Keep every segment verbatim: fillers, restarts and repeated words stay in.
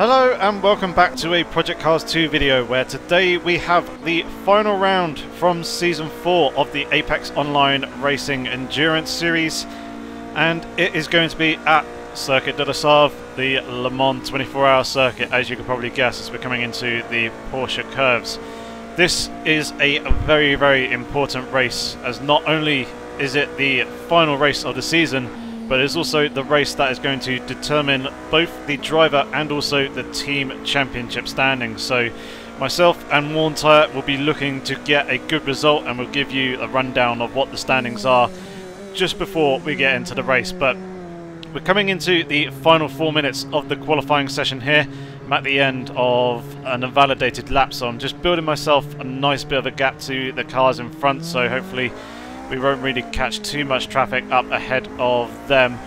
Hello and welcome back to a Project Cars two video, where today we have the final round from Season four of the Apex Online Racing Endurance Series, and it is going to be at Circuit de la Sarthe, the Le Mans twenty-four hour circuit, as you could probably guess as we're coming into the Porsche Curves. This is a very, very important race, as not only is it the final race of the season, but it's also the race that is going to determine both the driver and also the team championship standings. So myself and WarnTyre will be looking to get a good result, and we'll give you a rundown of what the standings are just before we get into the race. But we're coming into the final four minutes of the qualifying session here. I'm at the end of an invalidated lap, so I'm just building myself a nice bit of a gap to the cars in front, so hopefully we won't really catch too much traffic up ahead of them.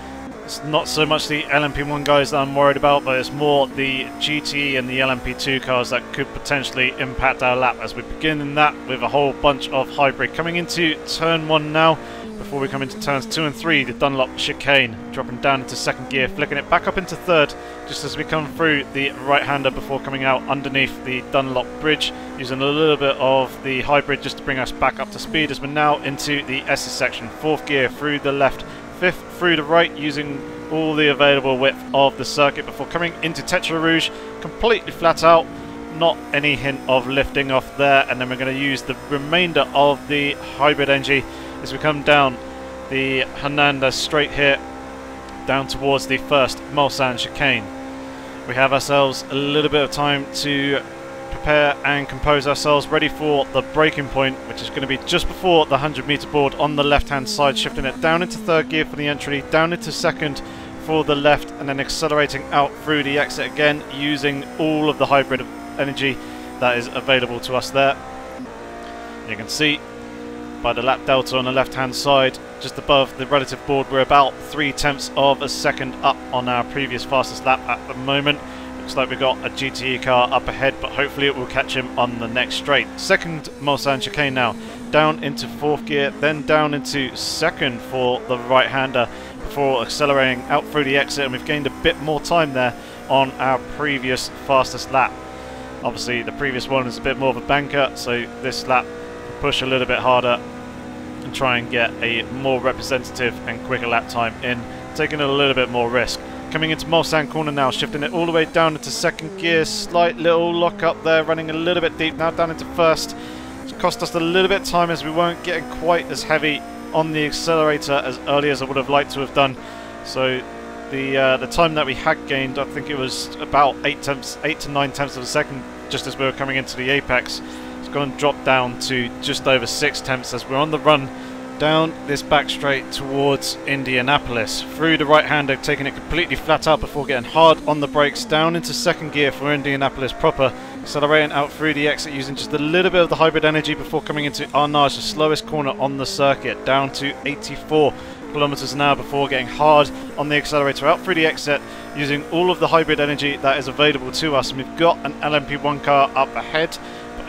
It's not so much the L M P one guys that I'm worried about, but it's more the G T E and the L M P two cars that could potentially impact our lap, as we begin in that with a whole bunch of hybrid. Coming into turn one now, before we come into turns two and three, the Dunlop chicane, dropping down into second gear, flicking it back up into third, just as we come through the right-hander before coming out underneath the Dunlop bridge, using a little bit of the hybrid just to bring us back up to speed, as we're now into the S section, fourth gear through the left, fifth through the right, using all the available width of the circuit before coming into Tertre Rouge, completely flat out, not any hint of lifting off there, and then we're going to use the remainder of the hybrid engine as we come down the Hunaudières straight here, down towards the first Mulsanne chicane. We have ourselves a little bit of time to prepare and compose ourselves, ready for the braking point, which is going to be just before the hundred meter board on the left-hand side, shifting it down into third gear for the entry, down into second for the left, and then accelerating out through the exit again, using all of the hybrid energy that is available to us there. You can see by the lap delta on the left-hand side, just above the relative board, we're about three tenths of a second up on our previous fastest lap at the moment. Looks like we've got a G T E car up ahead, but hopefully it will catch him on the next straight. Second Mulsanne chicane now, down into fourth gear, then down into second for the right-hander before accelerating out through the exit, and we've gained a bit more time there on our previous fastest lap. Obviously the previous one is a bit more of a banker, so this lap will push a little bit harder and try and get a more representative and quicker lap time in, taking a little bit more risk. Coming into Mulsanne corner now, shifting it all the way down into second gear, slight little lock up there, running a little bit deep now, down into first. It's cost us a little bit of time, as we weren't getting quite as heavy on the accelerator as early as I would have liked to have done. So the uh, the time that we had gained, I think it was about eight tenths, eight to nine tenths of a second, just as we were coming into the apex. Gone and dropped down to just over six tenths as we're on the run down this back straight towards Indianapolis. Through the right-hander, taking it completely flat out before getting hard on the brakes, down into second gear for Indianapolis proper, accelerating out through the exit using just a little bit of the hybrid energy before coming into Arnage, the slowest corner on the circuit, down to eighty-four kilometers an hour before getting hard on the accelerator out through the exit, using all of the hybrid energy that is available to us. And we've got an L M P one car up ahead.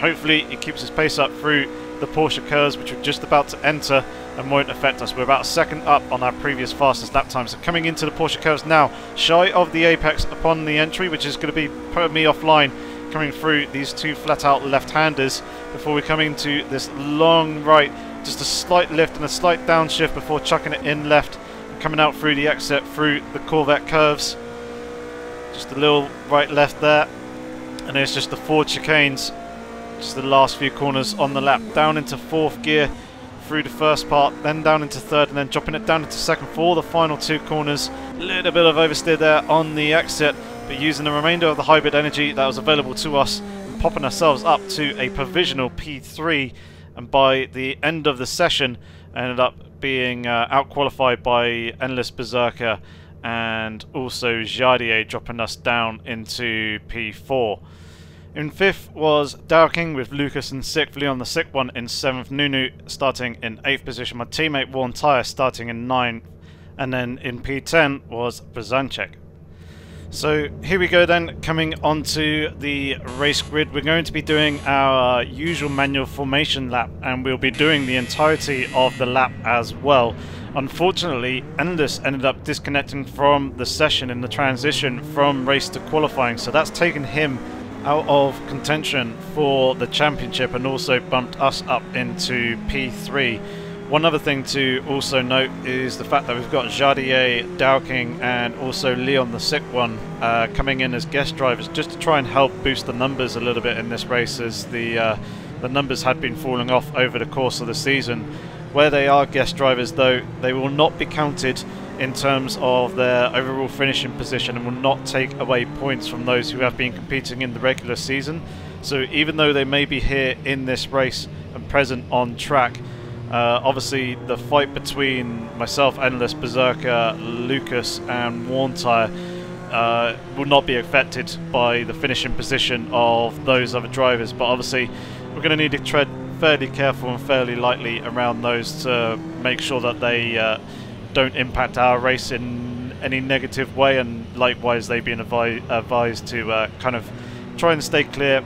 Hopefully it keeps its pace up through the Porsche Curves, which we're just about to enter, and won't affect us. We're about a second up on our previous fastest lap time. So coming into the Porsche Curves now, shy of the apex upon the entry, which is going to be putting me offline, coming through these two flat-out left-handers before we come into this long right. Just a slight lift and a slight downshift before chucking it in left, and coming out through the exit through the Corvette Curves. Just a little right-left there, and there's just the Ford chicanes. Just the last few corners on the lap, down into fourth gear through the first part, then down into third, and then dropping it down into second for the final two corners. A little bit of oversteer there on the exit, but using the remainder of the hybrid energy that was available to us and popping ourselves up to a provisional P three, and by the end of the session ended up being uh, out qualified by Endless Berserker and also Jardier, dropping us down into P four. In fifth was Darking with Lucas in sixth, Leon the Sick One in seventh, Nunu starting in eighth position, my teammate WarnTyre starting in ninth, and then in P ten was Brzancek. So here we go then, coming onto the race grid. We're going to be doing our usual manual formation lap, and we'll be doing the entirety of the lap as well. Unfortunately, Endless ended up disconnecting from the session in the transition from race to qualifying, so that's taken him out of contention for the championship and also bumped us up into P three. One other thing to also note is the fact that we've got Jardier, Darking and also Leon the Sick One uh, coming in as guest drivers just to try and help boost the numbers a little bit in this race, as the, uh, the numbers had been falling off over the course of the season. Where they are guest drivers though, they will not be counted in terms of their overall finishing position and will not take away points from those who have been competing in the regular season. So even though they may be here in this race and present on track, Uh, obviously the fight between myself, Endless Berserker, Lucas and WarnTyre uh, will not be affected by the finishing position of those other drivers, but obviously we're going to need to tread fairly careful and fairly lightly around those to make sure that they uh, don't impact our race in any negative way, and likewise they've been advi advised to uh, kind of try and stay clear,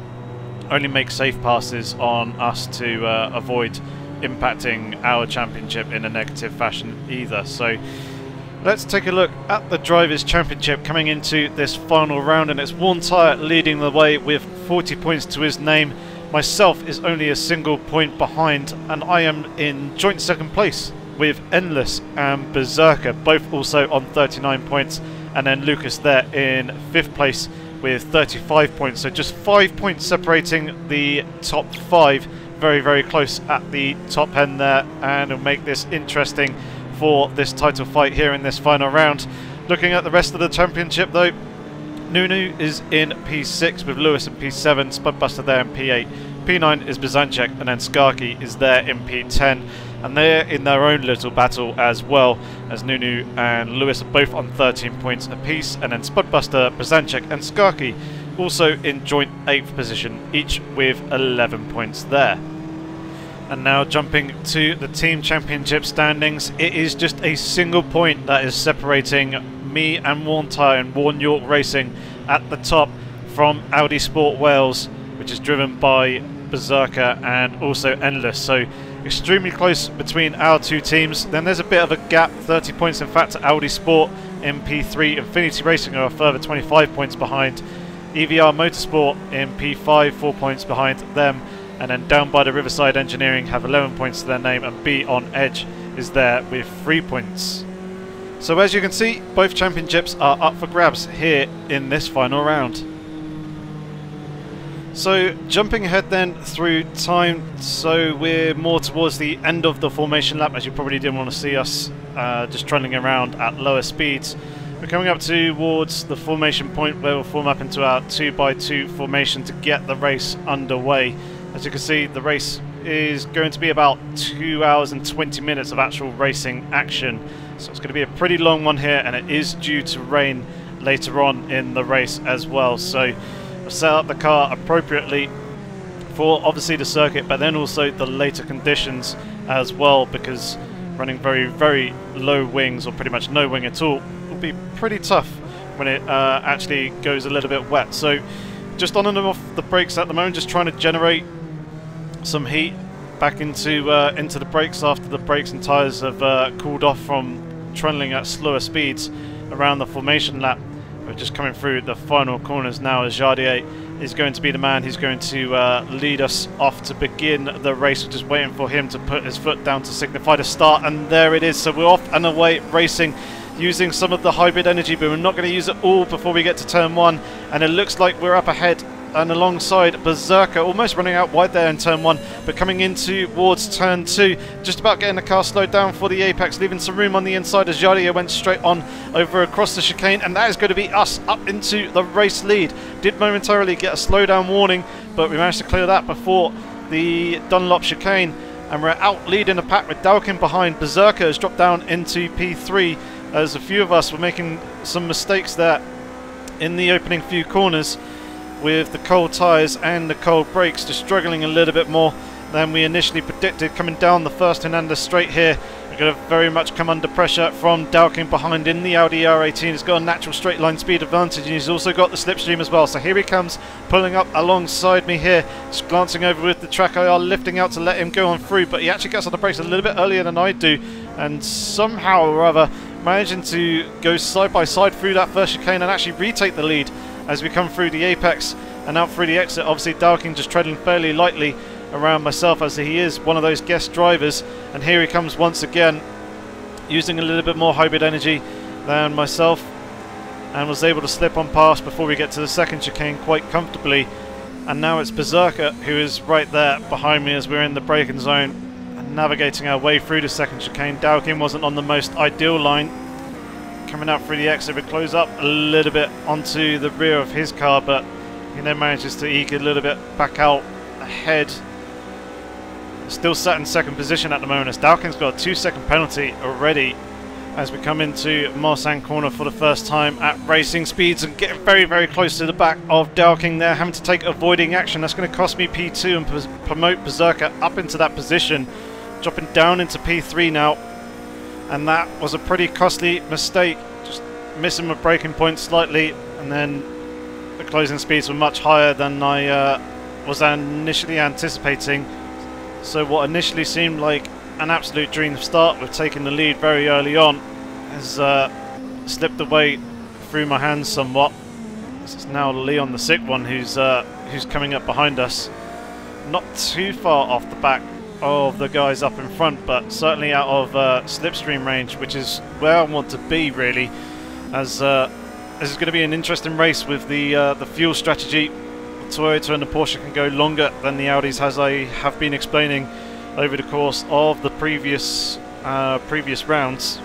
only make safe passes on us to uh, avoid impacting our championship in a negative fashion either. So let's take a look at the Drivers' Championship coming into this final round, and it's WarnTyre leading the way with forty points to his name. Myself is only a single point behind, and I am in joint second place with Endless and Berserker, both also on thirty-nine points, and then Lucas there in fifth place with thirty-five points. So just five points separating the top five. Very, very close at the top end there, and it'll make this interesting for this title fight here in this final round. Looking at the rest of the championship though, Nunu is in P six with Lewis in P seven, Spudbuster there in P eight, P nine is Brzancek, and then Skarki is there in P ten, and they're in their own little battle as well, as Nunu and Lewis are both on thirteen points apiece, and then Spudbuster, Brzancek and Skarki also in joint eighth position, each with eleven points there. And now jumping to the team championship standings, it is just a single point that is separating me and WarnTyre and Warn York Racing at the top from Audi Sport Wales, which is driven by Berserker and also Endless. So extremely close between our two teams. Then there's a bit of a gap, thirty points in fact to Audi Sport. M P three Infinity Racing are a further twenty-five points behind. E V R Motorsport in P five, four points behind them, and then down by the Riverside Engineering have eleven points to their name, and B on Edge is there with three points. So as you can see, both championships are up for grabs here in this final round. So jumping ahead then through time, so we're more towards the end of the formation lap, as you probably didn't want to see us uh, just trundling around at lower speeds. We're coming up towards the formation point where we'll form up into our two by two formation to get the race underway. As you can see, the race is going to be about two hours and twenty minutes of actual racing action. So it's going to be a pretty long one here, and it is due to rain later on in the race as well. So I've set up the car appropriately for obviously the circuit, but then also the later conditions as well, because running very, very low wings or pretty much no wing at all be pretty tough when it uh, actually goes a little bit wet. So just on and off the brakes at the moment, just trying to generate some heat back into uh, into the brakes after the brakes and tyres have uh, cooled off from trundling at slower speeds around the formation lap. We're just coming through the final corners now, as Jardier is going to be the man who's going to uh, lead us off to begin the race. We're just waiting for him to put his foot down to signify the start, and there it is. So we're off and away racing, using some of the hybrid energy, but we're not going to use it all before we get to turn one, and it looks like we're up ahead and alongside Berserker, almost running out wide there in turn one, but coming in towards turn two, just about getting the car slowed down for the Apex, leaving some room on the inside as Jardier went straight on over across the chicane, and that is going to be us up into the race lead. Did momentarily get a slowdown warning, but we managed to clear that before the Dunlop chicane, and we're out leading the pack with Dalkin behind. Berserker has dropped down into P three, as a few of us were making some mistakes there in the opening few corners with the cold tyres and the cold brakes, just struggling a little bit more than we initially predicted. Coming down the first Hernandez straight here, going to very much come under pressure from Darking behind in the Audi R eighteen. He's got a natural straight line speed advantage, and he's also got the slipstream as well. So here he comes, pulling up alongside me here, just glancing over with the track I R, lifting out to let him go on through, but he actually gets on the brakes a little bit earlier than I do, and somehow or other managing to go side by side through that first chicane and actually retake the lead as we come through the apex and out through the exit. Obviously Darking just treading fairly lightly around myself, as he is one of those guest drivers, and here he comes once again, using a little bit more hybrid energy than myself, and was able to slip on past before we get to the second chicane quite comfortably. And now it's Berserker who is right there behind me as we're in the braking zone and navigating our way through the second chicane. Darking wasn't on the most ideal line coming out through the exit. We close up a little bit onto the rear of his car, but he then manages to eke a little bit back out ahead. Still sat in second position at the moment, as Darking's got a two second penalty already as we come into Mulsanne corner for the first time at racing speeds, and getting very very close to the back of Darking there, having to take avoiding action. That's going to cost me P two and promote Berserker up into that position, dropping down into P three now, and that was a pretty costly mistake, just missing my braking point slightly, and then the closing speeds were much higher than I uh, was initially anticipating. So what initially seemed like an absolute dream start with taking the lead very early on has uh, slipped away through my hands somewhat. This is now Leon the sick one who's, uh, who's coming up behind us. Not too far off the back of the guys up in front, but certainly out of uh, slipstream range, which is where I want to be really, as uh, this is going to be an interesting race with the, uh, the fuel strategy. Toyota and the Porsche can go longer than the Audis, as I have been explaining over the course of the previous uh, previous rounds.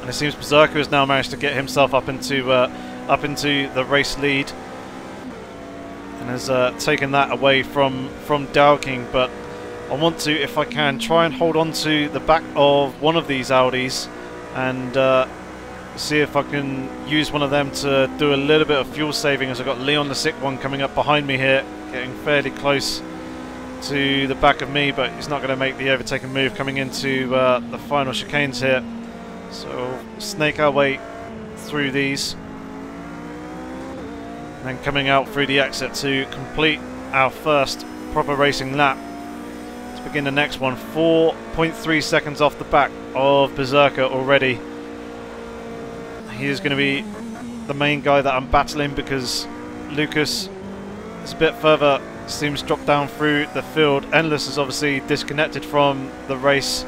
And it seems Berserker has now managed to get himself up into uh, up into the race lead, and has uh, taken that away from from Darking. But I want to, if I can, try and hold on to the back of one of these Audis and Uh, see if I can use one of them to do a little bit of fuel saving, as I've got Leon the sick one coming up behind me here, getting fairly close to the back of me, but he's not going to make the overtaking move coming into uh, the final chicanes here. So snake our way through these and then coming out through the exit to complete our first proper racing lap. Let's begin the next one. Four point three seconds off the back of Berserker already. He is going to be the main guy that I'm battling, because Lucas is a bit further, seems dropped down through the field. Endless is obviously disconnected from the race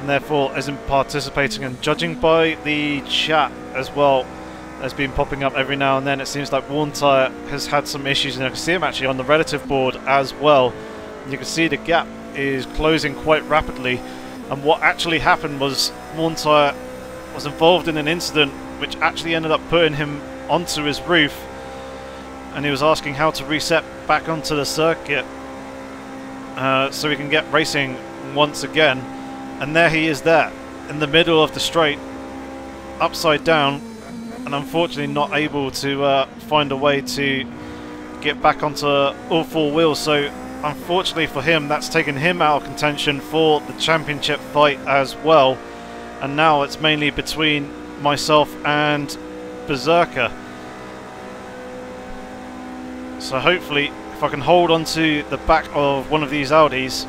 and therefore isn't participating, and judging by the chat as well that's been popping up every now and then, it seems like WarnTyre has had some issues, and I can see him actually on the relative board as well. You can see the gap is closing quite rapidly, and what actually happened was WarnTyre was involved in an incident which actually ended up putting him onto his roof, and he was asking how to reset back onto the circuit uh, so he can get racing once again. And there he is there in the middle of the straight, upside down, and unfortunately not able to uh, find a way to get back onto all four wheels. So unfortunately for him, that's taken him out of contention for the championship fight as well, and now it's mainly between myself and Berserker. So hopefully if I can hold on to the back of one of these Audis,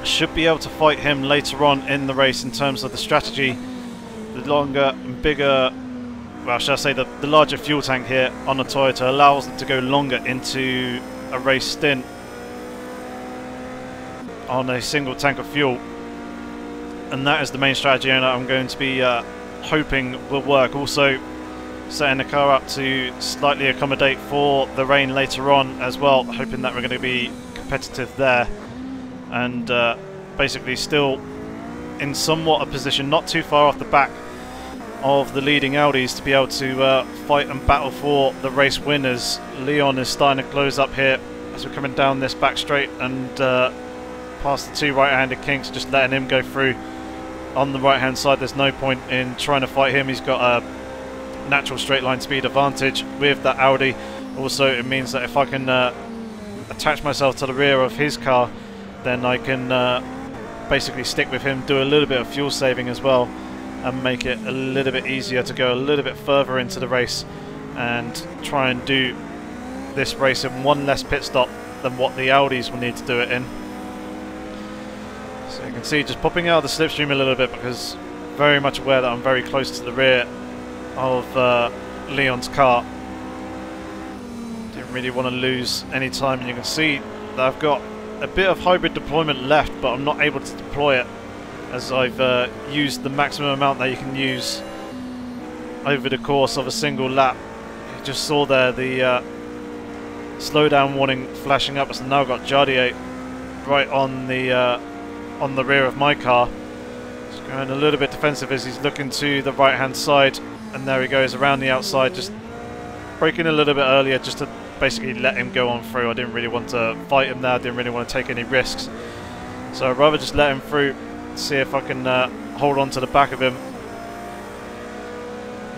I should be able to fight him later on in the race in terms of the strategy, the longer and bigger, well shall I say the, the larger fuel tank here on the Toyota allows them to go longer into a race stint on a single tank of fuel, and that is the main strategy and I'm going to be uh, hoping will work. Also setting the car up to slightly accommodate for the rain later on as well, hoping that we're going to be competitive there, and uh, basically still in somewhat a position not too far off the back of the leading Audis to be able to uh, fight and battle for the race winners. Leon is starting to close up here as we're coming down this back straight and uh, past the two right-handed kinks, just letting him go through on the right hand side. There's no point in trying to fight him. He's got a natural straight line speed advantage with that Audi. Also it means that if I can uh, attach myself to the rear of his car, then I can uh, basically stick with him, do a little bit of fuel saving as well, and make it a little bit easier to go a little bit further into the race and try and do this race in one less pit stop than what the Audis will need to do it in. So you can see just popping out of the slipstream a little bit, because very much aware that I'm very close to the rear of uh, Leon's car. Didn't really want to lose any time, and you can see that I've got a bit of hybrid deployment left, but I'm not able to deploy it as I've uh, used the maximum amount that you can use over the course of a single lap. You just saw there the uh, slowdown warning flashing up as I've now got Jardier right on the uh, on the rear of my car. Just going a little bit defensive as he's looking to the right hand side, and there he goes around the outside, just braking a little bit earlier just to basically let him go on through. I didn't really want to fight him there, I didn't really want to take any risks, so I'd rather just let him through, see if I can uh, hold on to the back of him,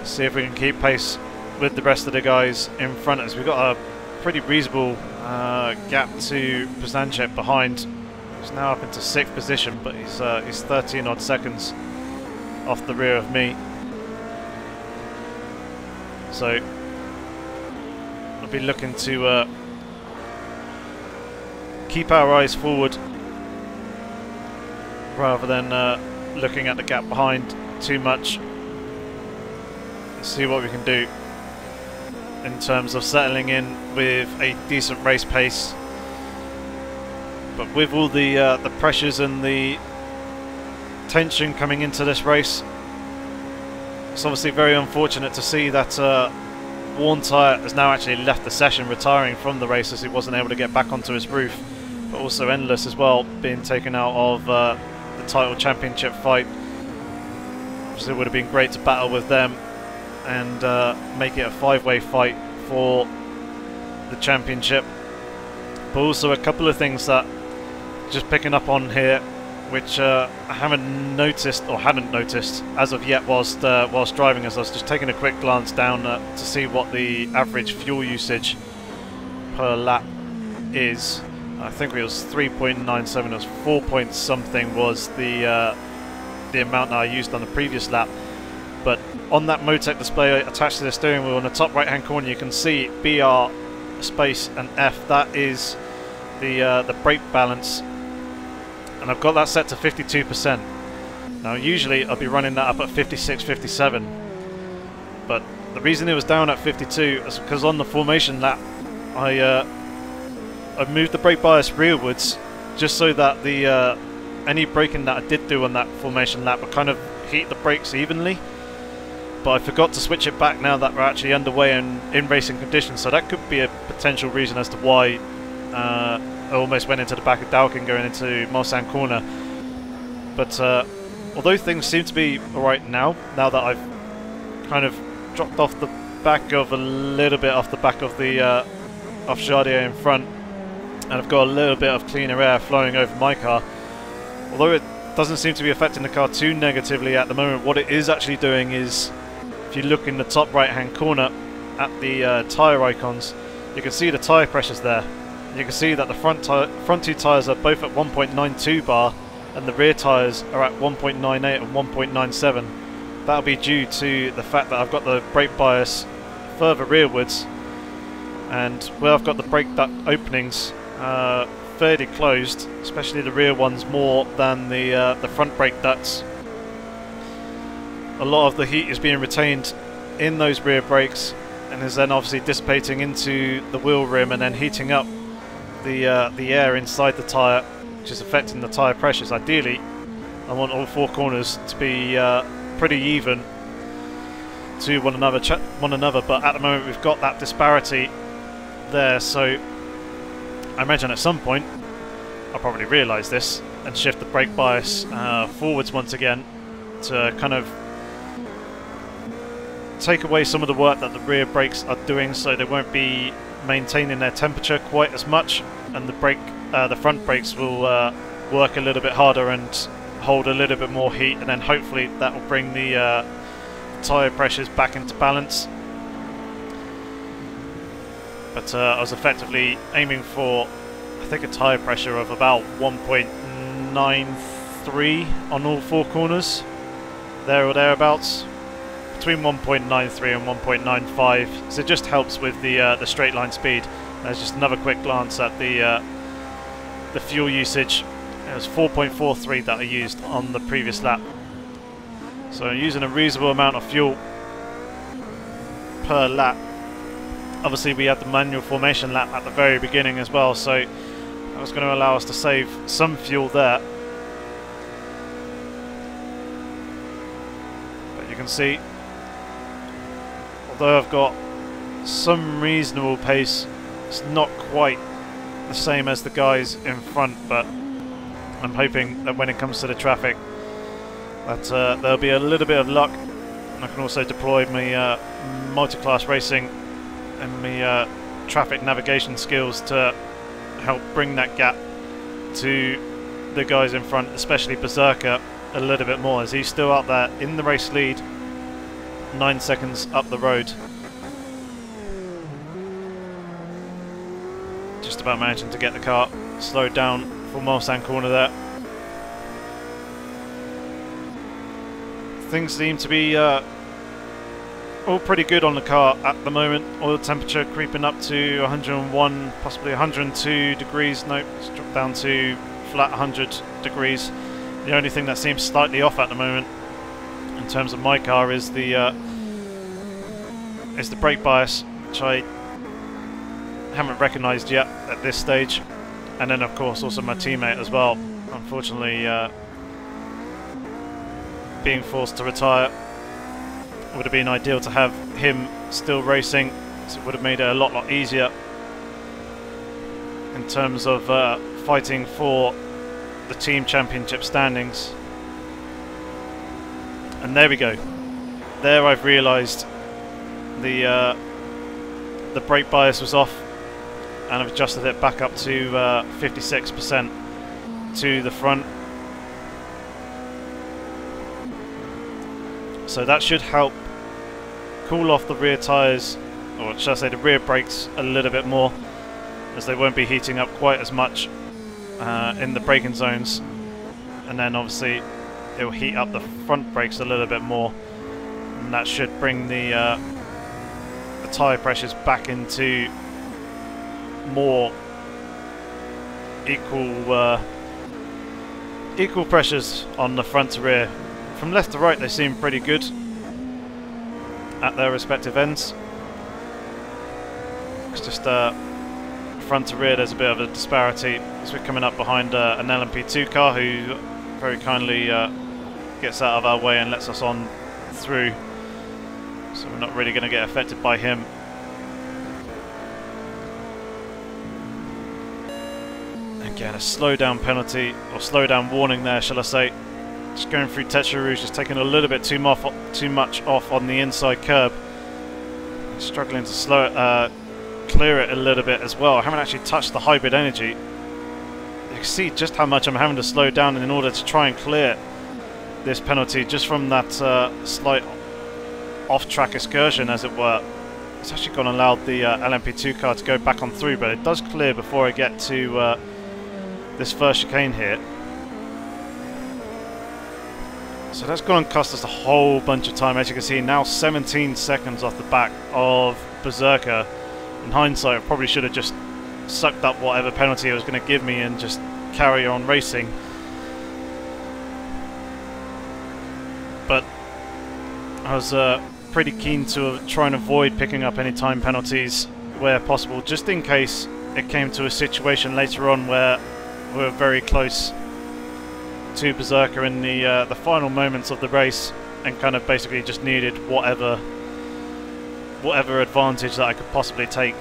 see if we can keep pace with the rest of the guys in front of us. We've got a pretty reasonable uh, gap to Brzancek behind. He's now up into sixth position, but he's, uh, he's thirteen odd seconds off the rear of me, so I'll be looking to uh, keep our eyes forward rather than uh, looking at the gap behind too much. Let's see what we can do in terms of settling in with a decent race pace, but with all the uh, the pressures and the tension coming into this race, it's obviously very unfortunate to see that uh, WarnTyre has now actually left the session, retiring from the race as he wasn't able to get back onto his roof. But also Endless as well, being taken out of uh, the title championship fight. So it would have been great to battle with them and uh, make it a five-way fight for the championship. But also a couple of things that just picking up on here, which uh, I haven't noticed or hadn't noticed as of yet whilst, uh, whilst driving, as I was just taking a quick glance down uh, to see what the average fuel usage per lap is. I think it was three point nine seven, it was four point something was the uh, the amount that I used on the previous lap. But on that Motec display attached to the steering wheel in the top right hand corner, you can see B R space and F. That is the uh, the brake balance, and I've got that set to fifty-two percent. Now usually I'll be running that up at fifty-six, fifty-seven, but the reason it was down at fifty-two is because on the formation lap I uh, I moved the brake bias rearwards just so that the uh, any braking that I did do on that formation lap would kind of heat the brakes evenly, but I forgot to switch it back now that we're actually underway and in racing conditions. So that could be a potential reason as to why uh, I almost went into the back of Darking going into Mulsanne corner. But uh, although things seem to be alright now, now that I've kind of dropped off the back of a little bit off the back of the uh, off Jardier in front, and I've got a little bit of cleaner air flowing over my car, although it doesn't seem to be affecting the car too negatively at the moment. What it is actually doing is, if you look in the top right hand corner at the uh, tyre icons, you can see the tyre pressures there. You can see that the front, front two tyres are both at one point nine two bar and the rear tyres are at one point nine eight and one point nine seven. That'll be due to the fact that I've got the brake bias further rearwards, and where I've got the brake duct openings Uh, fairly closed, especially the rear ones more than the uh, the front brake ducts, a lot of the heat is being retained in those rear brakes and is then obviously dissipating into the wheel rim and then heating up the uh, the air inside the tyre, which is affecting the tyre pressures. Ideally I want all four corners to be uh, pretty even to one another, ch one another, but at the moment we've got that disparity there, so I imagine at some point I'll probably realise this and shift the brake bias uh, forwards once again to kind of take away some of the work that the rear brakes are doing, so they won't be maintaining their temperature quite as much, and the brake, uh, the front brakes will uh, work a little bit harder and hold a little bit more heat, and then hopefully that will bring the uh, tyre pressures back into balance. But uh, I was effectively aiming for, I think, a tyre pressure of about one point nine one point three on all four corners, there or thereabouts, between one point nine three and one point nine five. So it just helps with the uh, the straight line speed. There's just another quick glance at the uh, the fuel usage. It was four point four three that I used on the previous lap. So I'm using a reasonable amount of fuel per lap. Obviously we had the manual formation lap at the very beginning as well, so that was going to allow us to save some fuel there. But you can see, although I've got some reasonable pace, it's not quite the same as the guys in front, but I'm hoping that when it comes to the traffic that uh, there'll be a little bit of luck, and I can also deploy my uh, multi-class racing and my uh, traffic navigation skills to help bring that gap to the guys in front, especially Berserker, a little bit more, as he's still up there in the race lead, nine seconds up the road. Just about managing to get the car slowed down for Mulsanne corner there. Things seem to be uh, all pretty good on the car at the moment. Oil temperature creeping up to one hundred and one, possibly one hundred and two degrees. Nope, it's dropped down to flat one hundred degrees. The only thing that seems slightly off at the moment in terms of my car is the uh, is the brake bias, which I haven't recognised yet at this stage, and then of course also my teammate as well, unfortunately uh, being forced to retire. It would have been ideal to have him still racing, so it would have made it a lot lot easier in terms of uh, fighting for the team championship standings. And there we go, there I've realised the uh, the brake bias was off, and I've adjusted it back up to uh, fifty-six percent to the front. So that should help cool off the rear tyres, or should I say the rear brakes, a little bit more, as they won't be heating up quite as much uh, in the braking zones. And then obviously it will heat up the front brakes a little bit more, and that should bring the uh, the tyre pressures back into more equal uh, equal pressures on the front to rear. From left to right they seem pretty good at their respective ends. It's just uh, front to rear there's a bit of a disparity, as we're coming up behind uh, an L M P two car who very kindly uh, gets out of our way and lets us on through, so we're not really going to get affected by him. Again, a slowdown penalty, or slowdown warning there, shall I say. Just going through Tertre Rouge, just taking a little bit too, muff, too much off on the inside curb. Struggling to slow it, uh, clear it a little bit as well. I haven't actually touched the hybrid energy. You can see just how much I'm having to slow down in order to try and clear this penalty, just from that uh, slight off-track excursion, as it were. It's actually gone and allowed the uh, L M P two car to go back on through, but it does clear before I get to uh, this first chicane here. So that's gone and cost us a whole bunch of time. As you can see, now seventeen seconds off the back of Berserker. In hindsight, I probably should have just sucked up whatever penalty it was going to give me and just carry on racing. But I was uh, pretty keen to try and avoid picking up any time penalties where possible, just in case it came to a situation later on where we were very close to Berserker in the uh, the final moments of the race, and kind of basically just needed whatever whatever advantage that I could possibly take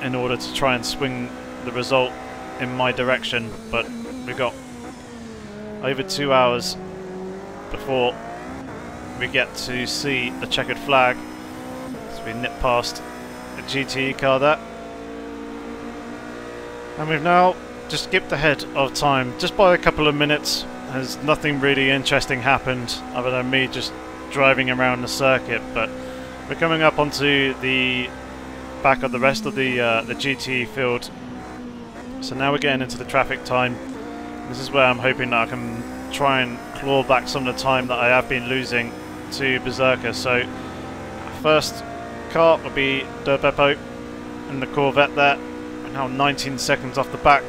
in order to try and swing the result in my direction. But we got over two hours before we get to see the checkered flag, as we nip past a G T E car there. And we've now just skipped ahead of time just by a couple of minutes. There's nothing really interesting happened other than me just driving around the circuit, but we're coming up onto the back of the rest of the, uh, the G T E field. So now we're getting into the traffic time. This is where I'm hoping that I can try and claw back some of the time that I have been losing to Berserker. So first car will be De Beppo in the Corvette there, now nineteen seconds off the back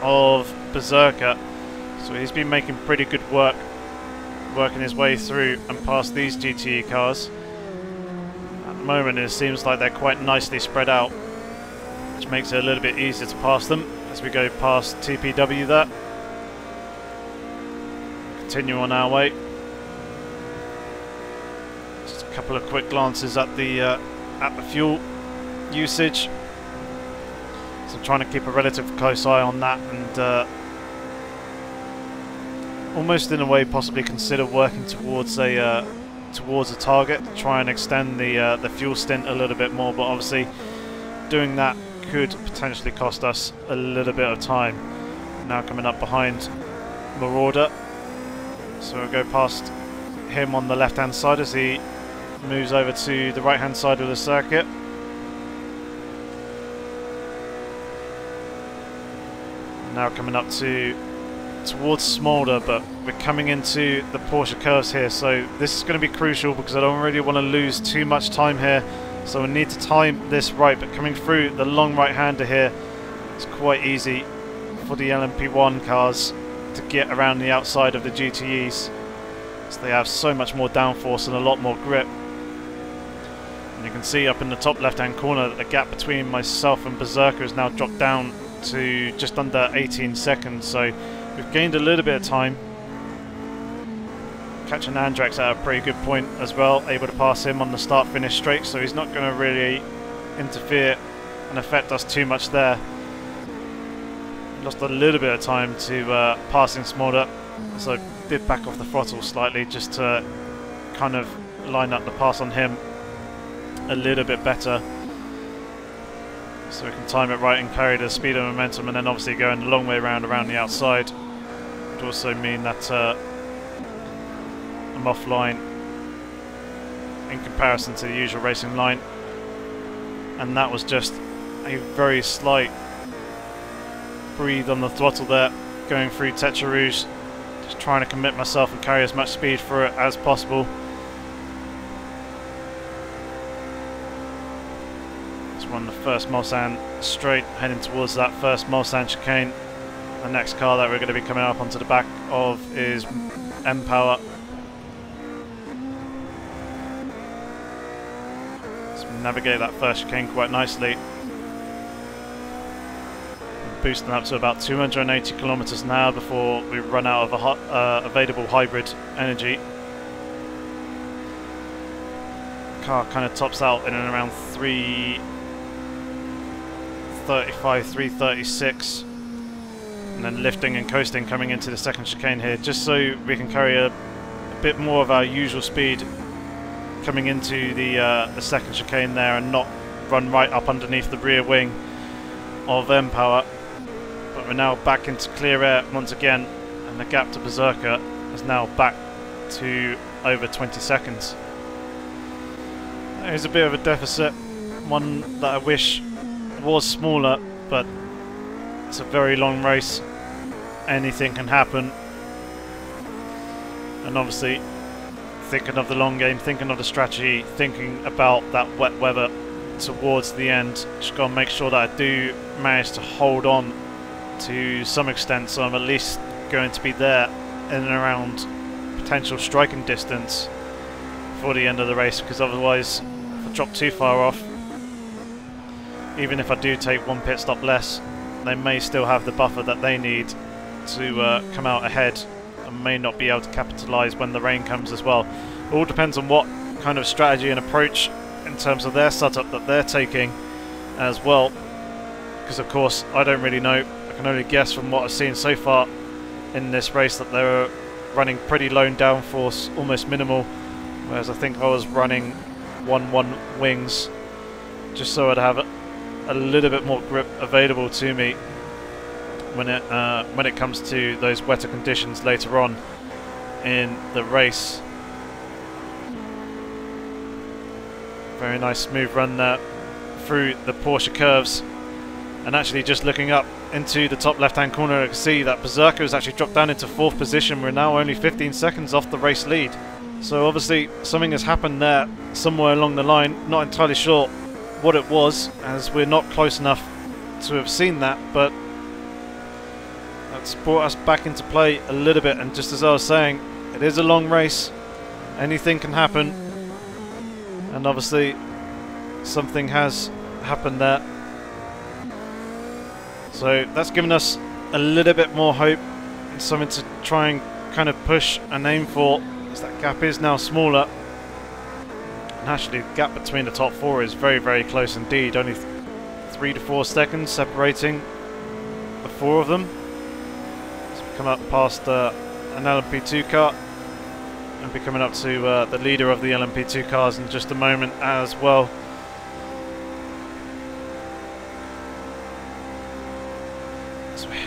of Berserker. So he's been making pretty good work, working his way through and past these G T E cars. At the moment it seems like they're quite nicely spread out, which makes it a little bit easier to pass them as we go past T P W there. Continue on our way. Just a couple of quick glances at the uh, at the fuel usage. So I'm trying to keep a relative close eye on that, and uh, almost in a way possibly consider working towards a uh, towards a target to try and extend the uh, the fuel stint a little bit more. But obviously, doing that could potentially cost us a little bit of time. Now coming up behind Marauder. So we'll go past him on the left-hand side as he moves over to the right-hand side of the circuit. Now coming up to towards Smolder, but we're coming into the Porsche Curves here. So this is going to be crucial because I don't really want to lose too much time here. So we need to time this right, but coming through the long right-hander here, it's quite easy for the L M P one cars to get around the outside of the G T Es, so they have so much more downforce and a lot more grip. And you can see up in the top left hand corner that the gap between myself and Berserker has now dropped down to just under eighteen seconds, so we've gained a little bit of time. Catching Andrax at a pretty good point as well, able to pass him on the start finish straight, so he's not going to really interfere and affect us too much there. Lost a little bit of time to uh, passing Smolder, so I did back off the throttle slightly just to kind of line up the pass on him a little bit better, so we can time it right and carry the speed and momentum. And then obviously going a long way around around the outside would also mean that uh, I'm offline in comparison to the usual racing line, and that was just a very slight breathe on the throttle there, going through Tertre Rouge, just trying to commit myself and carry as much speed for it as possible. It's one of the first Mulsanne straight, heading towards that first Mulsanne chicane. The next car that we're going to be coming up onto the back of is M-Power. So we navigate that first chicane quite nicely, boosting up to about two hundred eighty kilometers an hour before we run out of a hot, uh, available hybrid energy. Car kind of tops out in and around three thirty-five, three thirty-six, and then lifting and coasting coming into the second chicane here, just so we can carry a, a bit more of our usual speed coming into the, uh, the second chicane there, and not run right up underneath the rear wing of M-Power. But we're now back into clear air once again, and the gap to Berserker is now back to over twenty seconds. That is a bit of a deficit, one that I wish was smaller, but it's a very long race, anything can happen. And obviously thinking of the long game, thinking of the strategy, thinking about that wet weather towards the end, just gotta make sure that I do manage to hold on to some extent, so I'm at least going to be there in and around potential striking distance for the end of the race, because otherwise if I drop too far off, even if I do take one pit stop less, they may still have the buffer that they need to uh, come out ahead, and may not be able to capitalise when the rain comes as well. It all depends on what kind of strategy and approach in terms of their setup that they're taking as well, because of course I don't really know. I can only guess from what I've seen so far in this race that they're running pretty low downforce, almost minimal, whereas I think I was running one one wings just so I'd have a little bit more grip available to me when it uh, when it comes to those wetter conditions later on in the race. Very nice smooth run there through the Porsche Curves, and actually just looking up into the top left-hand corner. You can see that Berserker has actually dropped down into fourth position. We're now only fifteen seconds off the race lead. So obviously something has happened there somewhere along the line. Not entirely sure what it was, as we're not close enough to have seen that, but that's brought us back into play a little bit. And just as I was saying, it is a long race, anything can happen, and obviously something has happened there. So that's given us a little bit more hope and something to try and kind of push and aim for, as that gap is now smaller. And actually the gap between the top four is very, very close indeed, only th three to four seconds separating the four of them. So we come up past uh, an L M P two car, and be coming up to uh, the leader of the L M P two cars in just a moment as well.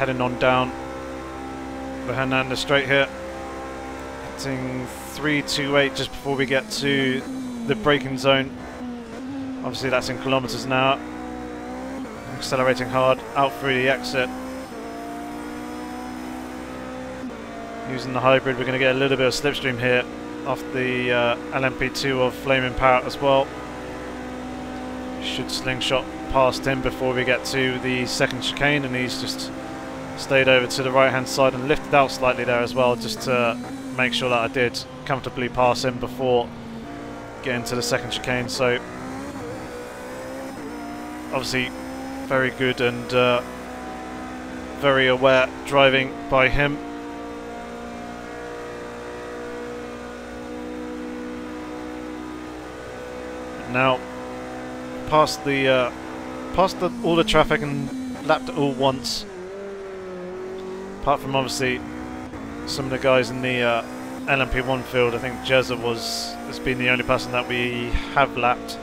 Heading on down the Hernandez straight here, hitting three two eight just before we get to the braking zone. Obviously that's in kilometers an hour. Accelerating hard out through the exit. Using the hybrid, we're going to get a little bit of slipstream here off the uh, L M P two of Flaming Parrot as well. Should slingshot past him before we get to the second chicane, and he's just stayed over to the right hand side and lifted out slightly there as well, just to make sure that I did comfortably pass him before getting to the second chicane. So obviously very good and uh, very aware driving by him. And now past the uh, past the, all the traffic and lapped it all once. Apart from obviously some of the guys in the uh, L M P one field, I think Jezza was has been the only person that we have lapped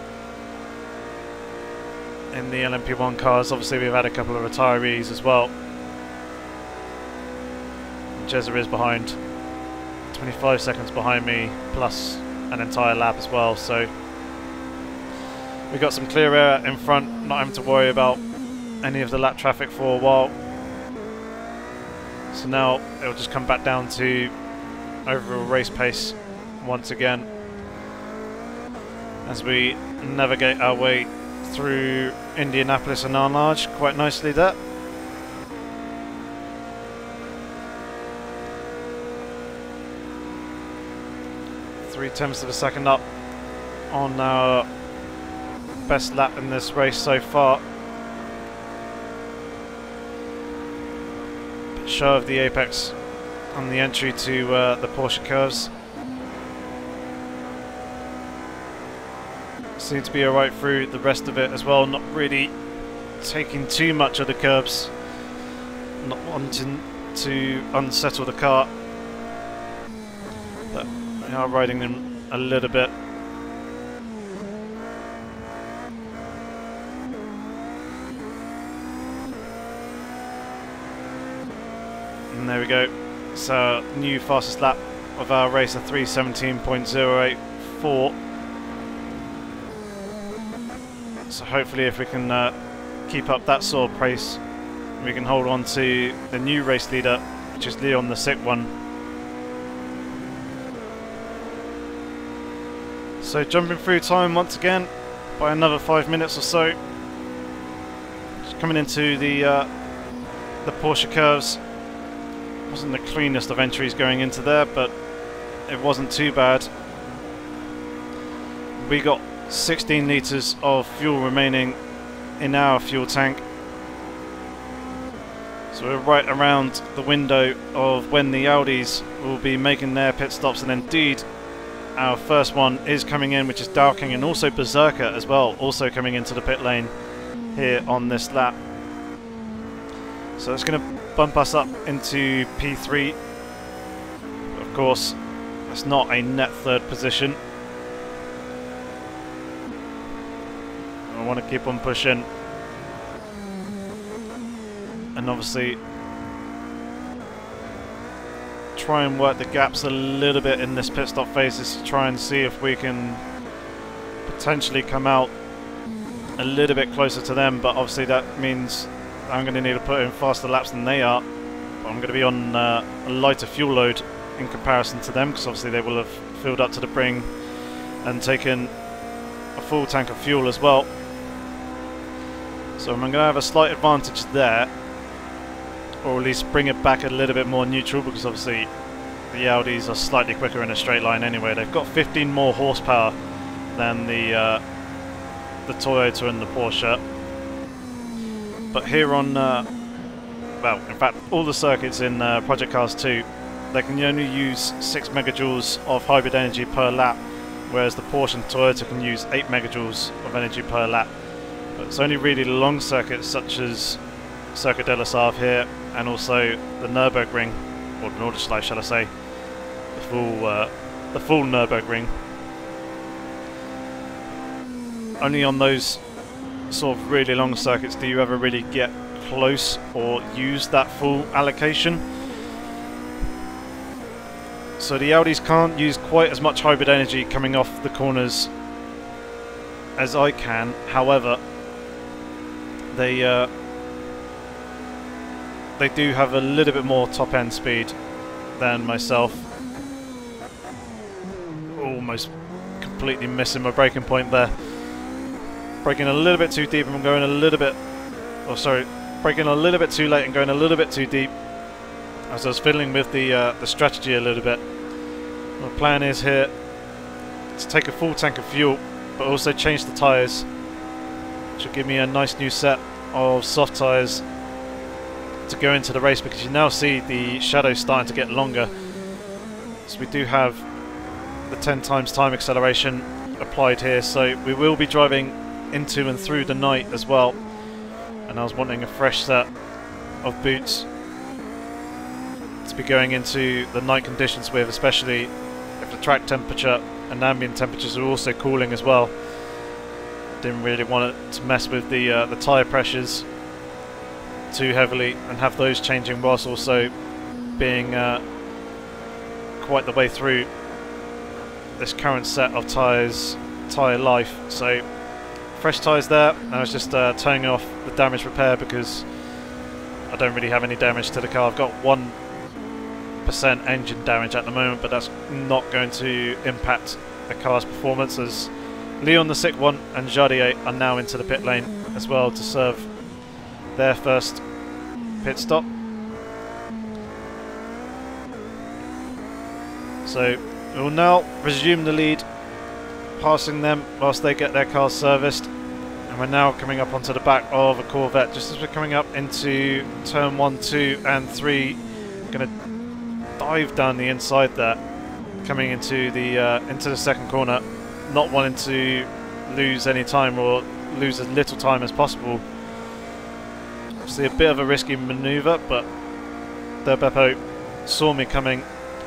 in the L M P one cars. Obviously we've had a couple of retirees as well. Jezza is behind, twenty-five seconds behind me, plus an entire lap as well. So we've got some clear air in front, not having to worry about any of the lap traffic for a while. So now it'll just come back down to overall race pace once again, as we navigate our way through Indianapolis and Arnage quite nicely there. Three tenths of a second up on our best lap in this race so far. Show of the Apex on the entry to uh, the Porsche Curves. Seems to be alright through the rest of it as well, not really taking too much of the curves, not wanting to unsettle the car, but they are riding them a little bit. And there we go. So new fastest lap of our race, a three seventeen point zero eight four. So hopefully if we can uh, keep up that sort of pace, we can hold on to the new race leader, which is Leon the Sick One. So jumping through time once again by another five minutes or so. Just coming into the uh, the Porsche Curves. Wasn't the cleanest of entries going into there, but it wasn't too bad. We got sixteen litres of fuel remaining in our fuel tank, so we're right around the window of when the Audis will be making their pit stops. And indeed our first one is coming in, which is Darking, and also Berserker as well, also coming into the pit lane here on this lap. So it's going to bump us up into P three. Of course, that's not a net third position. I want to keep on pushing. And obviously, try and work the gaps a little bit in this pit stop phase, is to try and see if we can potentially come out a little bit closer to them. But obviously that means I'm going to need to put in faster laps than they are, but I'm going to be on uh, a lighter fuel load in comparison to them, because obviously they will have filled up to the brim and taken a full tank of fuel as well. So I'm going to have a slight advantage there, or at least bring it back a little bit more neutral, because obviously the Audis are slightly quicker in a straight line anyway. They've got fifteen more horsepower than the uh, the Toyota and the Porsche. But here on, uh, well, in fact, all the circuits in uh, Project Cars two, they can only use six megajoules of hybrid energy per lap, whereas the Porsche and Toyota can use eight megajoules of energy per lap. But it's only really long circuits such as Circuit de la Sarthe here, and also the Nürburgring, or the Nordschleife, shall I say, the full, uh, the full Nürburgring. Only on those sort of really long circuits do you ever really get close or use that full allocation. So the Audis can't use quite as much hybrid energy coming off the corners as I can. However, they uh, they do have a little bit more top end speed than myself. Almost completely missing my braking point there. Braking a little bit too deep and going a little bit, or oh, sorry, braking a little bit too late and going a little bit too deep. As I was fiddling with the uh, the strategy a little bit. My plan is here to take a full tank of fuel, but also change the tyres, which will give me a nice new set of soft tyres to go into the race, because you now see the shadows starting to get longer. So we do have the ten times time acceleration applied here, so we will be driving into and through the night as well, and I was wanting a fresh set of boots to be going into the night conditions with, especially if the track temperature and ambient temperatures are also cooling as well. Didn't really want it to mess with the uh, the tyre pressures too heavily and have those changing whilst also being uh, quite the way through this current set of tyres, tyre life. So fresh tyres there, and I was just uh, turning off the damage repair because I don't really have any damage to the car. I've got one percent engine damage at the moment, but that's not going to impact the car's performance, as Leon the Sick One and Jardier are now into the pit lane as well to serve their first pit stop. So we will now resume the lead, passing them whilst they get their cars serviced, and we're now coming up onto the back of a Corvette. Just as we're coming up into turn one, two and three, we're going to dive down the inside there, coming into the uh, into the second corner, not wanting to lose any time or lose as little time as possible. Obviously a bit of a risky manoeuvre, but the Beppo saw me coming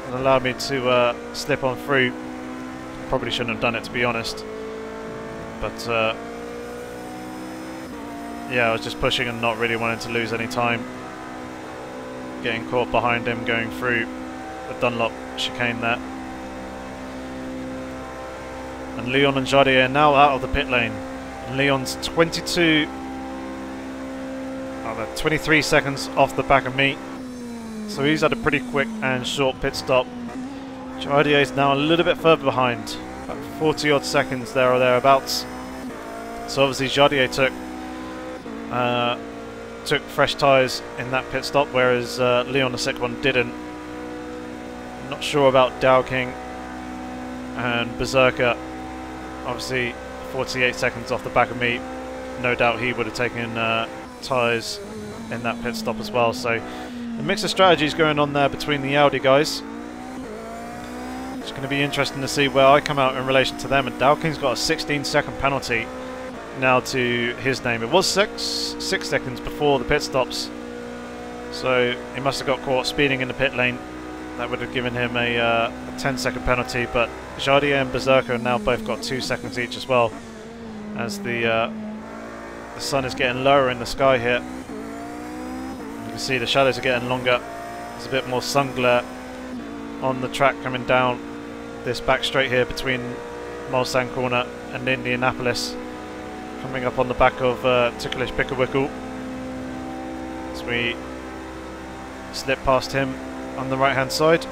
and allowed me to uh, slip on through. Probably shouldn't have done it, to be honest, but uh, yeah, I was just pushing and not really wanting to lose any time. Getting caught behind him going through the Dunlop chicane there. And Leon and Jardier are now out of the pit lane. And Leon's twenty-two... Oh, they're twenty-three seconds off the back of me. So he's had a pretty quick and short pit stop. Jardier is now a little bit further behind. About forty-odd seconds there or thereabouts. So obviously Jardier took... Uh, took fresh tyres in that pit stop, whereas uh, Leon the Sick One didn't. Not sure about Darking and Berserker, obviously forty-eight seconds off the back of me. No doubt he would have taken uh, tyres in that pit stop as well. So a mix of strategies going on there between the Audi guys. It's going to be interesting to see where I come out in relation to them. And Darking's got a sixteen second penalty now to his name. It was six six seconds before the pit stops, so he must have got caught speeding in the pit lane. That would have given him a, uh, a ten second penalty, but Jardier and Berserker now both got two seconds each as well, as the uh, the sun is getting lower in the sky here. You can see the shadows are getting longer. There's a bit more sun glare on the track coming down this back straight here between Mulsanne corner and Indianapolis. Coming up on the back of uh, Ticklish Picklewickle. as we slip past him on the right hand side.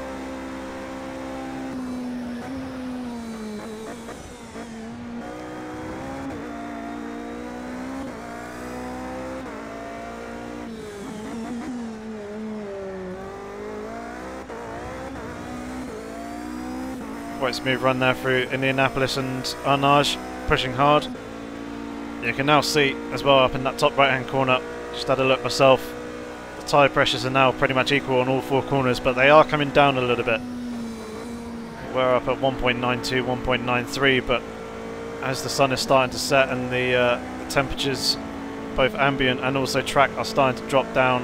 Quite smooth run there through Indianapolis and Arnage, pushing hard. You can now see as well up in that top right hand corner, just had a look myself, the tyre pressures are now pretty much equal on all four corners, but they are coming down a little bit. We're up at one point nine two, one point nine three, but as the sun is starting to set and the, uh, the temperatures, both ambient and also track, are starting to drop down,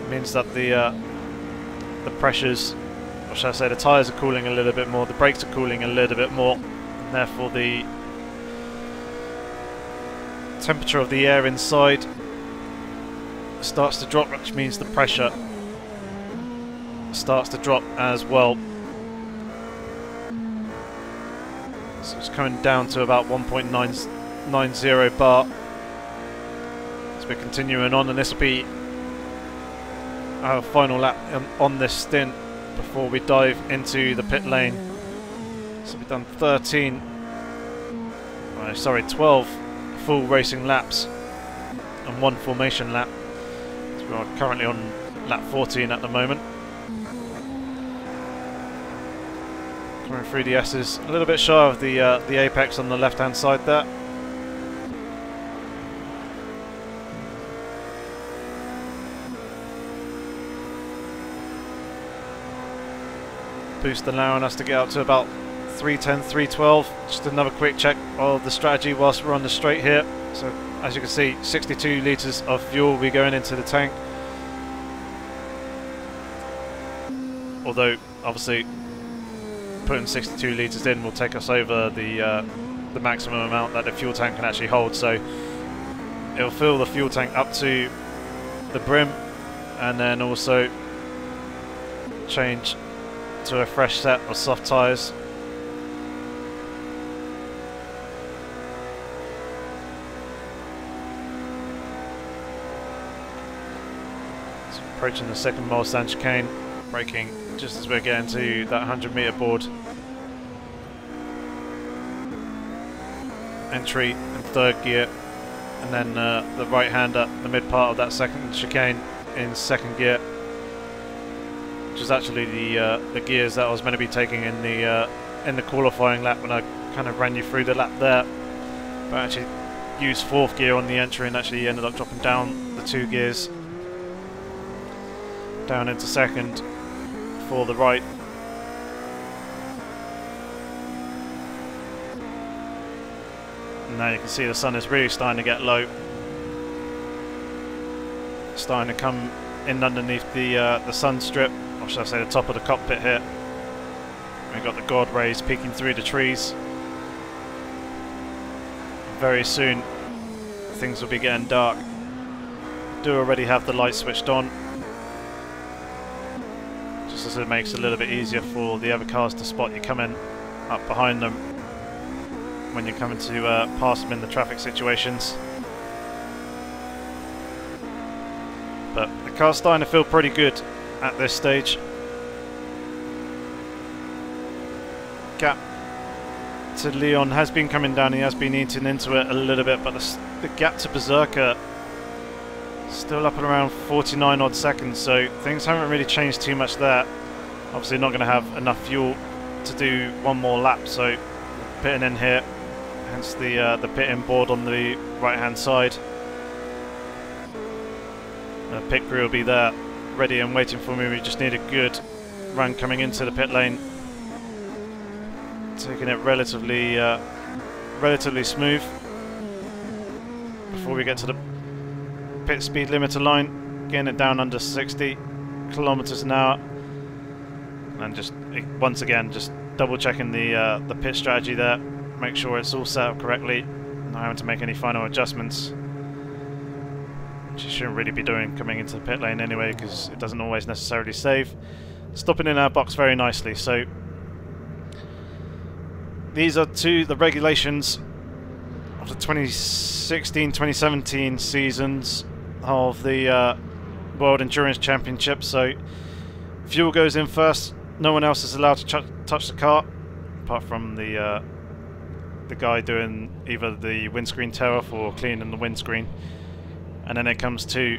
it means that the, uh, the pressures, or shall I say the tyres, are cooling a little bit more, the brakes are cooling a little bit more, and therefore the temperature of the air inside starts to drop, which means the pressure starts to drop as well. So it's coming down to about one point nine nine zero bar as we're continuing on, and this will be our final lap on this stint before we dive into the pit lane. So we've done thirteen, oh, sorry, twelve full racing laps and one formation lap. So we are currently on lap fourteen at the moment. Coming through the S's, a little bit shy of the uh, the apex on the left-hand side there. Boost allowing us to get up to about three ten, three twelve. Just another quick check of the strategy whilst we're on the straight here. So as you can see, sixty-two litres of fuel will be going into the tank, although obviously putting sixty-two litres in will take us over the uh, the maximum amount that the fuel tank can actually hold, so it will fill the fuel tank up to the brim and then also change to a fresh set of soft tyres. So approaching the second Mulsanne chicane, braking just as we're getting to that one hundred metre board. Entry in third gear, and then uh, the right hander, the mid part of that second chicane, in second gear, which is actually the uh, the gears that I was meant to be taking in the uh, in the qualifying lap when I kind of ran you through the lap there, but I actually used fourth gear on the entry and actually ended up dropping down the two gears down into second for the right. And now you can see the sun is really starting to get low, it's starting to come in underneath the uh, the sun strip. Should I say the top of the cockpit here. We've got the god rays peeking through the trees. Very soon things will be getting dark. Do already have the light switched on, just as it makes it a little bit easier for the other cars to spot you coming up behind them when you're coming to uh, pass them in the traffic situations. But the car's starting to feel pretty good at this stage. Gap to Leon has been coming down, he has been eating into it a little bit, but the, the gap to Berserker still up and around forty-nine odd seconds, so things haven't really changed too much there. Obviously not going to have enough fuel to do one more lap, so pitting in here, hence the, uh, the pitting board on the right hand side. The pit crew will be there, ready and waiting for me. We just need a good run coming into the pit lane, taking it relatively uh, relatively smooth before we get to the pit speed limiter line, getting it down under sixty kilometers an hour, and just once again just double checking the uh, the pit strategy there, make sure it's all set up correctly, not having to make any final adjustments. You shouldn't really be doing coming into the pit lane anyway, because it doesn't always necessarily save. Stopping in our box very nicely. So these are two the regulations of the twenty sixteen twenty seventeen seasons of the uh, World Endurance Championship, so fuel goes in first. No one else is allowed to touch the car, apart from the uh, the guy doing either the windscreen tear off or cleaning the windscreen. And then it comes to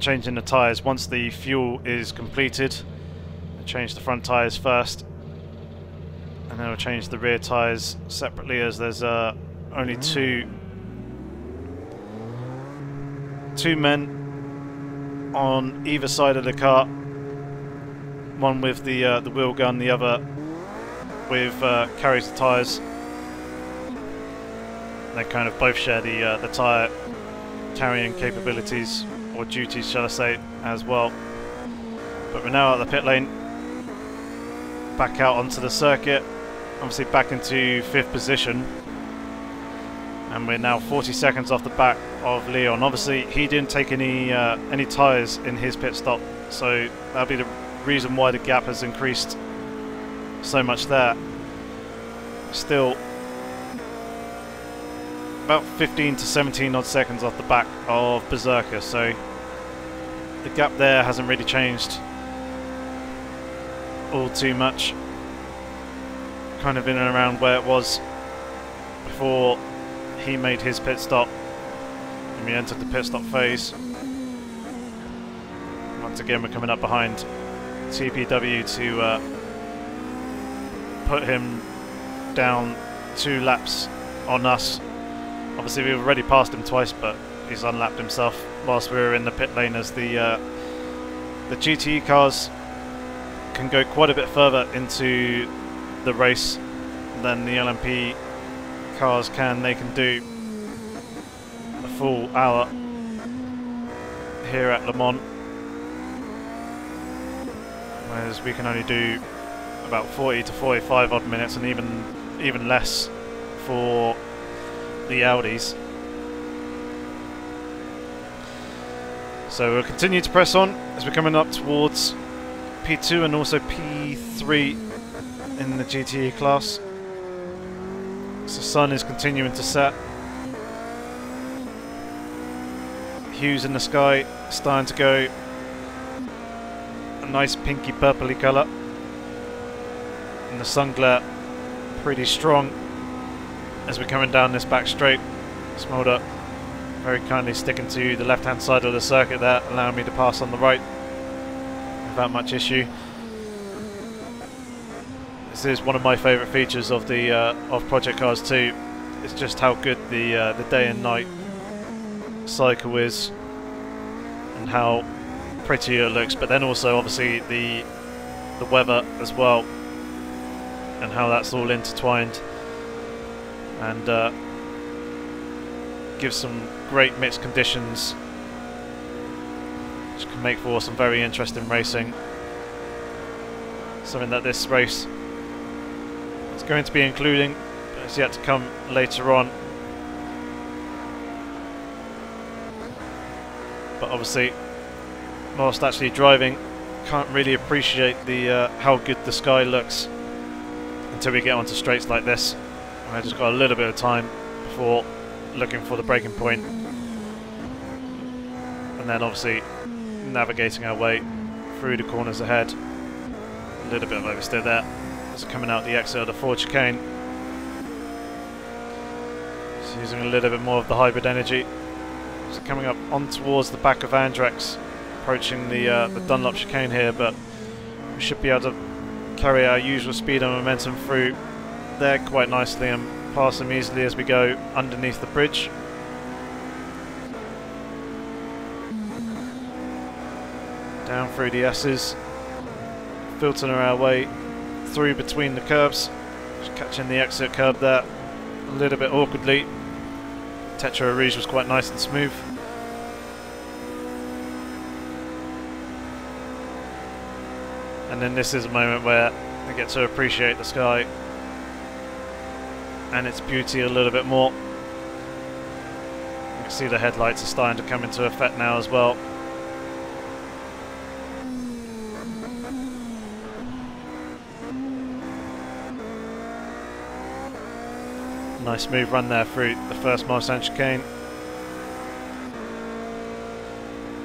changing the tyres. Once the fuel is completed, I change the front tyres first, and then I'll change the rear tyres separately, as there's uh, only two two men on either side of the car. One with the uh, the wheel gun, the other with uh, carries the tyres. They kind of both share the uh, the tyre carrying capabilities, or duties shall I say, as well. But we're now out of the pit lane, back out onto the circuit, obviously back into fifth position, and we're now forty seconds off the back of Leon. Obviously he didn't take any uh, any tyres in his pit stop, so that'll be the reason why the gap has increased so much there. Still about fifteen to seventeen odd seconds off the back of Berserker, so the gap there hasn't really changed all too much, kind of in and around where it was before he made his pit stop and we entered the pit stop phase. Once again we're coming up behind T P W to uh, put him down two laps on us. Obviously we've already passed him twice, but he's unlapped himself whilst we were in the pit lane, as the uh, the G T E cars can go quite a bit further into the race than the L M P cars can. They can do a full hour here at Le Mans, whereas we can only do about forty to forty-five odd minutes, and even even less for the Audis. So we'll continue to press on as we're coming up towards P two and also P three in the G T E class. So the sun is continuing to set, hues in the sky starting to go a nice pinky purpley colour, and the sun glare pretty strong. As we're coming down this back straight, Smolder very kindly sticking to the left-hand side of the circuit there, allowing me to pass on the right without much issue. This is one of my favourite features of the uh, of Project Cars two. It's just how good the uh, the day and night cycle is, and how pretty it looks. But then also, obviously, the the weather as well, and how that's all intertwined. And uh, gives some great mixed conditions, which can make for some very interesting racing. Something that this race is going to be including, but it's yet to come later on. But obviously, whilst actually driving, can't really appreciate the uh, how good the sky looks until we get onto straights like this. I just got a little bit of time before looking for the breaking point, and then obviously navigating our way through the corners ahead. A little bit of oversteer there. It's coming out the exit of the Ford chicane. Just using a little bit more of the hybrid energy. Just coming up on towards the back of Andrax, approaching the uh, the Dunlop chicane here, but we should be able to carry our usual speed and momentum through there quite nicely and pass them easily as we go underneath the bridge. Down through the S's, filtering our way through between the curves, just catching the exit curb there a little bit awkwardly. Tertre Rouge was quite nice and smooth. And then this is a moment where I get to appreciate the sky and its beauty a little bit more. You can see the headlights are starting to come into effect now as well. Nice smooth run there through the first Mulsanne chicane.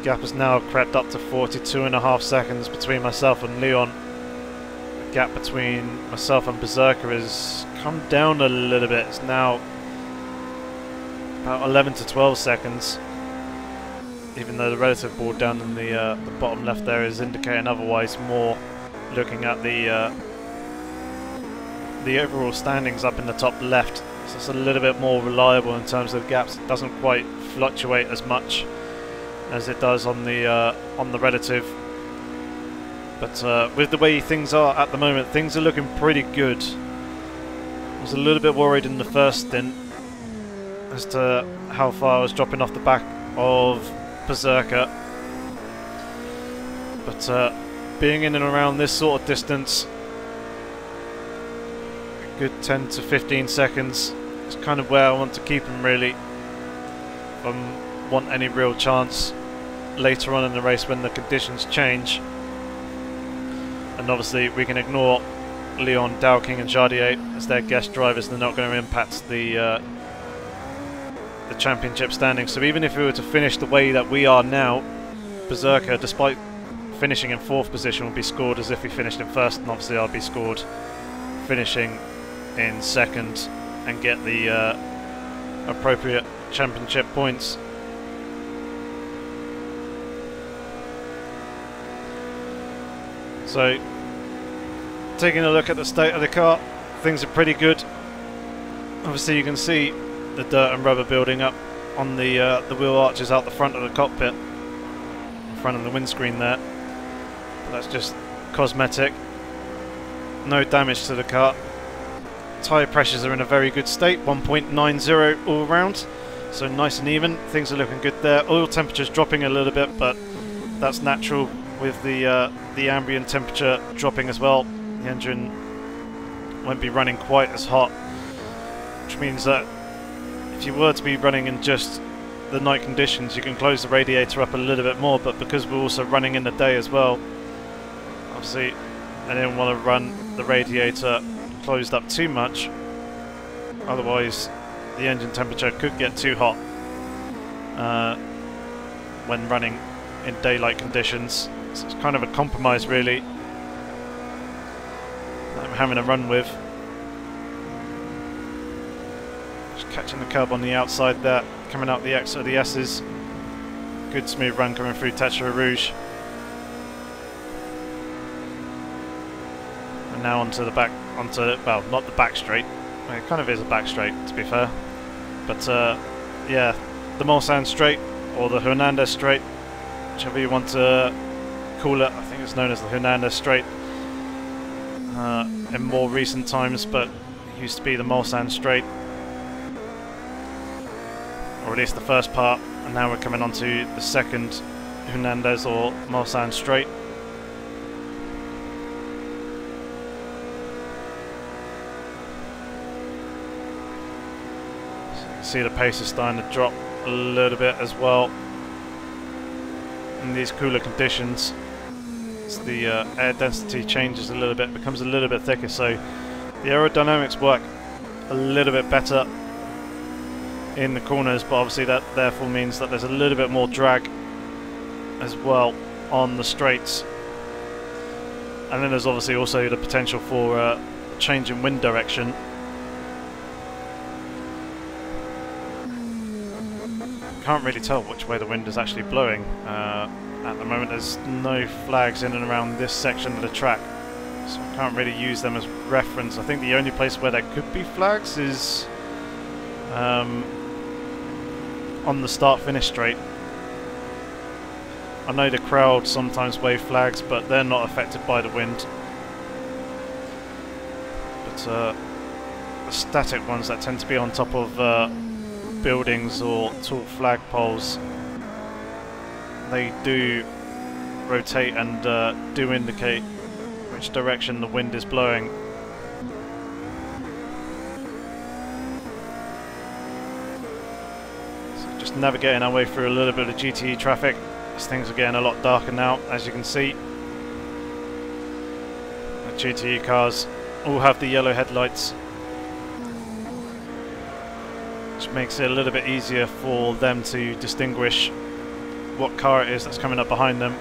Gap has now crept up to forty-two and a half seconds between myself and Leon. The gap between myself and Berserker has come down a little bit. It's now about eleven to twelve seconds. Even though the relative board down in the, uh, the bottom left there is indicating otherwise, more looking at the uh, the overall standings up in the top left. So it's a little bit more reliable in terms of gaps. It doesn't quite fluctuate as much as it does on the uh, on the relative. But uh, with the way things are at the moment, things are looking pretty good. I was a little bit worried in the first stint as to how far I was dropping off the back of Berserker, but uh, being in and around this sort of distance, a good ten to fifteen seconds is kind of where I want to keep him really, if I want any real chance later on in the race when the conditions change. And obviously we can ignore Leon, Darking and Jardier as their guest drivers, and they're not going to impact the uh, the championship standing. So even if we were to finish the way that we are now, Berserker, despite finishing in fourth position, would be scored as if he finished in first, and obviously I'll be scored finishing in second and get the uh, appropriate championship points. So taking a look at the state of the car, things are pretty good. Obviously you can see the dirt and rubber building up on the uh, the wheel arches out the front of the cockpit, in front of the windscreen there. But that's just cosmetic. No damage to the car. Tyre pressures are in a very good state, one point nine zero all round, so nice and even. Things are looking good there. Oil temperature's dropping a little bit, but that's natural with the uh, the ambient temperature dropping as well. The engine won't be running quite as hot, which means that if you were to be running in just the night conditions, you can close the radiator up a little bit more, but because we're also running in the day as well, obviously I didn't want to run the radiator closed up too much, otherwise the engine temperature could get too hot uh, when running in daylight conditions. So it's kind of a compromise really that I'm having a run with. Catching the curb on the outside there, coming out the X or the S's. Good smooth run coming through Tertre Rouge. And now onto the back, onto, well, not the back straight. It kind of is a back straight, to be fair. But, uh, yeah, the Mulsanne straight, or the Hunaudières straight, whichever you want to call it. I think it's known as the Hunaudières straight uh, in more recent times, but it used to be the Mulsanne straight. Or at least the first part, and now we're coming on to the second Hunaudières or Mulsanne straight. So you can see the pace is starting to drop a little bit as well. In these cooler conditions, so the uh, air density changes a little bit, becomes a little bit thicker, so the aerodynamics work a little bit better in the corners, but obviously that therefore means that there's a little bit more drag as well on the straights. And then there's obviously also the potential for a uh, change in wind direction. Can't really tell which way the wind is actually blowing uh, at the moment. There's no flags in and around this section of the track, so I can't really use them as reference. I think the only place where there could be flags is Um, on the start-finish straight. I know the crowd sometimes wave flags, but they're not affected by the wind. But uh, the static ones that tend to be on top of uh, buildings or tall flagpoles, they do rotate and uh, do indicate which direction the wind is blowing. Navigating our way through a little bit of G T E traffic as things are getting a lot darker now, as you can see. The G T E cars all have the yellow headlights, which makes it a little bit easier for them to distinguish what car it is that's coming up behind them.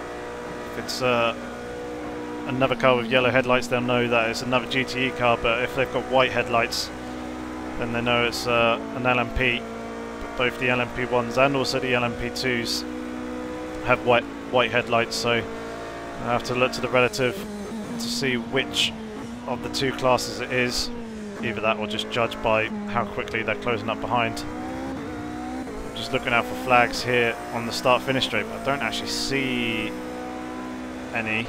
If it's uh, another car with yellow headlights, they'll know that it's another G T E car, but if they've got white headlights, then they know it's uh, an L M P. But both the L M P ones and also the L M P twos have white white headlights, so I have to look to the relative to see which of the two classes it is. Either that or just judge by how quickly they're closing up behind. Just looking out for flags here on the start finish straight, but I don't actually see any.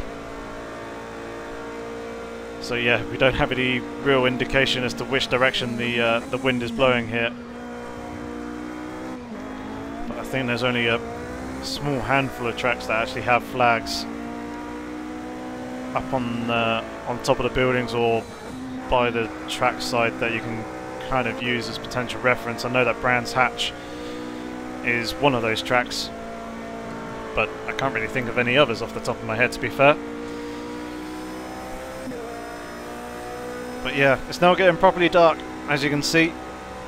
So yeah, we don't have any real indication as to which direction the uh, the wind is blowing here. But I think there's only a small handful of tracks that actually have flags up on uh, on top of the buildings or by the track side that you can kind of use as potential reference. I know that Brands Hatch is one of those tracks, but I can't really think of any others off the top of my head, to be fair. But yeah, it's now getting properly dark, as you can see,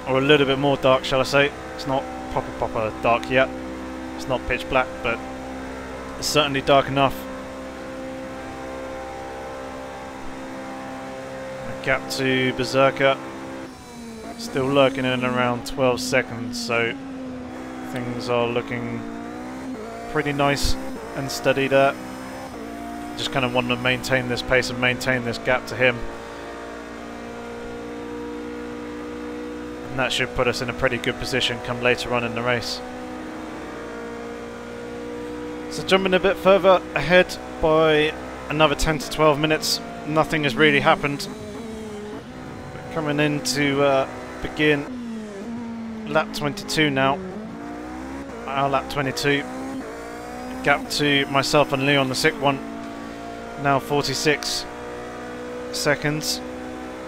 or a little bit more dark, shall I say. It's not proper proper dark yet. It's not pitch black, but it's certainly dark enough. The gap to Berserker still lurking in around twelve seconds, so things are looking pretty nice and steady there. Just kind of want to maintain this pace and maintain this gap to him. And that should put us in a pretty good position come later on in the race. So jumping a bit further ahead by another ten to twelve minutes, nothing has really happened. But coming in to uh, begin lap twenty-two now. Our lap twenty-two, gap to myself and Leon the sick one, now forty-six seconds.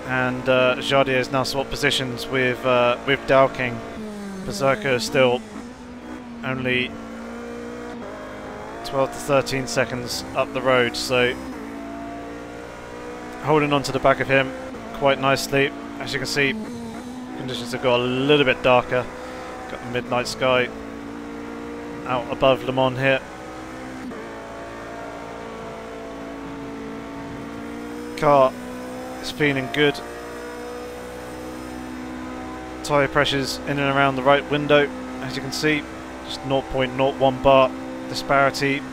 And uh, Jardier has now swapped positions with uh, with Darking. Berserker still only twelve to thirteen seconds up the road, so holding on to the back of him quite nicely. As you can see, conditions have got a little bit darker. Got the midnight sky out above Le Mans here. Car is feeling good. Tyre pressures in and around the right window, as you can see, just zero point zero one bar disparity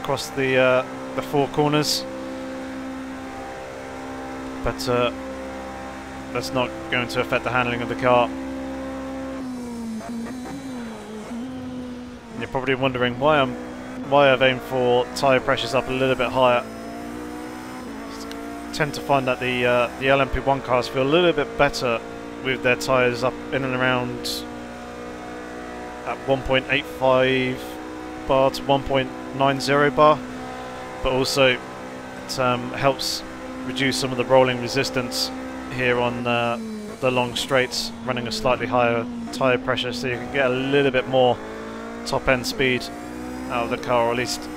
across the uh, the four corners. But uh, that's not going to affect the handling of the car. You're probably wondering why I'm why I've aimed for tyre pressures up a little bit higher. I tend to find that the uh, the L M P one cars feel a little bit better with their tyres up in and around at one point eight five bar to one point nine zero bar, but also it um, helps reduce some of the rolling resistance here on uh, the long straights, running a slightly higher tyre pressure, so you can get a little bit more top end speed out of the car, or at least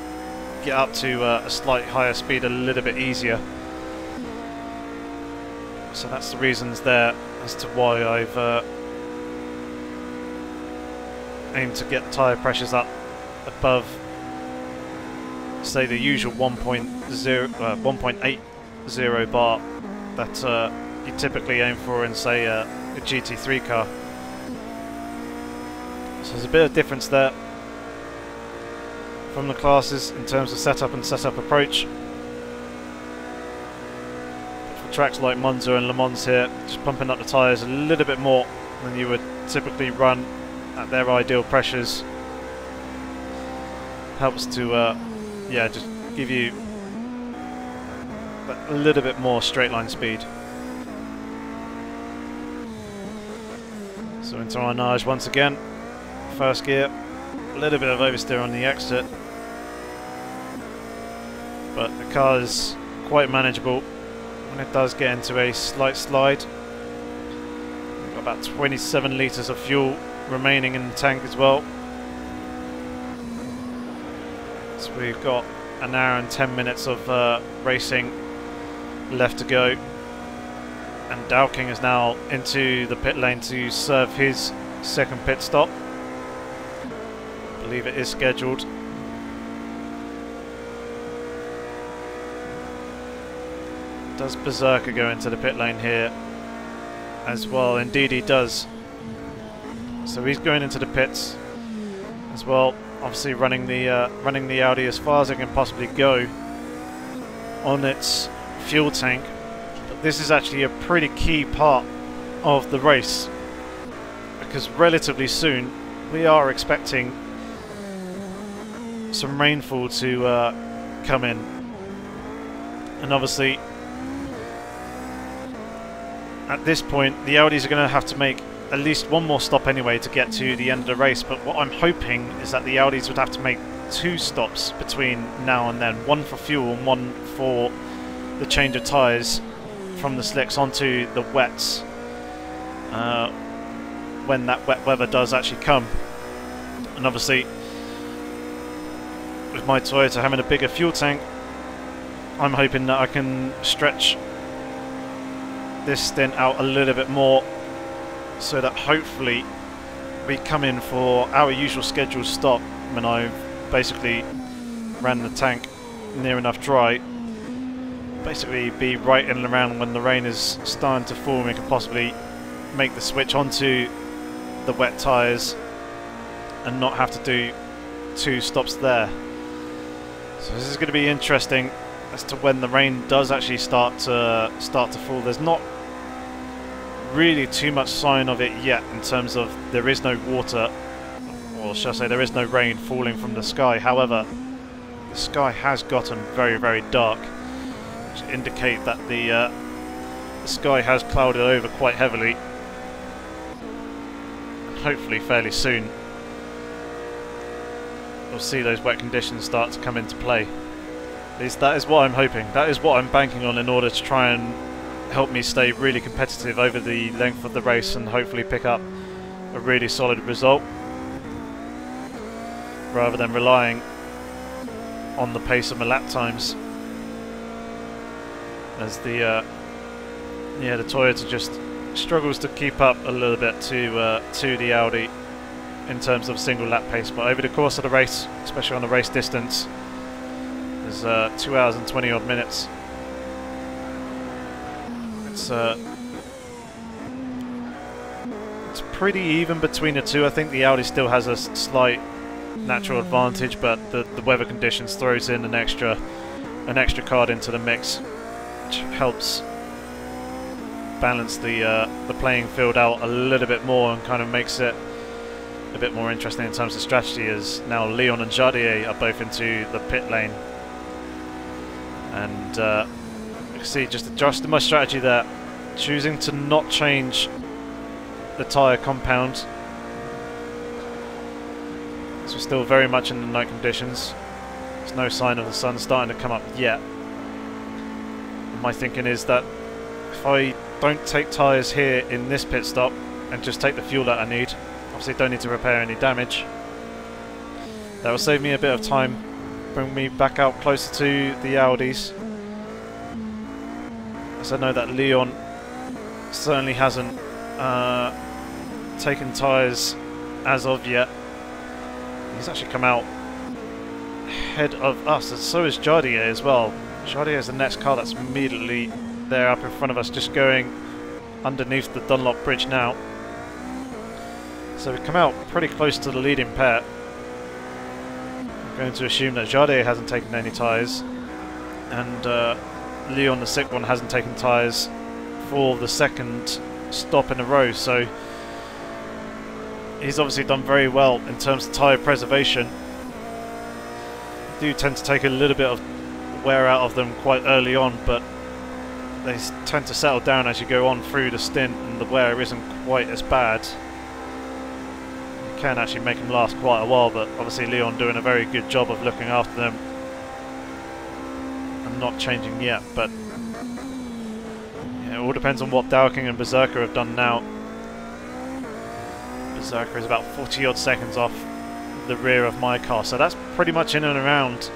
get up to uh, a slight higher speed a little bit easier. So that's the reasons there as to why I've uh, aimed to get tyre pressures up above, say, the usual one point eight zero bar that uh, you typically aim for in, say, uh, a G T three car. So there's a bit of difference there from the classes in terms of setup and setup approach. For tracks like Monza and Le Mans here, just pumping up the tyres a little bit more than you would typically run at their ideal pressures helps to, uh, yeah, just give you a little bit more straight line speed. So into Arnage once again. First gear, a little bit of oversteer on the exit, but the car is quite manageable when it does get into a slight slide. We've got about twenty-seven litres of fuel remaining in the tank as well, so we've got an hour and ten minutes of uh, racing left to go. And Darking is now into the pit lane to serve his second pit stop. believe it is scheduled. Does Berserker go into the pit lane here as well? Indeed he does. So he's going into the pits as well, obviously running the uh, running the Audi as far as it can possibly go on its fuel tank. But this is actually a pretty key part of the race, because relatively soon we are expecting some rainfall to uh, come in, and obviously at this point the Audis are going to have to make at least one more stop anyway to get to the end of the race. But what I'm hoping is that the Audis would have to make two stops between now and then, one for fuel and one for the change of tyres from the slicks onto the wets, uh, when that wet weather does actually come. And obviously with my Toyota having a bigger fuel tank, I'm hoping that I can stretch this stint out a little bit more, so that hopefully we come in for our usual scheduled stop when I've basically ran the tank near enough dry. Basically be right in and around when the rain is starting to fall and we can possibly make the switch onto the wet tyres and not have to do two stops there. So this is going to be interesting as to when the rain does actually start to start to fall. There's not really too much sign of it yet, in terms of there is no water, or shall I say there is no rain falling from the sky. However, the sky has gotten very very dark, which indicate that the, uh, the sky has clouded over quite heavily, and hopefully fairly soon we'll see those wet conditions start to come into play. At least that is what I'm hoping, that is what I'm banking on, in order to try and help me stay really competitive over the length of the race and hopefully pick up a really solid result, rather than relying on the pace of my lap times, as the uh, yeah the Toyota just struggles to keep up a little bit to uh, to the Audi in terms of single lap pace. But over the course of the race, especially on the race distance, there's uh, two hours and twenty odd minutes. Uh, it's pretty even between the two. I think the Audi still has a slight natural advantage, but the, the weather conditions throws in an extra an extra card into the mix, which helps balance the uh, the playing field out a little bit more and kind of makes it a bit more interesting in terms of strategy, as now Leon and Jardier are both into the pit lane. And uh, see, just adjusting my strategy there, choosing to not change the tyre compound. So we're still very much in the night conditions. There's no sign of the sun starting to come up yet. And my thinking is that if I don't take tyres here in this pit stop and just take the fuel that I need, obviously don't need to repair any damage, that will save me a bit of time, bring me back out closer to the Audis. As I know that Leon certainly hasn't uh, taken tyres as of yet. He's actually come out ahead of us, and so is Jardier as well. Jardier is the next car that's immediately there up in front of us, just going underneath the Dunlop bridge now. So we've come out pretty close to the leading pair. I'm going to assume that Jardier hasn't taken any tyres, and Uh, Leon the sick one hasn't taken tyres for the second stop in a row, so he's obviously done very well in terms of tyre preservation. They do tend to take a little bit of wear out of them quite early on, but they tend to settle down as you go on through the stint, and the wear isn't quite as bad. You can actually make them last quite a while, but obviously Leon doing a very good job of looking after them. Not changing yet, but yeah, it all depends on what Darking and Berserker have done now. Berserker is about forty odd seconds off the rear of my car, so that's pretty much in and around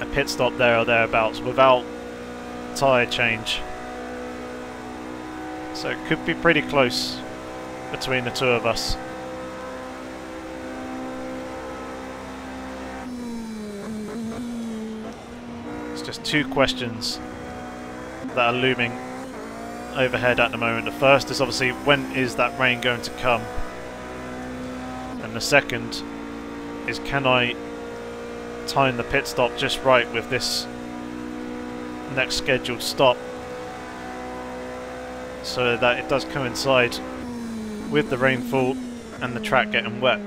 a pit stop there or thereabouts without tyre change. So it could be pretty close between the two of us. Just two questions that are looming overhead at the moment. The first is obviously, when is that rain going to come? And the second is, can I time the pit stop just right with this next scheduled stop so that it does coincide with the rainfall and the track getting wet?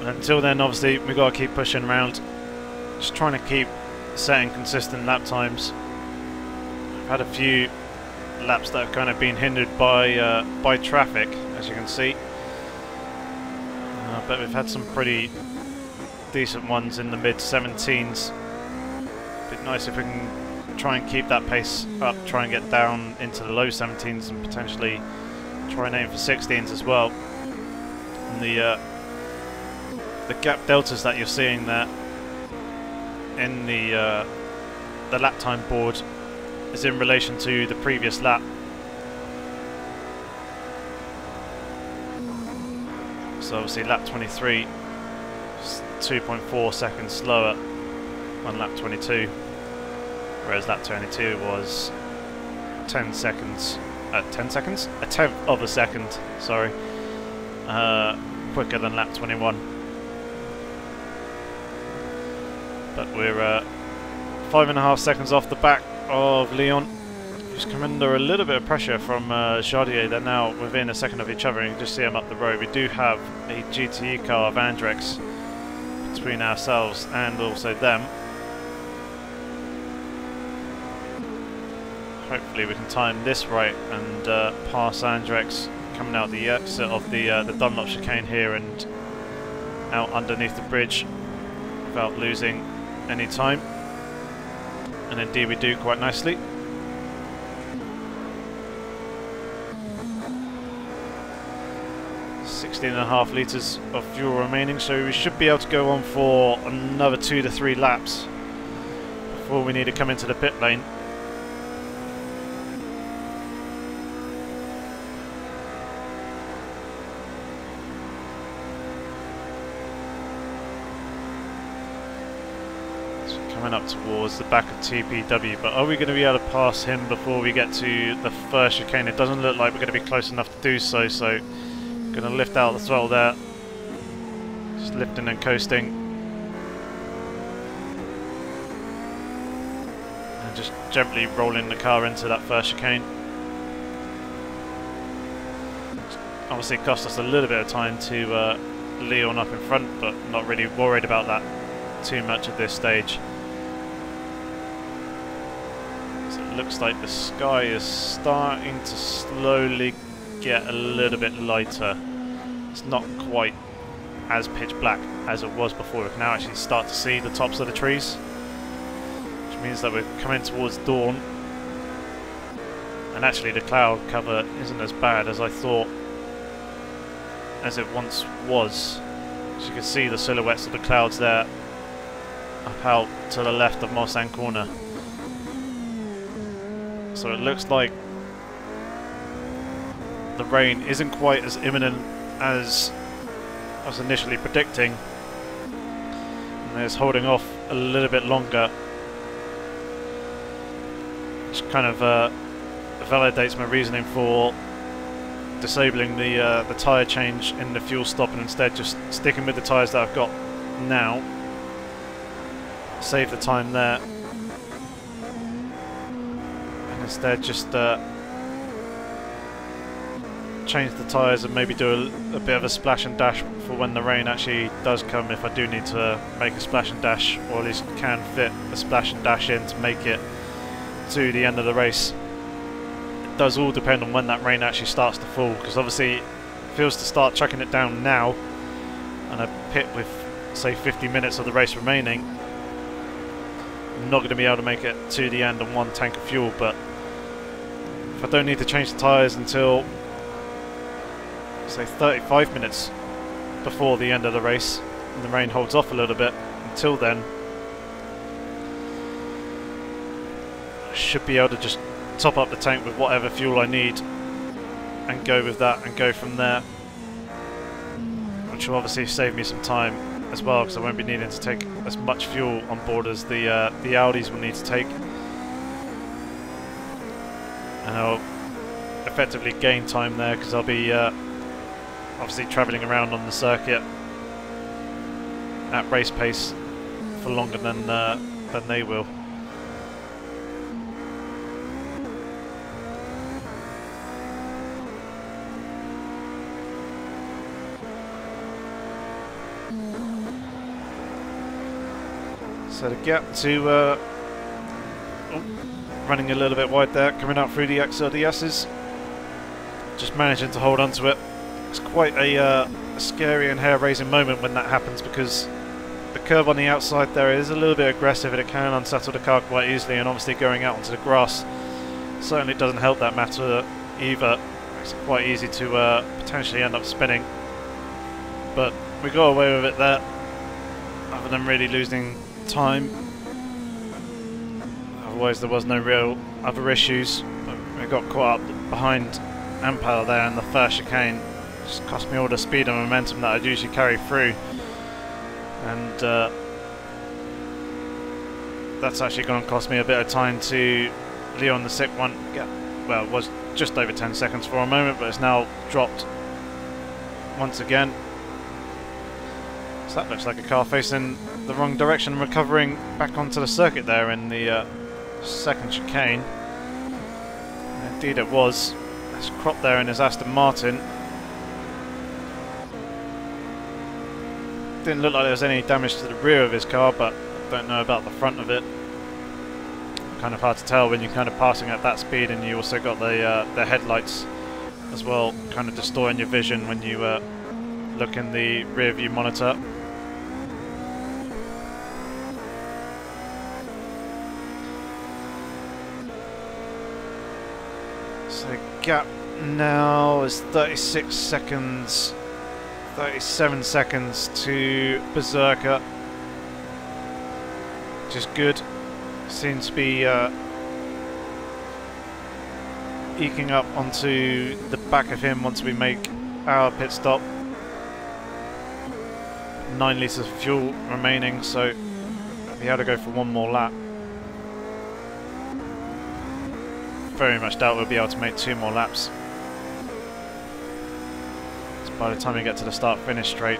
Until then, obviously, we've got to keep pushing around, just trying to keep setting consistent lap times. I've had a few laps that have kind of been hindered by uh, by traffic, as you can see, uh, but we've had some pretty decent ones in the mid seventeens. It'd be nice if we can try and keep that pace up, try and get down into the low seventeens and potentially try and aim for sixteens as well. And the uh, the gap deltas that you're seeing there in the uh, the lap time board is in relation to the previous lap. So obviously lap twenty-three is two point four seconds slower on lap twenty-two, whereas lap twenty-two was ten seconds, uh, ten seconds? A tenth of a second, sorry, uh, quicker than lap twenty-one. But we're uh, five and a half seconds off the back of Leon, who's come under a little bit of pressure from uh, Jardier. They're now within a second of each other, and you can just see them up the road. We do have a G T E car of Andrax between ourselves and also them. Hopefully we can time this right and uh, pass Andrax coming out the exit of the, uh, the Dunlop chicane here and out underneath the bridge without losing any time. And indeed we do, quite nicely. sixteen and a half litres of fuel remaining, so we should be able to go on for another two to three laps before we need to come into the pit lane. Coming up towards the back of T P W, but are we going to be able to pass him before we get to the first chicane? It doesn't look like we're going to be close enough to do so, so going to lift out as well there. Just lifting and coasting. And just gently rolling the car into that first chicane. Obviously it cost us a little bit of time to uh, Leon up in front, but not really worried about that too much at this stage. Looks like the sky is starting to slowly get a little bit lighter. It's not quite as pitch black as it was before. We can now actually start to see the tops of the trees, which means that we're coming towards dawn. And actually the cloud cover isn't as bad as I thought, as it once was. As you can see the silhouettes of the clouds there up out to the left of Mulsanne Corner. So it looks like the rain isn't quite as imminent as I was initially predicting, and it's holding off a little bit longer, which kind of uh, validates my reasoning for disabling the uh, the tyre change in the fuel stop and instead just sticking with the tyres that I've got now. Save the time there. Instead, just uh, change the tyres and maybe do a, a bit of a splash and dash for when the rain actually does come, if I do need to make a splash and dash, or at least can fit a splash and dash in to make it to the end of the race. It does all depend on when that rain actually starts to fall, because obviously it feels to start chucking it down now, and a pit with, say, fifty minutes of the race remaining, I'm not going to be able to make it to the end on one tank of fuel. But if I don't need to change the tyres until, say, thirty-five minutes before the end of the race, and the rain holds off a little bit until then, I should be able to just top up the tank with whatever fuel I need and go with that and go from there, which will obviously save me some time as well, because I won't be needing to take as much fuel on board as the uh, the Audis will need to take, and I'll effectively gain time there because I'll be uh, obviously travelling around on the circuit at race pace for longer than uh, than they will. So the gap to uh, oh, running a little bit wide there, coming out through the X L D S's, just managing to hold on to it. It's quite a, uh, a scary and hair-raising moment when that happens, because the curve on the outside there is a little bit aggressive and it can unsettle the car quite easily, and obviously going out onto the grass certainly doesn't help that matter either. It's quite easy to uh, potentially end up spinning, but we got away with it there, other than really losing time. Otherwise there was no real other issues, but we got caught up behind Ampere there in the first chicane. Just cost me all the speed and momentum that I'd usually carry through, and uh, that's actually going to cost me a bit of time to Leon the sick one. Well, it was just over ten seconds for a moment, but it's now dropped once again. So that looks like a car facing the wrong direction and recovering back onto the circuit there in the uh, second chicane. And indeed it was. There's a crop there in his Aston Martin. Didn't look like there was any damage to the rear of his car, but don't know about the front of it. Kind of hard to tell when you're kind of passing at that speed, and you also got the, uh, the headlights as well, kind of distorting your vision when you uh, look in the rear view monitor. The gap now is thirty-six seconds, thirty-seven seconds to Berserker, which is good. Seems to be uh, eking up onto the back of him once we make our pit stop. Nine litres of fuel remaining, so we'll be able to go for one more lap. Very much doubt we'll be able to make two more laps. So by the time we get to the start-finish straight,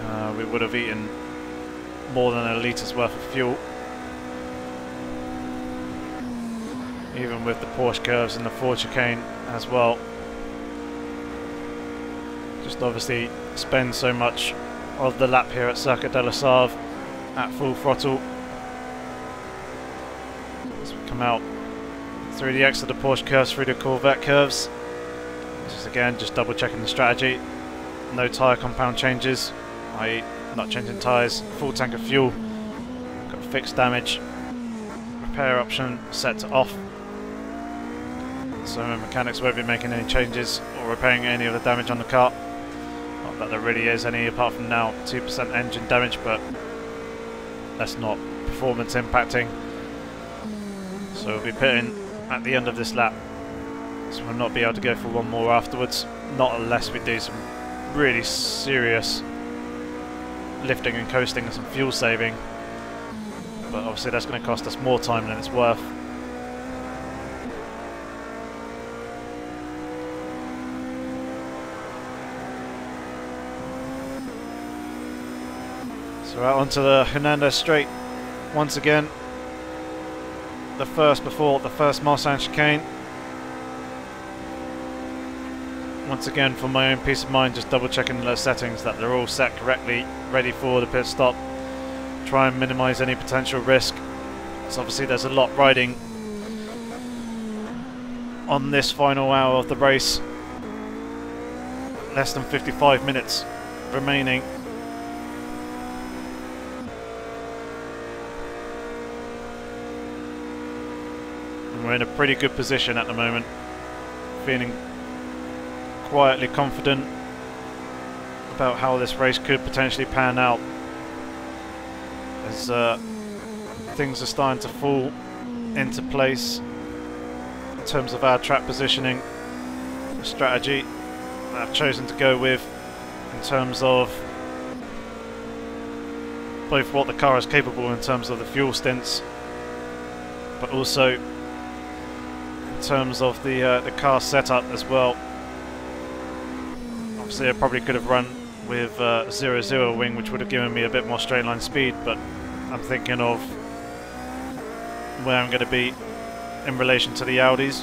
uh, we would have eaten more than a litre's worth of fuel. Even with the Porsche curves and the Ford chicane as well. Just obviously spend so much of the lap here at Circuit de la Sarthe at full throttle. Out through the exit of the Porsche curves, through the Corvette curves. Just again, just double checking the strategy. No tyre compound changes, that is not changing tyres, full tank of fuel. Got fixed damage. Repair option set to off. So mechanics won't be making any changes or repairing any of the damage on the car. Not that there really is any apart from now two percent engine damage, but that's not performance impacting. So we'll be pitting at the end of this lap, so we'll not be able to go for one more afterwards, not unless we do some really serious lifting and coasting and some fuel saving, but obviously that's going to cost us more time than it's worth. So out onto the Hunaudières straight once again. The first before the first Mulsanne chicane. Once again, for my own peace of mind, just double checking the settings that they're all set correctly, ready for the pit stop. Try and minimise any potential risk. So obviously there's a lot riding on this final hour of the race. Less than fifty-five minutes remaining. We're in a pretty good position at the moment, feeling quietly confident about how this race could potentially pan out, as uh, things are starting to fall into place in terms of our track positioning, the strategy that I've chosen to go with in terms of both what the car is capable in terms of the fuel stints, but also in terms of the uh, the car setup as well. Obviously, I probably could have run with uh, a zero zero wing, which would have given me a bit more straight line speed, but I'm thinking of where I'm going to be in relation to the Audis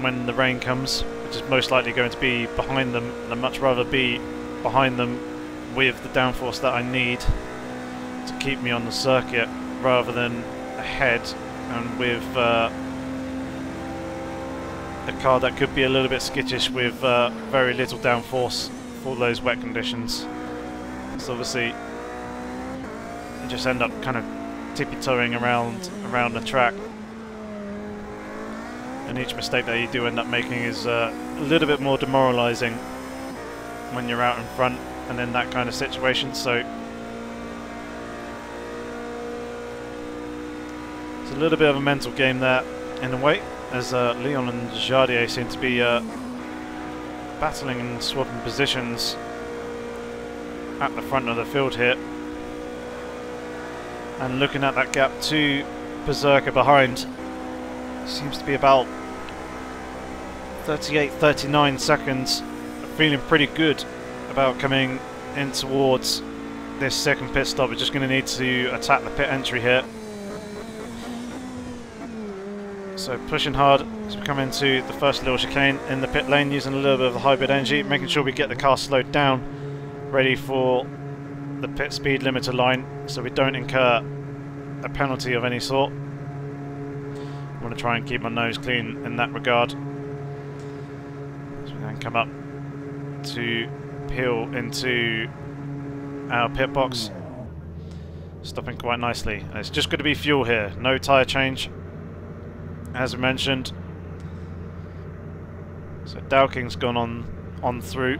when the rain comes, which is most likely going to be behind them, and I'd much rather be behind them with the downforce that I need to keep me on the circuit rather than ahead and with uh, a car that could be a little bit skittish with uh, very little downforce for those wet conditions. So obviously you just end up kind of tippy-toeing around around the track, and each mistake that you do end up making is uh, a little bit more demoralizing when you're out in front and in that kind of situation. So it's a little bit of a mental game there in a way, as uh, Leon and Jardier seem to be uh, battling and swapping positions at the front of the field here, and looking at that gap to Berserker behind, seems to be about thirty-eight, thirty-nine seconds. I'm feeling pretty good about coming in towards this second pit stop. We're just going to need to attack the pit entry here. So pushing hard as we come into the first little chicane in the pit lane, using a little bit of the hybrid energy, making sure we get the car slowed down, ready for the pit speed limiter line, so we don't incur a penalty of any sort. I want to try and keep my nose clean in that regard. So we then come up to peel into our pit box, stopping quite nicely. And it's just going to be fuel here, no tyre change, as I mentioned. So Darking's gone on on through.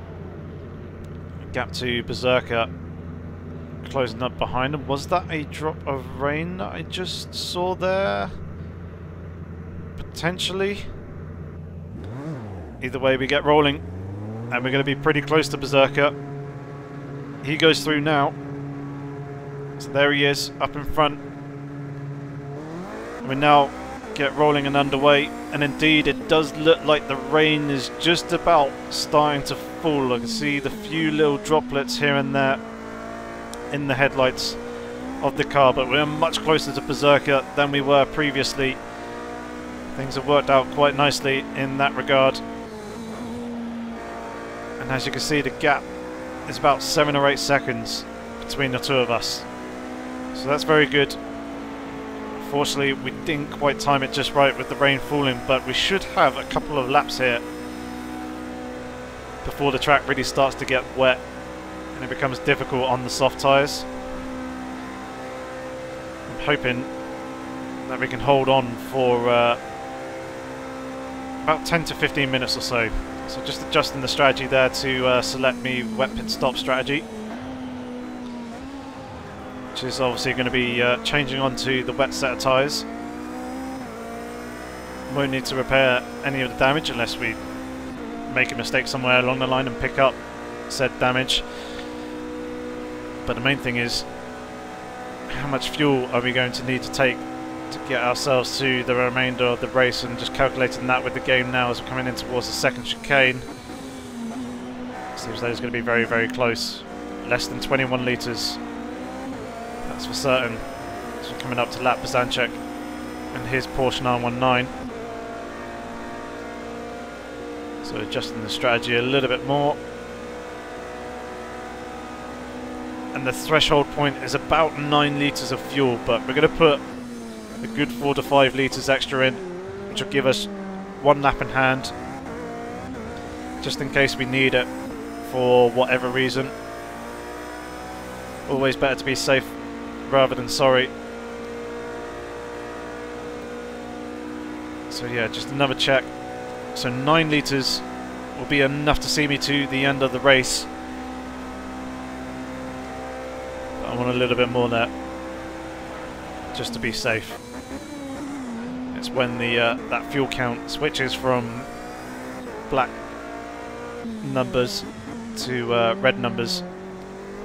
Gap to Berserker closing up behind him. Was that a drop of rain that I just saw there? Potentially. Either way, we get rolling, and we're going to be pretty close to Berserker. He goes through now. So there he is, up in front. We're now get rolling and underway, and indeed it does look like the rain is just about starting to fall. I can see the few little droplets here and there in the headlights of the car, but we're much closer to Berserker than we were previously. Things have worked out quite nicely in that regard, and as you can see, the gap is about seven or eight seconds between the two of us, so that's very good. Unfortunately, we didn't quite time it just right with the rain falling, but we should have a couple of laps here before the track really starts to get wet and it becomes difficult on the soft tyres. I'm hoping that we can hold on for uh, about ten to fifteen minutes or so. So just adjusting the strategy there to uh, select me wet pit stop strategy, which is obviously going to be uh, changing onto the wet set of tyres. Won't need to repair any of the damage unless we make a mistake somewhere along the line and pick up said damage. But the main thing is, how much fuel are we going to need to take to get ourselves to the remainder of the race, and just calculating that with the game now as we're coming in towards the second chicane. Seems like it's going to be very, very close. Less than twenty-one litres. That's for certain. So coming up to lap Brzancek and his Porsche nine one nine. So adjusting the strategy a little bit more. And the threshold point is about nine litres of fuel, but we're going to put a good four to five litres extra in, which will give us one lap in hand, just in case we need it for whatever reason. Always better to be safe rather than sorry. So yeah, just another check. So nine litres will be enough to see me to the end of the race, but I want a little bit more there just to be safe. that's when the uh, that fuel count switches from black numbers to uh, red numbers.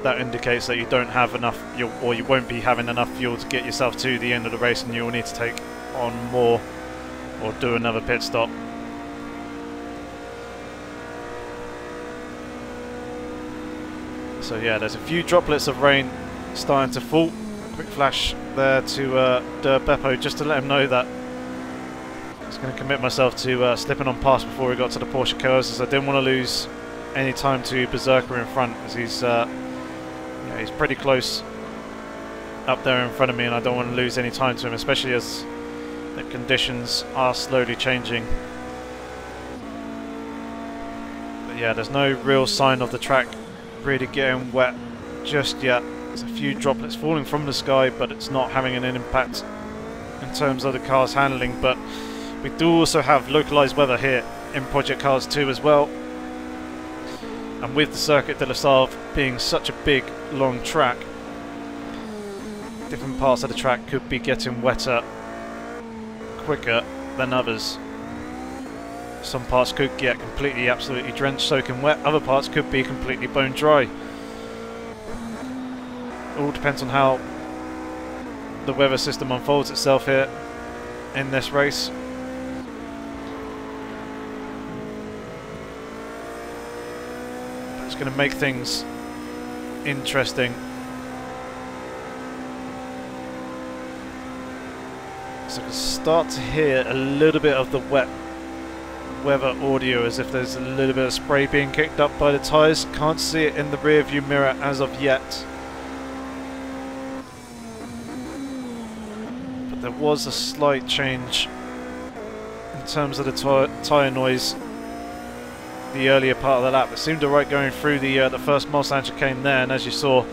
That indicates that you don't have enough, you'll, or you won't be having enough fuel to get yourself to the end of the race, and you'll need to take on more or do another pit stop. So yeah, there's a few droplets of rain starting to fall. Quick flash there to uh, Der Beppo just to let him know that I was going to commit myself to uh, slipping on past before we got to the Porsche Curves, as I didn't want to lose any time to Berserker in front, as he's uh, you know, he's pretty close up there in front of me, and I don't want to lose any time to him, especially as the conditions are slowly changing. But yeah, there's no real sign of the track really getting wet just yet. There's a few droplets falling from the sky, but it's not having an impact in terms of the car's handling. But we do also have localized weather here in Project Cars two as well, and with the Circuit de la Sarthe being such a big long track, different parts of the track could be getting wetter quicker than others. Some parts could get completely, absolutely drenched, soaking wet. Other parts could be completely bone dry. All depends on how the weather system unfolds itself here in this race. It's going to make things interesting. So I can start to hear a little bit of the wet weather audio, as if there's a little bit of spray being kicked up by the tyres. Can't see it in the rear view mirror as of yet, but there was a slight change in terms of the tyre noise the earlier part of the lap. It seemed alright going through the uh, the first Mulsanne chicane there, and as you saw,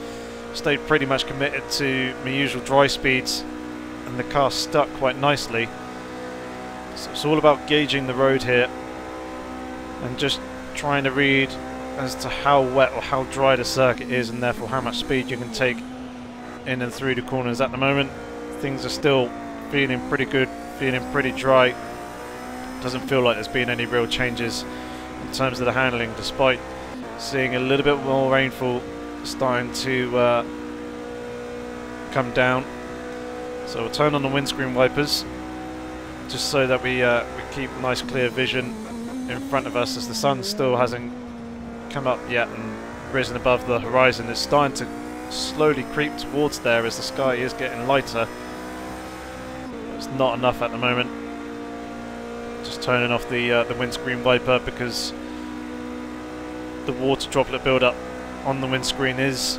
stayed pretty much committed to my usual dry speeds, and the car stuck quite nicely. So it's all about gauging the road here and just trying to read as to how wet or how dry the circuit is, and therefore how much speed you can take in and through the corners. At the moment, things are still feeling pretty good, feeling pretty dry. Doesn't feel like there's been any real changes in terms of the handling, despite seeing a little bit more rainfall starting to uh, come down. So we'll turn on the windscreen wipers just so that we, uh, we keep nice clear vision in front of us, as the sun still hasn't come up yet and risen above the horizon. It's starting to slowly creep towards there as the sky is getting lighter. It's not enough at the moment. Just turning off the uh, the windscreen wiper, because the water droplet buildup on the windscreen is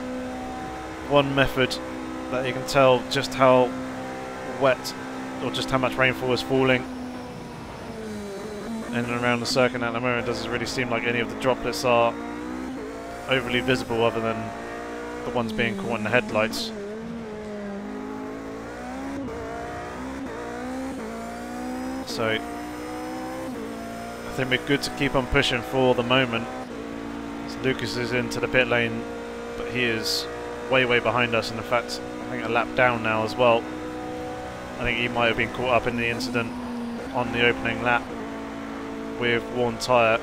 one method that you can tell just how wet or just how much rainfall is falling in and around the circuit. At the moment, it doesn't really seem like any of the droplets are overly visible, other than the ones being caught in the headlights. So I think we're good to keep on pushing for the moment. So Lucas is into the pit lane, but he is way, way behind us. And in fact, I think a lap down now as well. I think he might have been caught up in the incident on the opening lap with WarnTyre.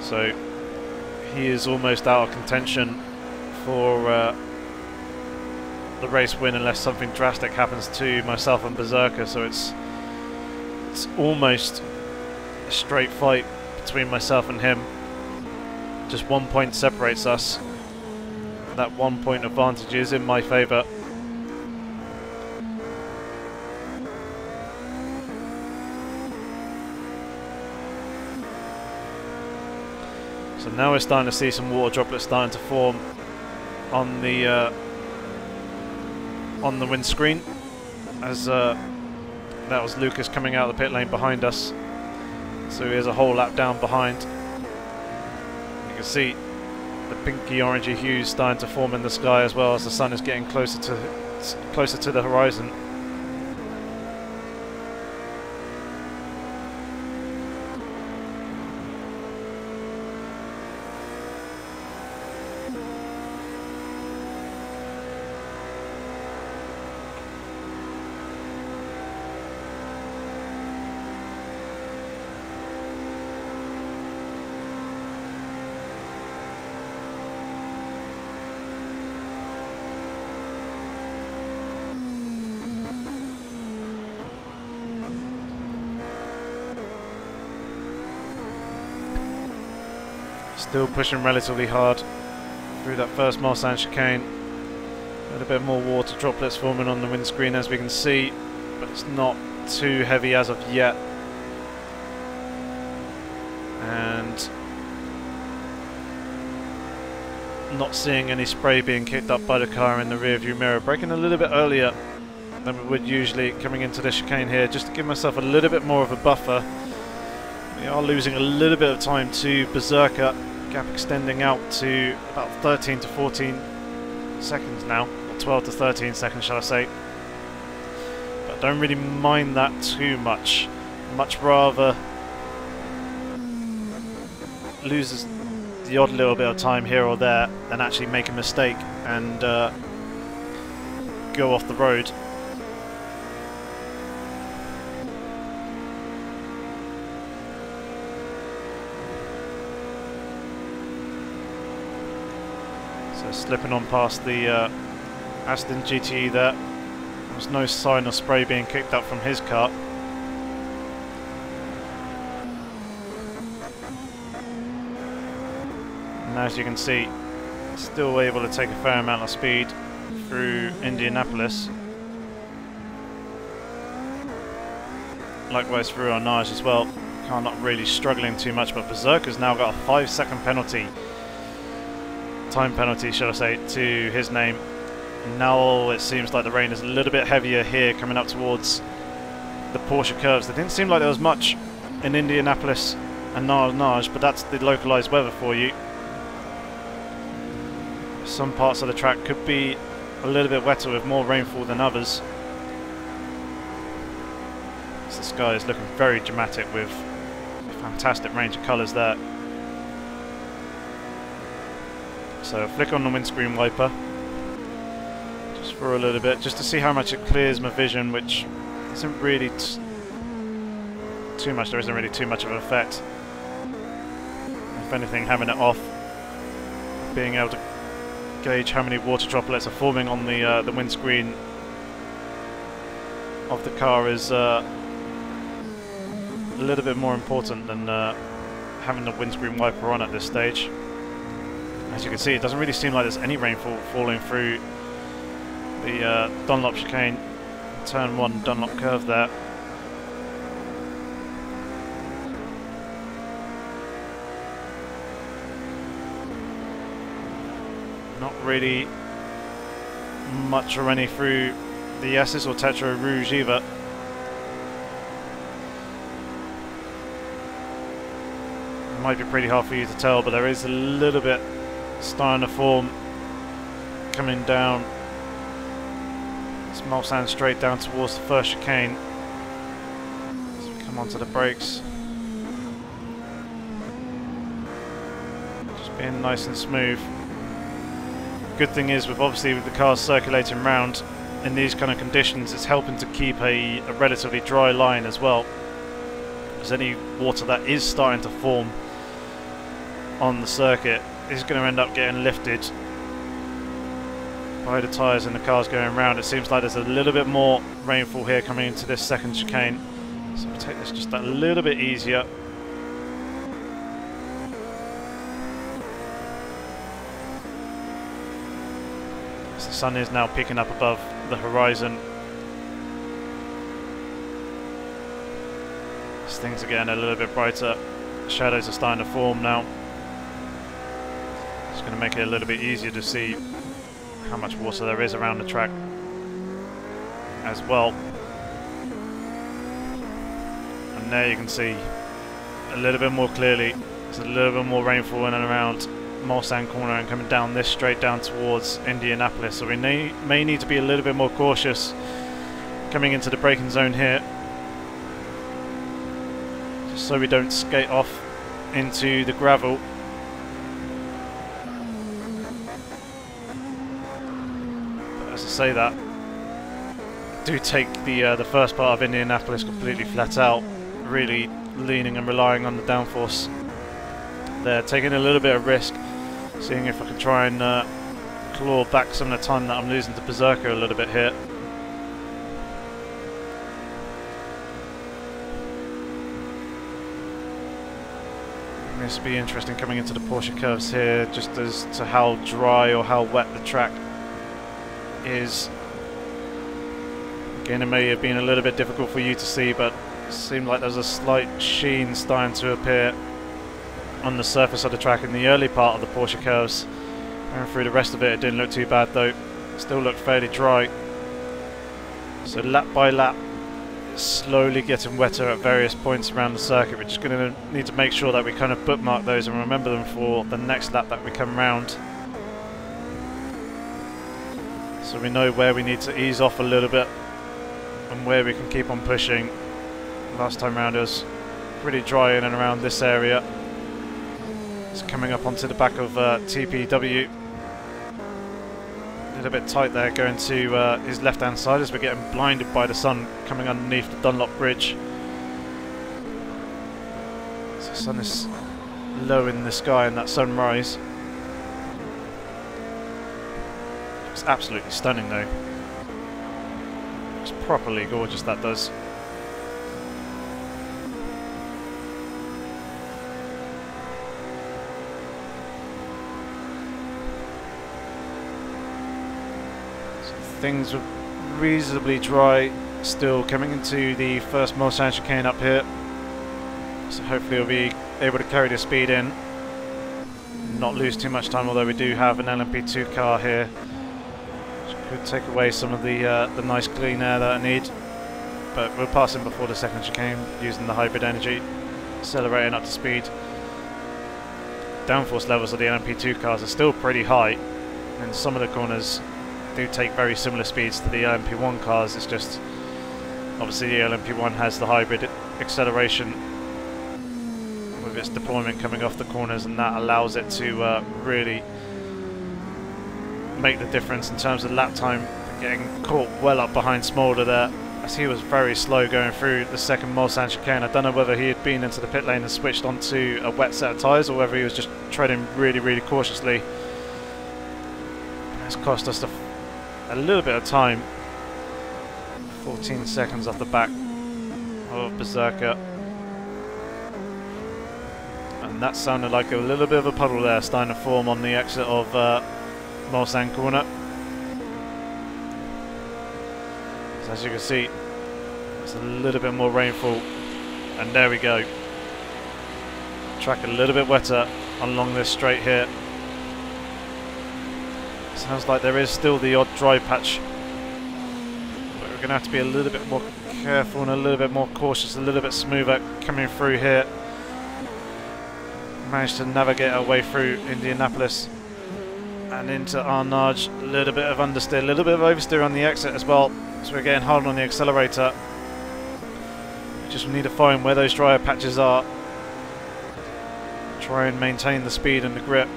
So he is almost out of contention for uh, the race win, unless something drastic happens to myself and Berserker. So it's It's almost a straight fight between myself and him. Just one point separates us. That one point advantage is in my favour. So now we're starting to see some water droplets starting to form on the uh, on the windscreen, as uh, that was Lucas coming out of the pit lane behind us. So he is a whole lap down behind. You can see the pinky orangey hues starting to form in the sky, as well as the sun is getting closer to closer to the horizon. Still pushing relatively hard through that first Mulsanne chicane. A little bit more water droplets forming on the windscreen as we can see, but it's not too heavy as of yet. And not seeing any spray being kicked up by the car in the rearview mirror. Braking a little bit earlier than we would usually coming into the chicane here, just to give myself a little bit more of a buffer. We are losing a little bit of time to Berserker, gap extending out to about thirteen to fourteen seconds now, twelve to thirteen seconds shall I say, but don't really mind that too much. Much rather loses the odd little bit of time here or there than actually make a mistake and uh, go off the road. So slipping on past the uh, Aston G T E there. There was no sign of spray being kicked up from his car. And as you can see, still able to take a fair amount of speed through Indianapolis. Likewise through Arnage as well. Car not really struggling too much, but Berserker's now got a five second penalty. Time penalty, shall I say, to his name. And now it seems like the rain is a little bit heavier here coming up towards the Porsche Curves. There didn't seem like there was much in Indianapolis and Arnage, but that's the localised weather for you. Some parts of the track could be a little bit wetter with more rainfall than others. So the sky is looking very dramatic with a fantastic range of colours there. So a flick on the windscreen wiper just for a little bit, just to see how much it clears my vision, which isn't really t too much. There isn't really too much of an effect. If anything, having it off, being able to gauge how many water droplets are forming on the uh, the windscreen of the car is uh, a little bit more important than uh, having the windscreen wiper on at this stage. As you can see, it doesn't really seem like there's any rainfall falling through the uh, Dunlop chicane, turn one Dunlop curve there. Not really much or any through the S's or Tertre Rouge either. It might be pretty hard for you to tell, but there is a little bit starting to form coming down. It's Mulsanne straight down towards the first chicane as we come onto the brakes. Just being nice and smooth. Good thing is, with obviously with the cars circulating round in these kind of conditions, it's helping to keep a, a relatively dry line as well, because any water that is starting to form on the circuit is going to end up getting lifted by the tyres and the cars going round. It seems like there's a little bit more rainfall here coming into this second chicane, so we'll take this just a little bit easier. As the sun is now picking up above the horizon, as things are getting a little bit brighter, shadows are starting to form now. Going to make it a little bit easier to see how much water there is around the track as well. And there you can see a little bit more clearly, there's a little bit more rainfall in and around Mulsanne corner and coming down this straight down towards Indianapolis, so we may, may need to be a little bit more cautious coming into the braking zone here, just so we don't skate off into the gravel. Say that, do take the uh, the first part of Indianapolis completely flat out, really leaning and relying on the downforce there, taking a little bit of risk, seeing if I can try and uh, claw back some of the time that I'm losing to Berserker a little bit here. This will be interesting coming into the Porsche Curves here, just as to how dry or how wet the track is. Again, it may have been a little bit difficult for you to see, but it seemed like there's a slight sheen starting to appear on the surface of the track in the early part of the Porsche Curves. And through the rest of it, it didn't look too bad though. It still looked fairly dry. So lap by lap, it's slowly getting wetter at various points around the circuit. We're just going to need to make sure that we kind of bookmark those and remember them for the next lap that we come round. So we know where we need to ease off a little bit and where we can keep on pushing. Last time round it was pretty dry in and around this area. It's coming up onto the back of uh, T P W. A little bit tight there going to uh, his left hand side as we're getting blinded by the sun coming underneath the Dunlop bridge. So the sun is low in the sky and that sunrise. It's absolutely stunning though. It's properly gorgeous, that does. Things were reasonably dry still coming into the first Mulsanne chicane up here, so hopefully we'll be able to carry the speed in, not lose too much time, although we do have an L M P two car here, which could take away some of the uh, the nice clean air that I need, but we'll pass him before the second chicane using the hybrid energy, accelerating up to speed. Downforce levels of the L M P two cars are still pretty high, and some of the corners do take very similar speeds to the L M P one cars. It's just obviously the L M P one has the hybrid acceleration with its deployment coming off the corners, and that allows it to uh, really make the difference in terms of lap time. Getting caught well up behind Smolder there as he was very slow going through the second Mulsanne chicane. I don't know whether he had been into the pit lane and switched onto a wet set of tyres or whether he was just treading really really cautiously. It's cost us the a little bit of time, fourteen seconds off the back of Berserker, and that sounded like a little bit of a puddle there starting to form on the exit of uh, Mulsanne corner. So as you can see, it's a little bit more rainfall, and there we go, track a little bit wetter along this straight here. Sounds like there is still the odd dry patch, but we're going to have to be a little bit more careful and a little bit more cautious, a little bit smoother coming through here. Managed to navigate our way through Indianapolis and into Arnage. A little bit of understeer, a little bit of oversteer on the exit as well, so we're getting hard on the accelerator. We just need to find where those drier patches are, try and maintain the speed and the grip.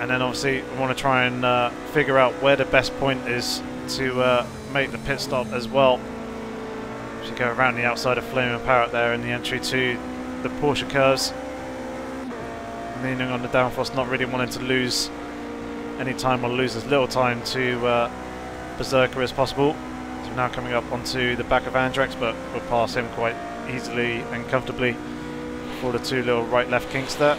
And then obviously we want to try and uh, figure out where the best point is to uh, make the pit stop as well. So go around the outside of Flame and Parrot there in the entry to the Porsche Curves. Leaning on the downforce, not really wanting to lose any time or lose as little time to uh, Berserker as possible. So now coming up onto the back of Andrax, but we'll pass him quite easily and comfortably for the two little right-left kinks there.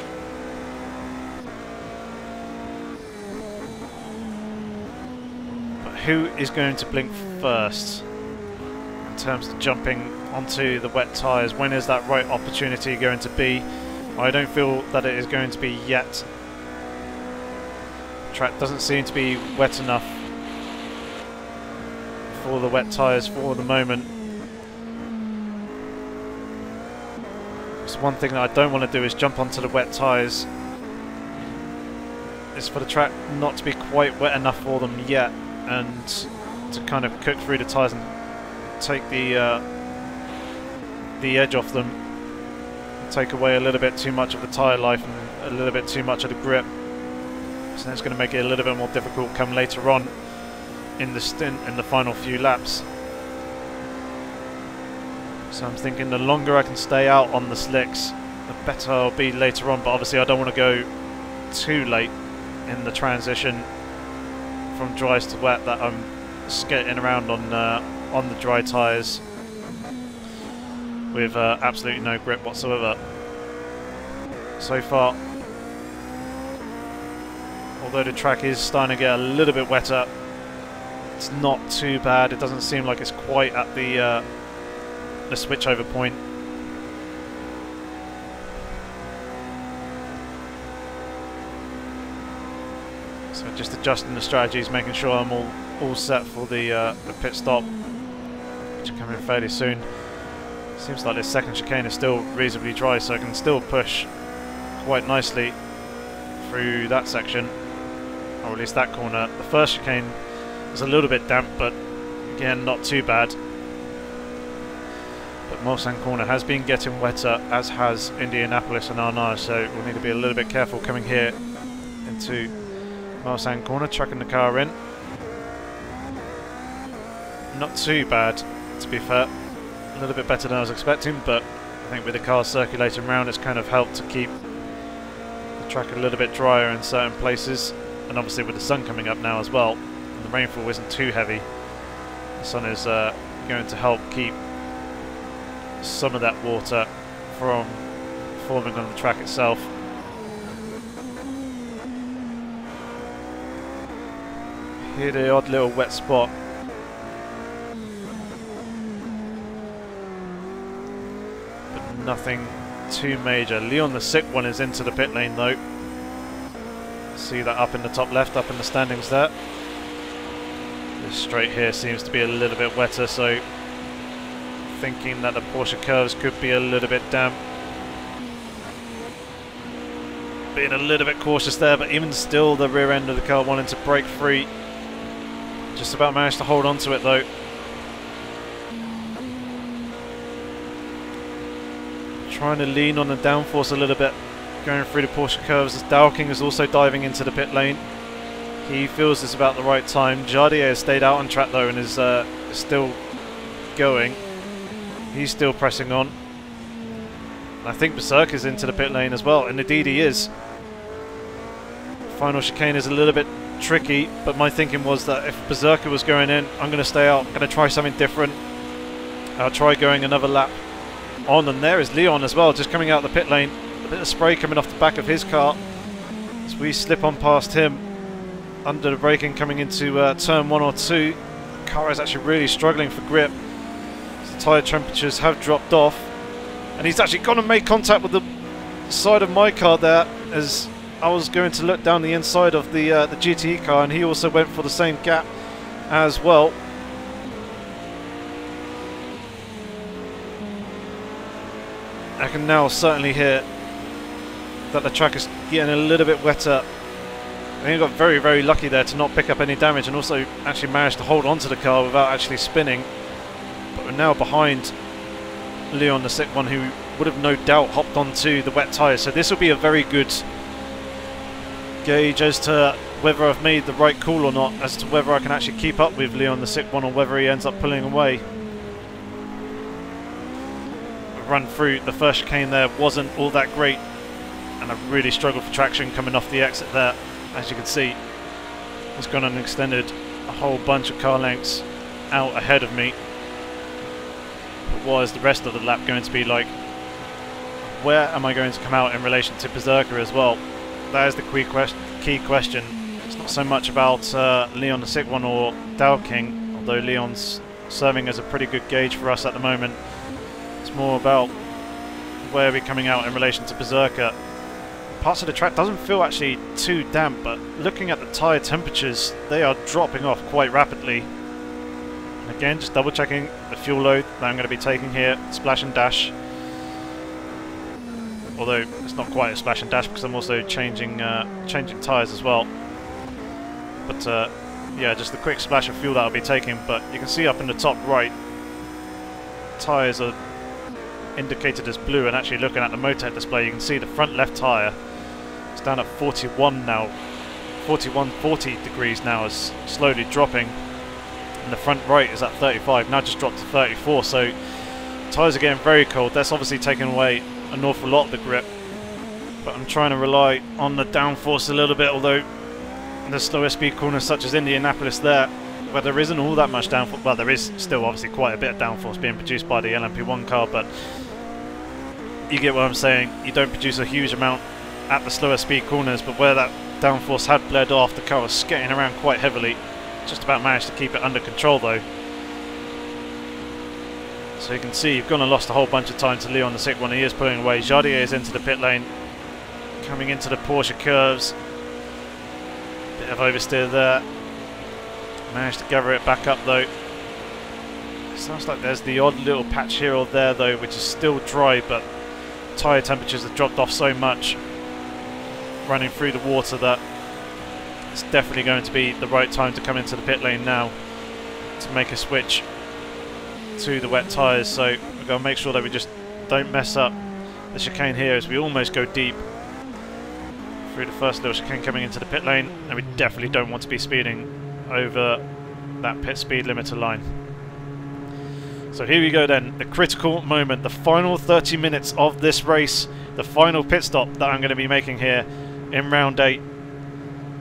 Who is going to blink first in terms of jumping onto the wet tyres? When is that right opportunity going to be? I don't feel that it is going to be yet. The track doesn't seem to be wet enough for the wet tyres for the moment. It's one thing that I don't want to do is jump onto the wet tyres. It's for the track not to be quite wet enough for them yet, and to kind of cook through the tyres and take the uh, the edge off them, take away a little bit too much of the tyre life and a little bit too much of the grip, so that's going to make it a little bit more difficult come later on in the stint, in the final few laps. So I'm thinking the longer I can stay out on the slicks, the better I'll be later on, but obviously I don't want to go too late in the transition from dries to wet that I'm skating around on uh, on the dry tyres with uh, absolutely no grip whatsoever. so far. Although the track is starting to get a little bit wetter, it's not too bad. It doesn't seem like it's quite at the uh, the switchover point. So just adjusting the strategies, making sure I'm all all set for the uh, the pit stop, which are coming fairly soon. Seems like this second chicane is still reasonably dry, so I can still push quite nicely through that section, or at least that corner. The first chicane is a little bit damp, but again, not too bad. But Mulsanne corner has been getting wetter, as has Indianapolis and Arnage, so we'll need to be a little bit careful coming here into Mulsanne corner, chucking the car in. Not too bad, to be fair. A little bit better than I was expecting, but I think with the car circulating around, it's kind of helped to keep the track a little bit drier in certain places, and obviously with the sun coming up now as well, and the rainfall isn't too heavy, the sun is uh, going to help keep some of that water from forming on the track itself. Here the odd little wet spot. Nothing too major. Leon the sick one is into the pit lane though. See that up in the top left, up in the standings there. This straight here seems to be a little bit wetter, so thinking that the Porsche Curves could be a little bit damp. Being a little bit cautious there, but even still the rear end of the car wanting to break free. Just about managed to hold on to it though. Trying to lean on the downforce a little bit, going through the Porsche Curves, as Darking is also diving into the pit lane. He feels this about the right time. Jardier has stayed out on track though and is uh, still going. He's still pressing on. And I think Berserk is into the pit lane as well, and indeed he is. Final chicane is a little bit tricky, but my thinking was that if Berserker was going in, I'm going to stay out, I'm going to try something different. I'll try going another lap on, and there is Leon as well, just coming out the pit lane. A bit of spray coming off the back of his car as we slip on past him under the braking, coming into uh, turn one or two. The car is actually really struggling for grip. The tyre temperatures have dropped off, and he's actually gone and made contact with the side of my car there, as I was going to look down the inside of the uh, the G T E car, and he also went for the same gap as well. I can now certainly hear that the track is getting a little bit wetter. I think I got very, very lucky there to not pick up any damage, and also actually managed to hold onto the car without actually spinning. But we're now behind Leon the sick one, who would have no doubt hopped onto the wet tyres. So this will be a very good gauge as to whether I've made the right call or not, as to whether I can actually keep up with Leon the sick one or whether he ends up pulling away. Run through the first chicane there wasn't all that great, and I've really struggled for traction coming off the exit there. As you can see, it's gone and extended a whole bunch of car lengths out ahead of me. But what is the rest of the lap going to be like? Where am I going to come out in relation to Berserker as well? That is the key, quest key question. It's not so much about uh, Leon the sick one or Darking, although Leon's serving as a pretty good gauge for us at the moment. It's more about where we're coming out in relation to Berserker. Parts of the track doesn't feel actually too damp, but looking at the tyre temperatures, they are dropping off quite rapidly. And again, just double checking the fuel load that I'm going to be taking here, splash and dash. Although it's not quite a splash and dash because I'm also changing uh, changing tyres as well. But uh, yeah, just the quick splash of fuel that I'll be taking. But you can see up in the top right, tyres are indicated as blue, and actually looking at the Motec display you can see the front left tyre is down at forty-one now, forty-one forty degrees now, is slowly dropping, and the front right is at thirty-five, now just dropped to thirty-four, so tyres are getting very cold. That's obviously taken away an awful lot of the grip, but I'm trying to rely on the downforce a little bit, although the slower speed corners such as Indianapolis there, where there isn't all that much downforce, well there is still obviously quite a bit of downforce being produced by the L M P one car, but you get what I'm saying. You don't produce a huge amount at the slower speed corners, but where that downforce had bled off, the car was skating around quite heavily. Just about managed to keep it under control though. So you can see you've gone and lost a whole bunch of time to Leon the sick one. He is pulling away. Jardier is into the pit lane, coming into the Porsche Curves. Bit of oversteer there. Managed to gather it back up though. Sounds like there's the odd little patch here or there though, which is still dry, but tyre temperatures have dropped off so much running through the water that it's definitely going to be the right time to come into the pit lane now to make a switch to the wet tyres. So we've got to make sure that we just don't mess up the chicane here as we almost go deep through the first little chicane coming into the pit lane, and we definitely don't want to be speeding over that pit speed limiter line. So here we go then, the critical moment, the final thirty minutes of this race, the final pit stop that I'm going to be making here in round eight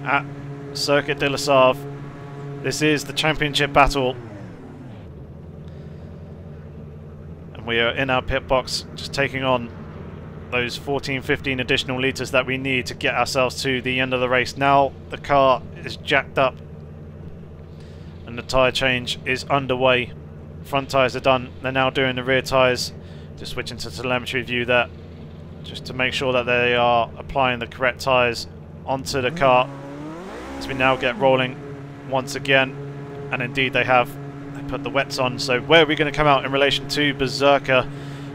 at Circuit de la Sarthe. This is the championship battle. And we are in our pit box, just taking on those fourteen, fifteen additional litres that we need to get ourselves to the end of the race. Now the car is jacked up and the tyre change is underway. Front tyres are done, they're now doing the rear tyres. Just switching to telemetry view there, just to make sure that they are applying the correct tyres onto the car as we now get rolling once again. And indeed they have, they put the wets on. So where are we going to come out in relation to Berserker?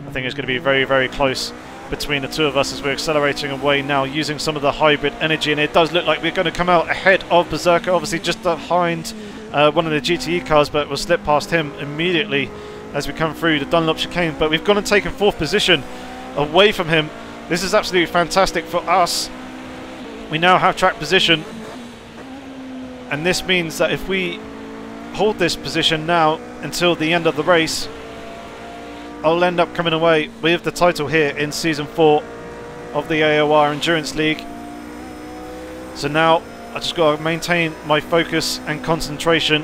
I think it's going to be very very close between the two of us as we're accelerating away now using some of the hybrid energy, and it does look like we're going to come out ahead of Berserker, obviously just behind Uh, one of the G T E cars, but we'll slip past him immediately as we come through the Dunlop chicane. But we've gone and taken fourth position away from him. This is absolutely fantastic for us. We now have track position, and this means that if we hold this position now until the end of the race, I'll end up coming away with the title here in season four of the A O R Endurance League. So now I just got to maintain my focus and concentration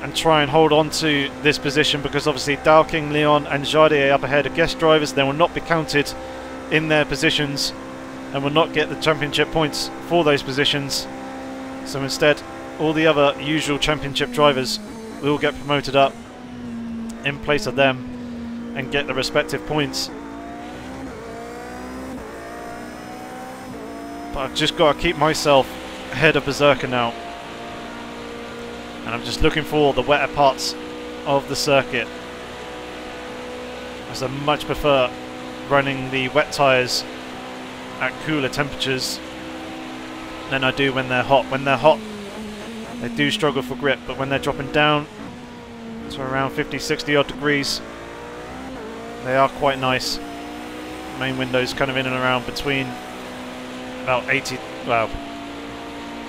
and try and hold on to this position, because obviously Darking, Leon and Jardier up ahead are guest drivers. They will not be counted in their positions and will not get the championship points for those positions. So instead all the other usual championship drivers will get promoted up in place of them and get the respective points. But I've just got to keep myself ahead of Berserker now, and I'm just looking for the wetter parts of the circuit, as I much prefer running the wet tyres at cooler temperatures than I do when they're hot. When they're hot they do struggle for grip, but when they're dropping down to around fifty, sixty odd degrees they are quite nice. Main window's kind of in and around between about eighty, well,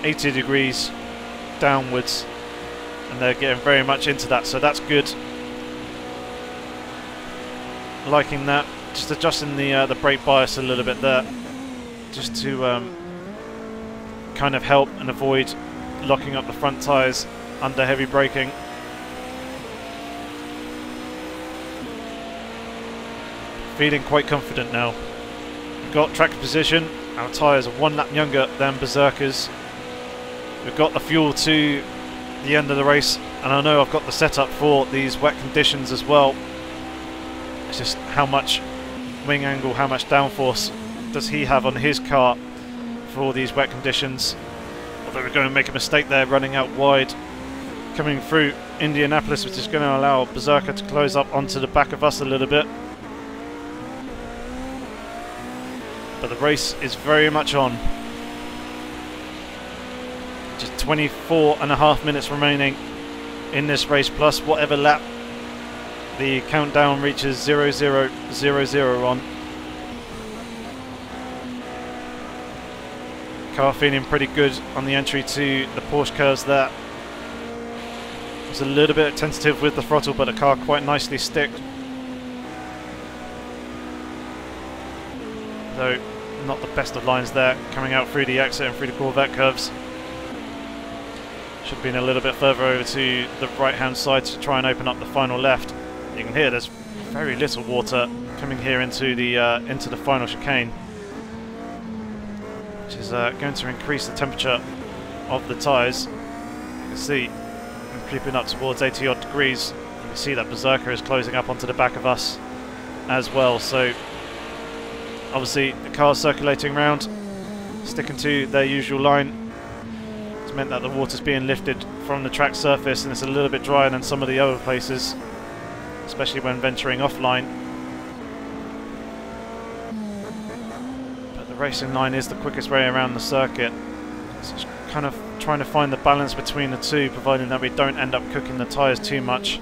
eighty degrees downwards, and they're getting very much into that, so that's good. Liking that. Just adjusting the uh, the brake bias a little bit there, just to um, kind of help and avoid locking up the front tyres under heavy braking. Feeling quite confident now. We've got track position. Our tyres are one lap younger than Berserker's. We've got the fuel to the end of the race, and I know I've got the setup for these wet conditions as well. It's just how much wing angle, how much downforce does he have on his car for these wet conditions. Although we're going to make a mistake there running out wide coming through Indianapolis, which is going to allow Berserker to close up onto the back of us a little bit. But the race is very much on. Just twenty-four and a half minutes remaining in this race, plus whatever lap the countdown reaches zero zero zero zero on. Car feeling pretty good on the entry to the Porsche Curves there. It was a little bit tentative with the throttle, but the car quite nicely sticked. Though not the best of lines there, coming out through the exit and through the Corvette Curves. Should have been a little bit further over to the right hand side to try and open up the final left. You can hear there's very little water coming here into the uh, into the final chicane, which is uh, going to increase the temperature of the tyres. You can see I'm creeping up towards eighty odd degrees. You can see that Berserker is closing up onto the back of us as well. So obviously the cars circulating around, sticking to their usual line. It's meant that the water's being lifted from the track surface, and it's a little bit drier than some of the other places, especially when venturing offline. But the racing line is the quickest way around the circuit. So it's kind of trying to find the balance between the two, providing that we don't end up cooking the tyres too much.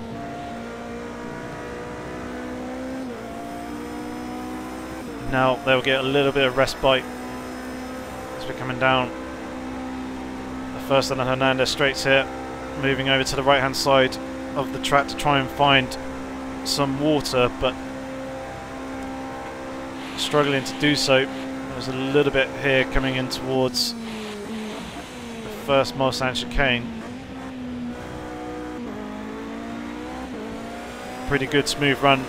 Now they'll get a little bit of respite as we're coming down the first of the Hernandez Straits here, moving over to the right hand side of the track to try and find some water, but struggling to do so. There's a little bit here coming in towards the first Mulsanne chicane. Pretty good smooth run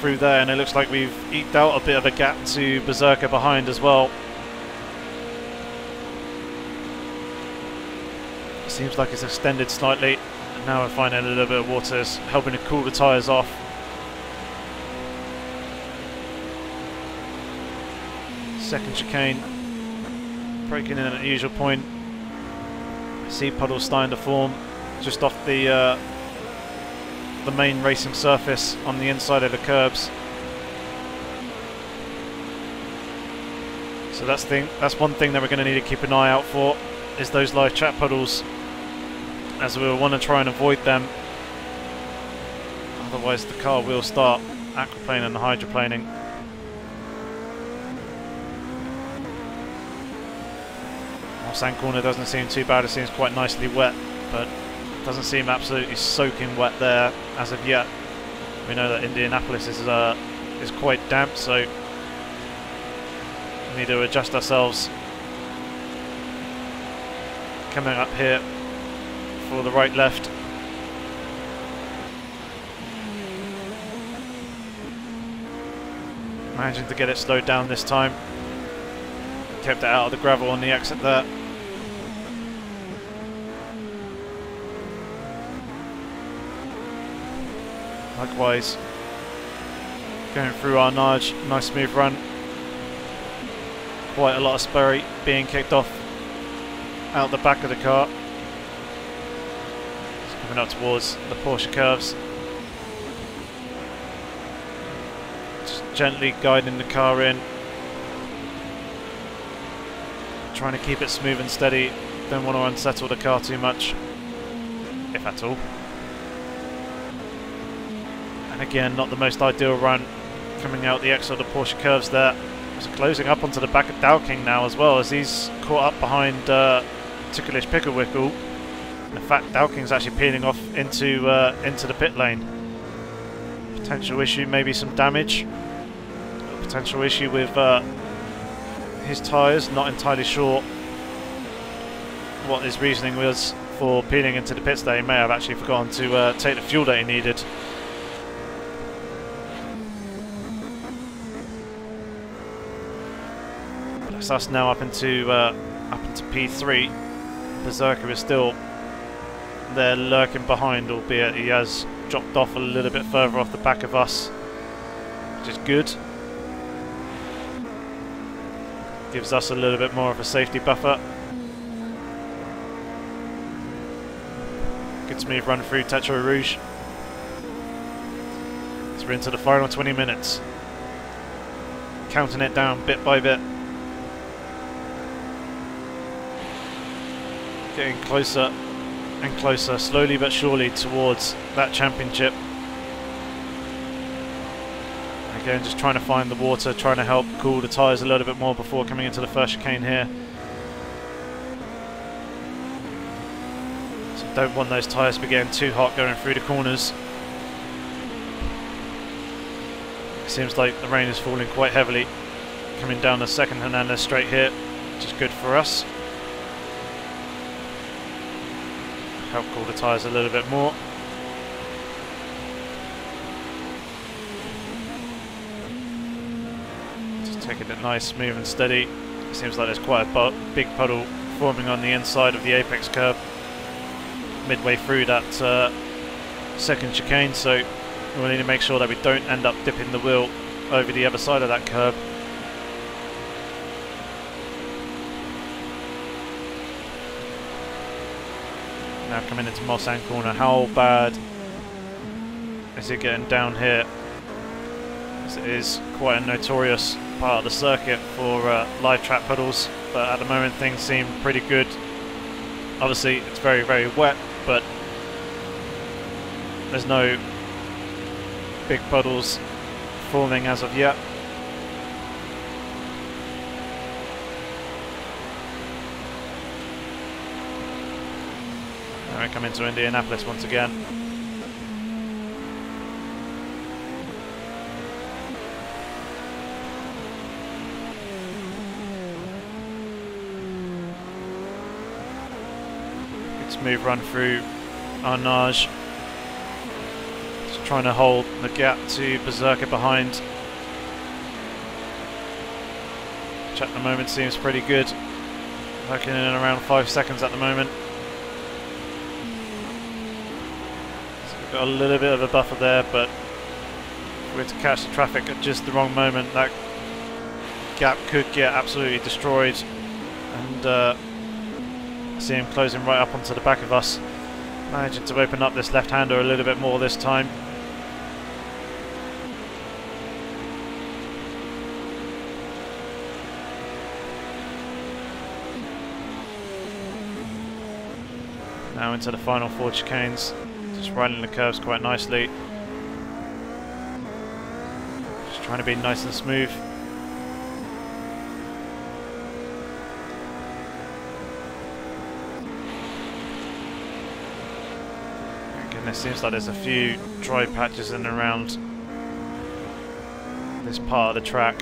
through there, and it looks like we've eked out a bit of a gap to Berserker behind as well. Seems like it's extended slightly, and now we're finding a little bit of water is helping to cool the tyres off. Second chicane, breaking in at the usual point. Sea puddles starting to form just off the uh, the main racing surface on the inside of the curbs. So that's thing that's one thing that we're going to need to keep an eye out for, is those live chat puddles, as we will want to try and avoid them, otherwise the car will start aquaplaning and hydroplaning. Well, sand corner doesn't seem too bad, it seems quite nicely wet, but doesn't seem absolutely soaking wet there as of yet. We know that Indianapolis is uh, is quite damp, so we need to adjust ourselves. Coming up here for the right left. Managing to get it slowed down this time. Kept it out of the gravel on the exit there. Likewise, going through Arnage, nice smooth run. Quite a lot of slurry being kicked off out the back of the car. It's coming up towards the Porsche Curves. Just gently guiding the car in. Trying to keep it smooth and steady. Don't want to unsettle the car too much, if at all. Again, not the most ideal run coming out the exit of the Porsche Curves there. It's closing up onto the back of Darking now as well, as he's caught up behind uh, Ticklish Picklewickle. In fact, Darking's actually peeling off into uh, into the pit lane. Potential issue, maybe some damage. Potential issue with uh, his tyres. Not entirely sure what his reasoning was for peeling into the pits there. He may have actually forgotten to uh, take the fuel that he needed. It's us now up into uh, up into P three. Berserker is still there lurking behind, albeit he has dropped off a little bit further off the back of us, which is good. Gives us a little bit more of a safety buffer. Good smooth run through Tertre Rouge. So we're into the final twenty minutes. Counting it down bit by bit. Getting closer and closer, slowly but surely, towards that championship. Again, just trying to find the water, trying to help cool the tyres a little bit more before coming into the first chicane here. So don't want those tyres to be getting too hot going through the corners. It seems like the rain is falling quite heavily coming down the second Hernandez straight here, which is good for us. Help cool the tyres a little bit more. taking it nice, smooth and steady. It seems like there's quite a big puddle forming on the inside of the apex curve midway through that uh, second chicane, so we need to make sure that we don't end up dipping the wheel over the other side of that curve. Now coming into Mulsanne corner, how bad is it getting down here? As it is quite a notorious part of the circuit for uh, live track puddles, but at the moment things seem pretty good. Obviously it's very very wet, but there's no big puddles forming as of yet. Alright, come into Indianapolis once again. Move run through Arnage, just trying to hold the gap to Berserker behind. Check at the moment seems pretty good, working in and around five seconds at the moment. So we've got a little bit of a buffer there, but if we're to catch the traffic at just the wrong moment, that gap could get absolutely destroyed. And uh, see him closing right up onto the back of us. Managing to open up this left-hander a little bit more this time. Now into the final four chicanes, just riding the curves quite nicely. Just trying to be nice and smooth. It seems like there's a few dry patches in and around this part of the track,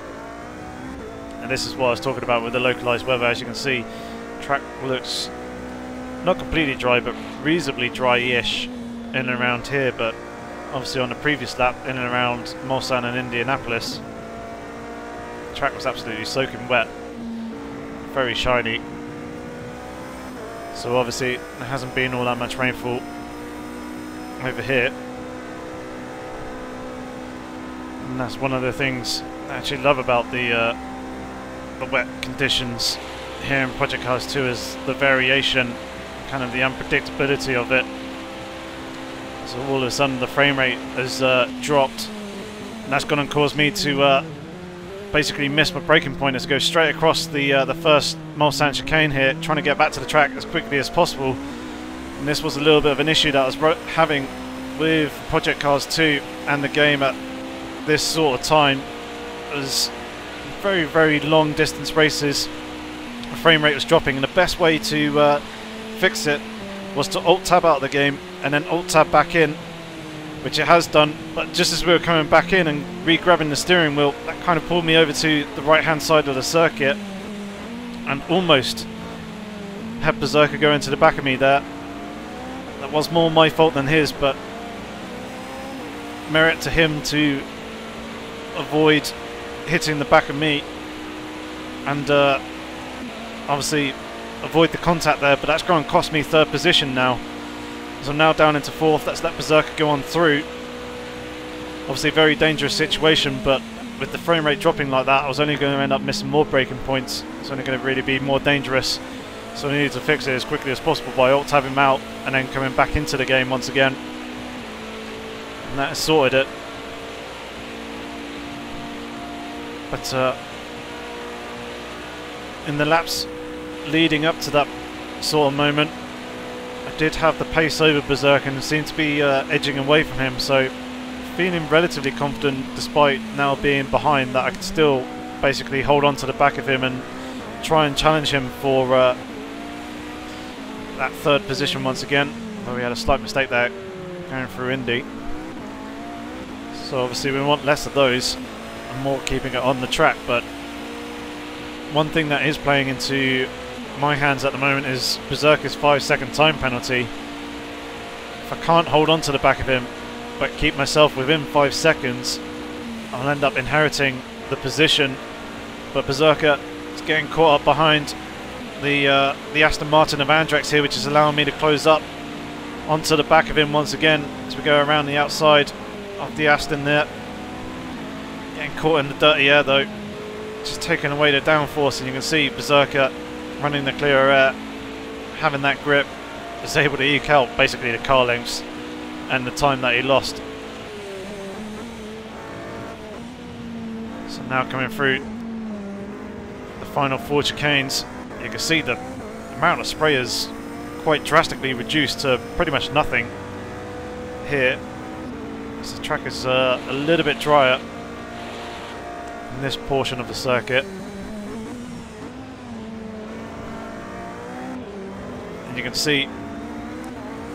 and this is what I was talking about with the localized weather. As you can see, track looks not completely dry but reasonably dry-ish in and around here, but obviously on the previous lap in and around Mulsanne and Indianapolis, the track was absolutely soaking wet, very shiny, so obviously there hasn't been all that much rainfall over here, and that's one of the things I actually love about the uh, the wet conditions here in Project Cars two is the variation, kind of the unpredictability of it. So all of a sudden the frame rate has uh, dropped, and that's going to cause me to uh, basically miss my braking point as I go straight across the uh, the first Mulsanne chicane here, trying to get back to the track as quickly as possible. And this was a little bit of an issue that I was having with Project Cars two and the game at this sort of time. It was very, very long distance races. The frame rate was dropping, and the best way to uh, fix it was to alt-tab out of the game and then alt-tab back in, which it has done. But just as we were coming back in and re-grabbing the steering wheel, that kind of pulled me over to the right-hand side of the circuit and almost had Berserker go into the back of me there. That was more my fault than his, but merit to him to avoid hitting the back of me and uh, obviously avoid the contact there, but that's going to cost me third position now. So I'm now down into fourth. That's let Berserker go on through. Obviously a very dangerous situation, but with the frame rate dropping like that, I was only going to end up missing more braking points. It's only going to really be more dangerous. So we needed to fix it as quickly as possible by alt-tabbing him out and then coming back into the game once again. And that has sorted it. But uh, in the laps leading up to that sort of moment, I did have the pace over Berserker and seemed to be uh, edging away from him. So feeling relatively confident, despite now being behind, that I could still basically hold on to the back of him and try and challenge him for... Uh, that third position once again, though we had a slight mistake there going through Indy. So obviously we want less of those and more keeping it on the track, but one thing that is playing into my hands at the moment is Berserker's five second time penalty. If I can't hold on to the back of him but keep myself within five seconds, I'll end up inheriting the position But Berserker is getting caught up behind the uh, the Aston Martin of Andrax here, which is allowing me to close up onto the back of him once again as we go around the outside of the Aston there. Getting caught in the dirty air though, just taking away the downforce, and you can see Berserker running the clear air, having that grip, is able to eke out basically the car lengths and the time that he lost. So now coming through the final four chicanes, you can see the amount of spray is quite drastically reduced to pretty much nothing here, as the track is uh, a little bit drier in this portion of the circuit. And you can see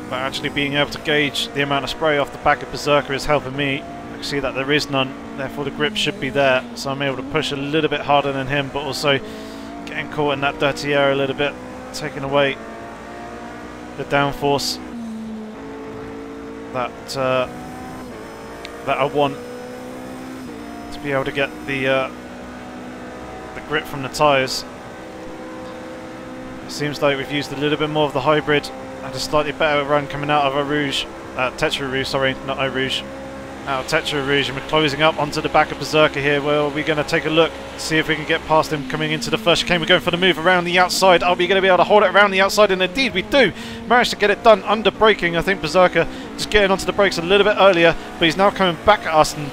that actually being able to gauge the amount of spray off the back of Berserker is helping me. I can see that there is none, therefore the grip should be there, so I'm able to push a little bit harder than him, but also getting caught in that dirty air a little bit, taking away the downforce that uh, that I want to be able to get the uh, the grip from the tyres. It seems like we've used a little bit more of the hybrid and a slightly better run coming out of Rouge, uh, Tertre Rouge, sorry, not Rouge. Now Tertre Rouge, and we're closing up onto the back of Berserker here. Well, we're going to take a look, see if we can get past him coming into the first chicane. We're going for the move around the outside. Are we going to be able to hold it around the outside? And indeed we do! Managed to get it done under braking. I think Berserker just getting onto the brakes a little bit earlier, but he's now coming back at us, and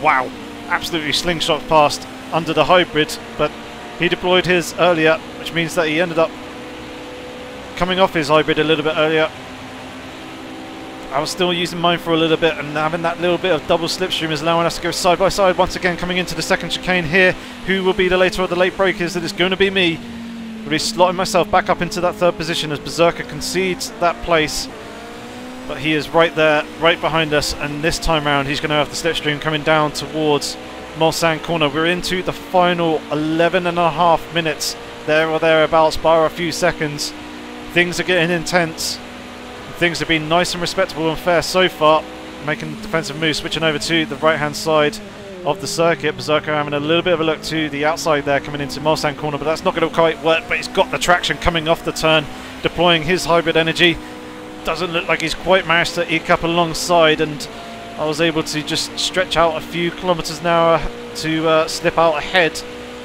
wow, absolutely slingshot past under the hybrid. But he deployed his earlier, which means that he ended up coming off his hybrid a little bit earlier. I was still using mine for a little bit, and having that little bit of double slipstream is allowing us to go side by side once again coming into the second chicane here. Who will be the later of the late breakers? It is going to be me. I'll be slotting myself back up into that third position as Berserker concedes that place. But he is right there, right behind us, and this time round he's going to have the slipstream coming down towards Mulsanne corner. We're into the final eleven and a half minutes, there or thereabouts, bar a few seconds. Things are getting intense. Things have been nice and respectable and fair so far. Making defensive moves, switching over to the right-hand side of the circuit. Berserker having a little bit of a look to the outside there, coming into Mulsanne corner, but that's not going to quite work. But he's got the traction coming off the turn, deploying his hybrid energy. Doesn't look like he's quite managed to eke up alongside, and I was able to just stretch out a few kilometres an hour to uh, slip out ahead.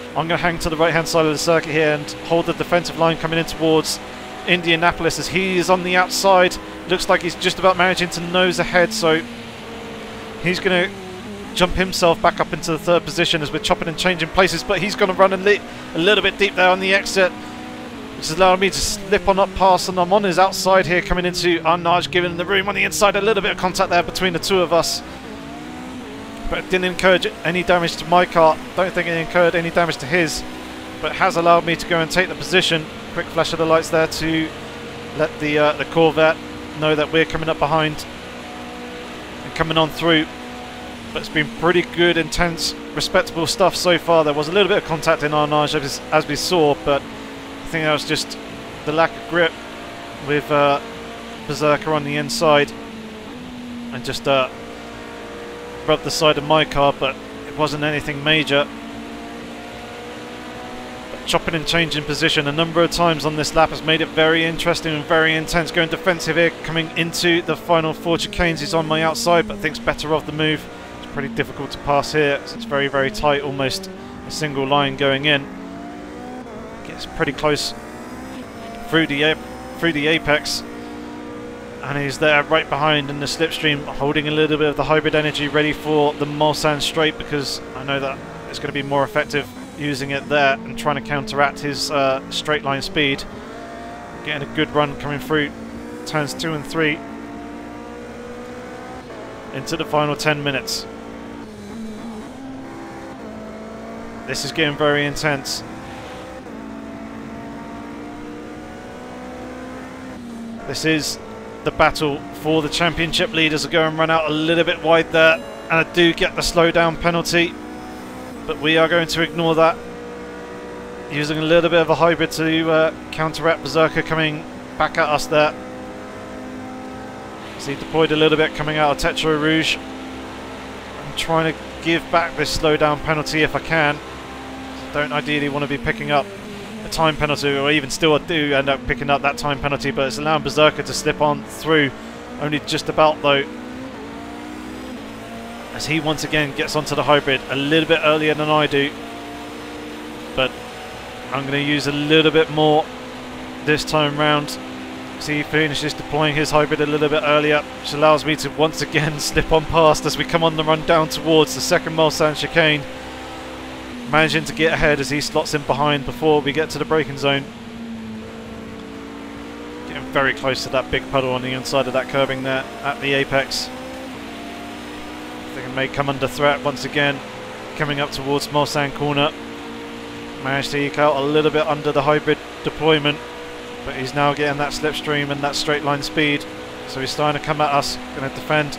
I'm going to hang to the right-hand side of the circuit here and hold the defensive line coming in towards Indianapolis, as he is on the outside. Looks like he's just about managing to nose ahead, so he's going to jump himself back up into the third position as we're chopping and changing places. But he's going to run and leap a little bit deep there on the exit, which is allowing me to slip on up past, and I'm on his outside here coming into Arnage, giving him the room on the inside. A little bit of contact there between the two of us, but it didn't incur any damage to my car. Don't think it incurred any damage to his, but has allowed me to go and take the position. Quick flash of the lights there to let the uh, the Corvette know that we're coming up behind and coming on through. But it's been pretty good, intense, respectable stuff so far. There was a little bit of contact in Arnage as, as we saw, but I think that was just the lack of grip with uh, Berserker on the inside, and just uh, rubbed the side of my car, but it wasn't anything major. Chopping and changing position a number of times on this lap has made it very interesting and very intense. Going defensive here, coming into the final four chicanes. He's on my outside, but thinks better of the move. It's pretty difficult to pass here, so it's very, very tight, almost a single line going in. Gets pretty close through the through the apex, and he's there right behind in the slipstream, holding a little bit of the hybrid energy, ready for the Mulsanne straight, because I know that it's going to be more effective using it there and trying to counteract his uh, straight line speed. Getting a good run coming through turns two and three into the final ten minutes. This is getting very intense. This is the battle for the championship leaders. I go and run out a little bit wide there, and I do get the slowdown penalty, but we are going to ignore that, using a little bit of a hybrid to uh, counteract Berserker coming back at us there. So he deployed a little bit coming out of Tertre Rouge. I'm trying to give back this slowdown penalty if I can. don't ideally want to be picking up a time penalty, or even still I do end up picking up that time penalty, but it's allowing Berserker to slip on through only just about though, as he once again gets onto the hybrid a little bit earlier than I do, but I'm going to use a little bit more this time round. See, he finishes deploying his hybrid a little bit earlier, which allows me to once again slip on past as we come on the run down towards the second Mulsanne chicane, managing to get ahead as he slots in behind before we get to the braking zone. Getting very close to that big puddle on the inside of that curbing there at the apex. I think it may come under threat once again, coming up towards Mulsanne corner. Managed to eke out a little bit under the hybrid deployment, but he's now getting that slipstream and that straight line speed, so he's starting to come at us. Going to defend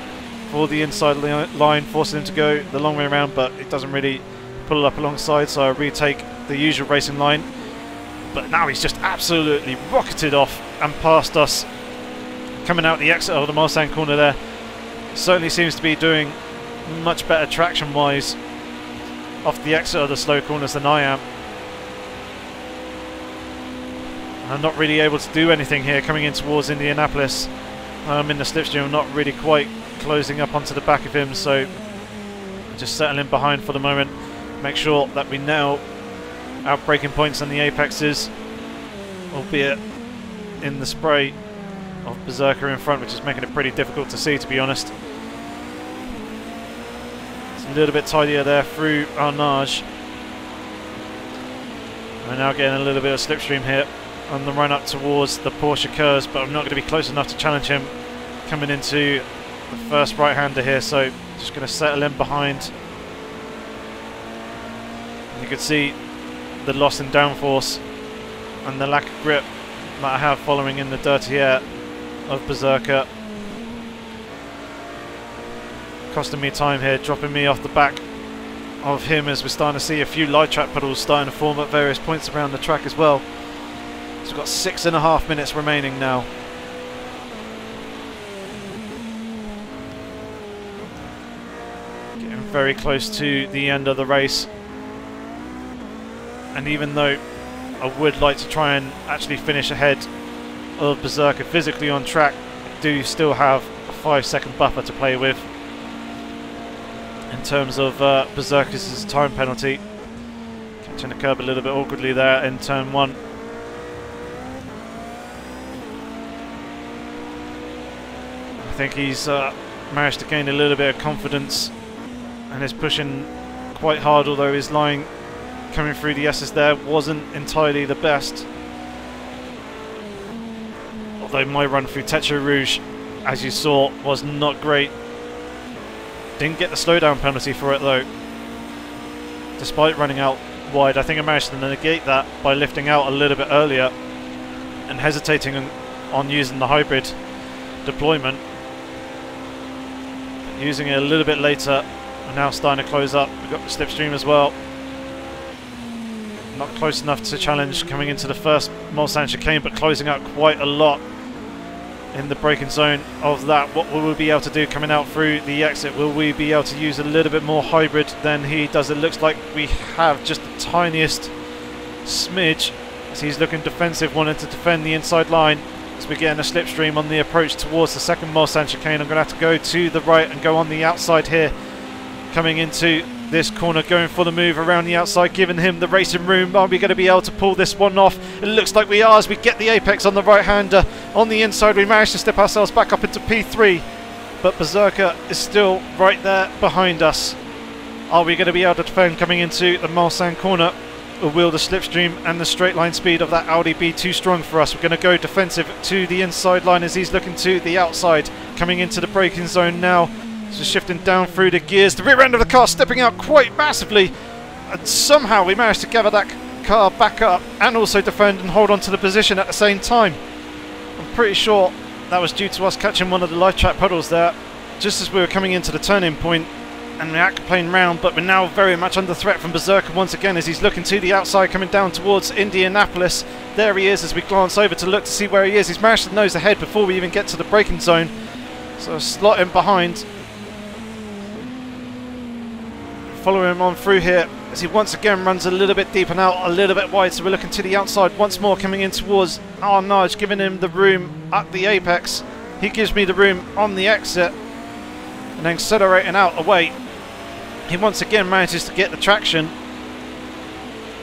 for the inside line, forcing him to go the long way around, but it doesn't really pull up alongside, so I retake the usual racing line. But now he's just absolutely rocketed off and past us, coming out the exit of the Mulsanne corner there. Certainly seems to be doing much better traction wise off the exit of the slow corners than I am. I'm not really able to do anything here coming in towards Indianapolis. I'm in the slipstream, I'm not really quite closing up onto the back of him, so just settling behind for the moment. Make sure that we now out breaking points on the apexes, albeit in the spray of Berserker in front, which is making it pretty difficult to see, to be honest. It's a little bit tidier there through Arnage. We're now getting a little bit of slipstream here on the run up towards the Porsche Curves, but I'm not going to be close enough to challenge him coming into the first right-hander here, so just going to settle in behind. You can see the loss in downforce and the lack of grip that I have following in the dirty air of Berserker, costing me time here, dropping me off the back of him, as we're starting to see a few light track puddles starting to form at various points around the track as well. So we've got six and a half minutes remaining now. Getting very close to the end of the race, and even though I would like to try and actually finish ahead of Berserker physically on track, I do still have a five second buffer to play with in terms of uh, Berserker's time penalty. Catching the curb a little bit awkwardly there in turn one. I think he's uh, managed to gain a little bit of confidence and is pushing quite hard, although his line coming through the S's there wasn't entirely the best. Although my run through Tertre Rouge, as you saw, was not great. Didn't get the slowdown penalty for it though, despite running out wide. I think I managed to negate that by lifting out a little bit earlier and hesitating on using the hybrid deployment. Using it a little bit later, we're now starting to close up. We've got the slipstream as well. Not close enough to challenge coming into the first Mulsanne chicane, but closing out quite a lot in the braking zone of that. What will we be able to do coming out through the exit? Will we be able to use a little bit more hybrid than he does? It looks like we have just the tiniest smidge, as he's looking defensive, wanting to defend the inside line. As we're getting a slipstream on the approach towards the second Mulsanne chicane, I'm going to have to go to the right and go on the outside here. Coming into this corner, going for the move around the outside, giving him the racing room. Are we going to be able to pull this one off? It looks like we are, as we get the apex on the right-hander. On the inside, we managed to step ourselves back up into P three, but Berserker is still right there behind us. Are we going to be able to defend coming into the Mulsanne corner? Will the slipstream and the straight line speed of that Audi be too strong for us? We're going to go defensive to the inside line as he's looking to the outside, coming into the braking zone now. So shifting down through the gears, the rear end of the car stepping out quite massively, and somehow we managed to gather that car back up and also defend and hold on to the position at the same time. I'm pretty sure that was due to us catching one of the live track puddles there just as we were coming into the turning point, and the act playing round, but we're now very much under threat from Berserker once again as he's looking to the outside, coming down towards Indianapolis. There he is as we glance over to look to see where he is. He's managed to nose ahead before we even get to the braking zone, so I'll slot him behind. Follow him on through here as he once again runs a little bit deep and out a little bit wide. So we're looking to the outside once more, coming in towards Arnage, giving him the room at the apex. He gives me the room on the exit and then accelerating out away. He once again manages to get the traction.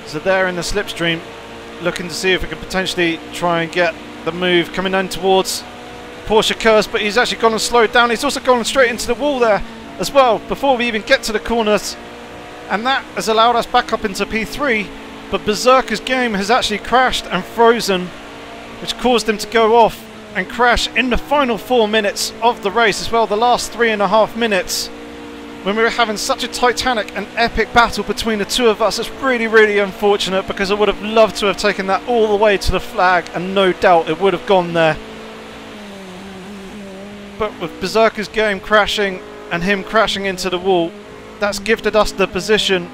So there in the slipstream, looking to see if we can potentially try and get the move, coming in towards Porsche Curves, but he's actually gone and slowed down. He's also gone straight into the wall there as well before we even get to the corners, and that has allowed us back up into P three. But Berserker's game has actually crashed and frozen, which caused him to go off and crash in the final four minutes of the race as well, the last three and a half minutes, when we were having such a titanic and epic battle between the two of us. It's really, really unfortunate, because I would have loved to have taken that all the way to the flag, and no doubt it would have gone there. But with Berserker's game crashing and him crashing into the wall, that's gifted us the position,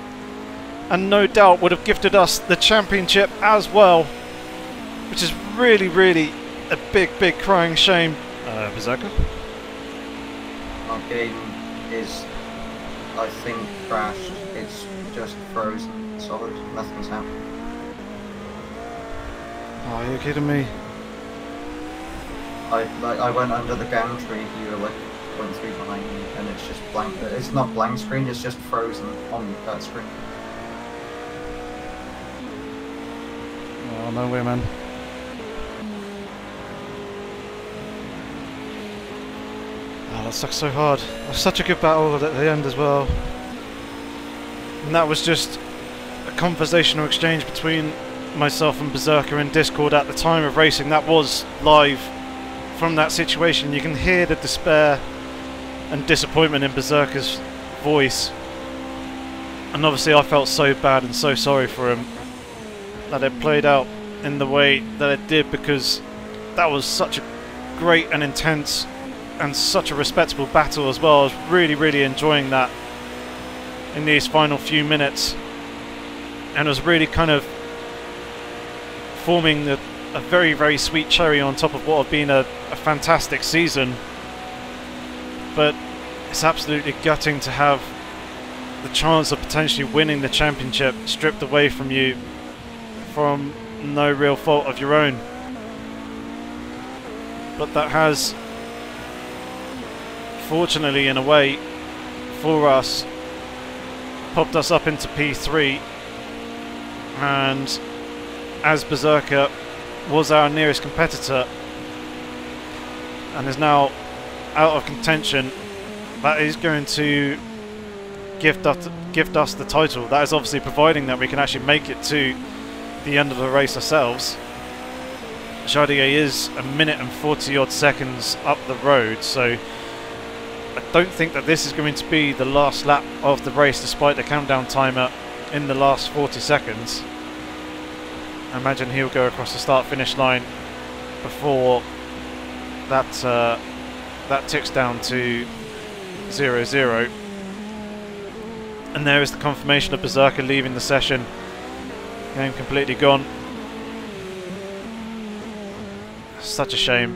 and no doubt would have gifted us the championship as well, which is really, really a big, big crying shame. Uh, Berserker? Our game is, I think, crashed. It's just frozen solid. Nothing's happened. Oh, are you kidding me? I, like, I went under the gantry, you were like went through behind me, and it's just blank. It's not blank screen, it's just frozen on that screen. Oh, no way, man. Oh, that sucks so hard. That was such a good battle at the end as well. And that was just a conversational exchange between myself and Berserker in Discord at the time of racing. That was live from that situation. You can hear the despair and disappointment in Berserker's voice, and obviously I felt so bad and so sorry for him that it played out in the way that it did, because that was such a great and intense and such a respectable battle as well. I was really, really enjoying that in these final few minutes, and it was really kind of forming the a very, very sweet cherry on top of what had been a, a fantastic season. But it's absolutely gutting to have the chance of potentially winning the championship stripped away from you from no real fault of your own. But that has, fortunately in a way for us, popped us up into P three, and as Berserker was our nearest competitor and is now out of contention, that is going to gift us, gift us the title. That is obviously providing that we can actually make it to the end of the race ourselves. Jardier is a minute and forty odd seconds up the road, so I don't think that this is going to be the last lap of the race, despite the countdown timer in the last forty seconds. I imagine he'll go across the start-finish line before that uh, that ticks down to zero zero. And there is the confirmation of Berserker leaving the session. Game completely gone. Such a shame.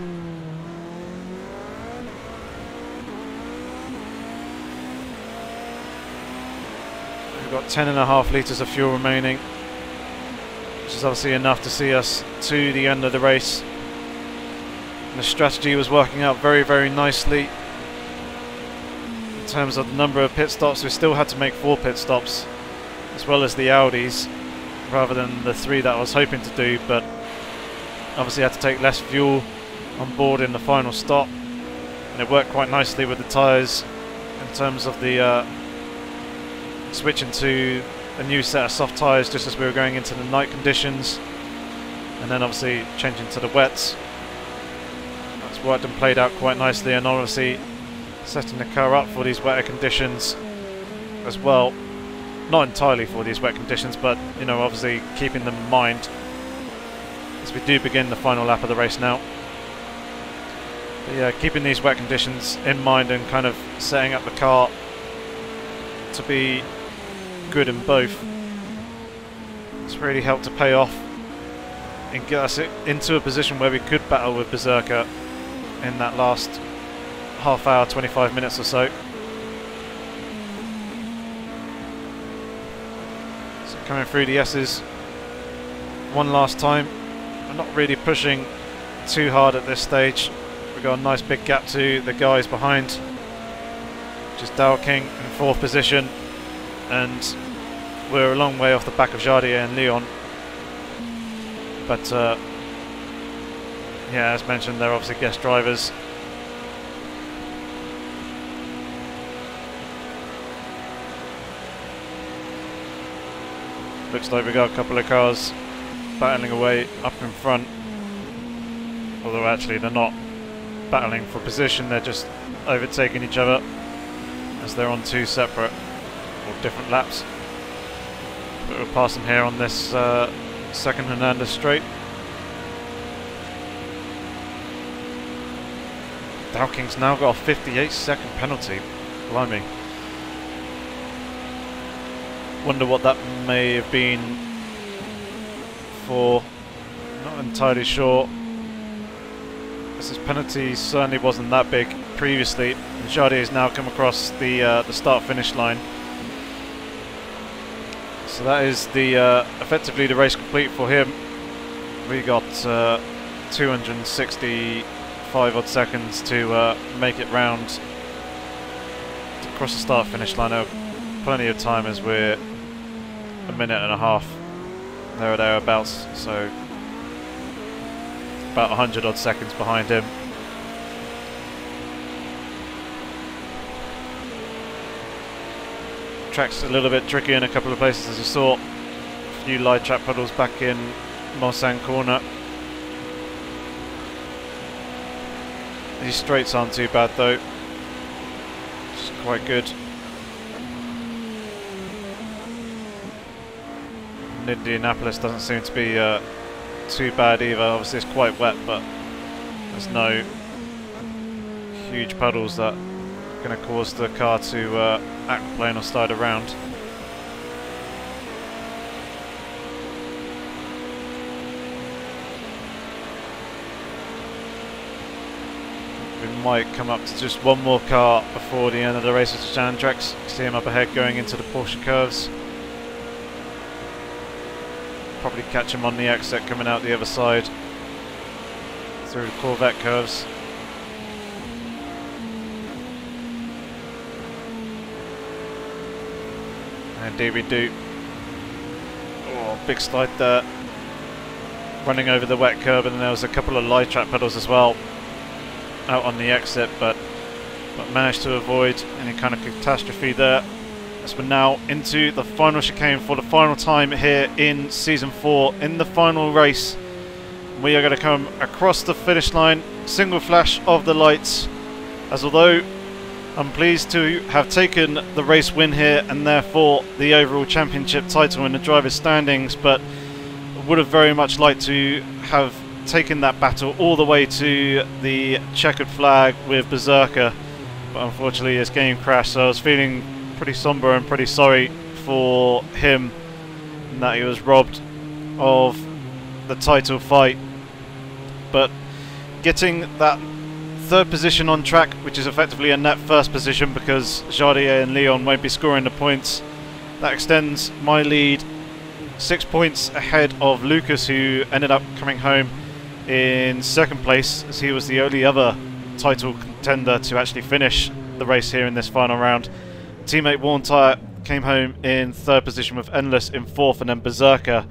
We've got ten and a half litres of fuel remaining, which is obviously enough to see us to the end of the race. And the strategy was working out very, very nicely in terms of the number of pit stops. We still had to make four pit stops, as well as the Audis, rather than the three that I was hoping to do, but obviously had to take less fuel on board in the final stop, and it worked quite nicely with the tyres in terms of the uh, switching to a new set of soft tyres just as we were going into the night conditions, and then obviously changing to the wets. That's worked and played out quite nicely, and obviously setting the car up for these wetter conditions as well. Not entirely for these wet conditions, but you know, obviously keeping them in mind as we do begin the final lap of the race now. But yeah, keeping these wet conditions in mind and kind of setting up the car to be good in both. It's really helped to pay off and get us into a position where we could battle with Berserker in that last half hour, twenty-five minutes or so. coming through the S's one last time. I'm not really pushing too hard at this stage. We've got a nice big gap to the guys behind. Just Darking in fourth position, and we're a long way off the back of Jardier and Leon. But uh, yeah, as mentioned, they're obviously guest drivers. Looks like we got a couple of cars battling away up in front. Although actually they're not battling for position, they're just overtaking each other as they're on two separate or different laps. But we'll pass them here on this uh, second Hernandez straight. Dowking's now got a fifty-eight second penalty. Blimey. Wonder what that may have been for. Not entirely sure. His penalty certainly wasn't that big previously. Jardier has now come across the uh, the start-finish line. So that is the uh, effectively the race complete for him. We got uh, two hundred sixty-five odd seconds to uh, make it round to cross the start-finish line. Now, plenty of time as we're a minute and a half there or thereabouts, so about one hundred odd seconds behind him. Track's a little bit tricky in a couple of places, as you saw. A few live track puddles back in Mulsanne corner. These straights aren't too bad though, which is quite good. Indianapolis doesn't seem to be uh, too bad either. Obviously it's quite wet, but there's no huge puddles that are going to cause the car to uh, aquaplane or slide around. We might come up to just one more car before the end of the race, which is Andrax. See him up ahead going into the Porsche Curves. Probably catch him on the exit coming out the other side through the Corvette Curves. And here we do. Oh, big slide there. Running over the wet curb, and then there was a couple of light track pedals as well out on the exit, but, but managed to avoid any kind of catastrophe there. As we're now into the final chicane for the final time here in season four. In the final race, we are going to come across the finish line, single flash of the lights, as although I'm pleased to have taken the race win here and therefore the overall championship title in the driver's standings, but would have very much liked to have taken that battle all the way to the checkered flag with Berserker, but unfortunately his game crashed, so I was feeling pretty somber and pretty sorry for him in that he was robbed of the title fight. But getting that third position on track, which is effectively a net first position because Jardier and Leon won't be scoring the points, that extends my lead six points ahead of Lucas, who ended up coming home in second place, as he was the only other title contender to actually finish the race here in this final round. Teammate WarnTyre came home in third position with Endless in fourth, and then Berserker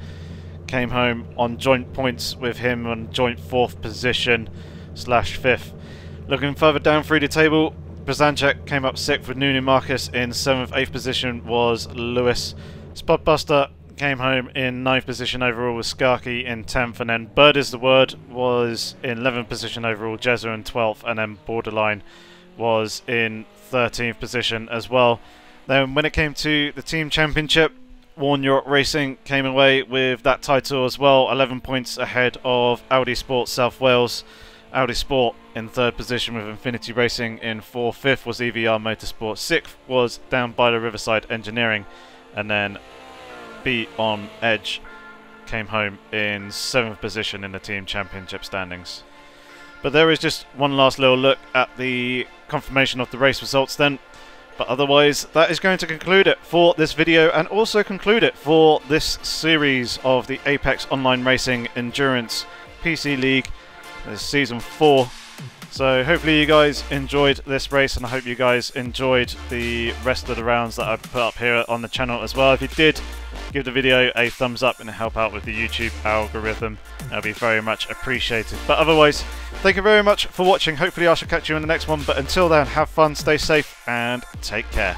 came home on joint points with him on joint fourth position slash fifth. Looking further down through the table, Brzancek came up sixth with Nunu Marcus in seventh, eighth position was Lewis. Spotbuster came home in ninth position overall with Skarki in tenth, and then Bird is the Word was in eleventh position overall, Jezza in twelfth, and then Borderline was in thirteenth position as well. Then when it came to the team championship, Warn Europe Racing came away with that title as well, eleven points ahead of Audi Sport South Wales. Audi Sport in third position with Infinity Racing in fourth, fifth was E V R Motorsport, sixth was Down by the Riverside Engineering, and then Be On Edge came home in seventh position in the team championship standings. But there is just one last little look at the confirmation of the race results then. But otherwise, that is going to conclude it for this video, and also conclude it for this series of the Apex Online Racing Endurance P C League. This is Season four. So hopefully you guys enjoyed this race, and I hope you guys enjoyed the rest of the rounds that I put up here on the channel as well. If you did, give the video a thumbs up and help out with the YouTube algorithm. That'll be very much appreciated. But otherwise, thank you very much for watching. Hopefully I shall catch you in the next one. But until then, have fun, stay safe, and take care.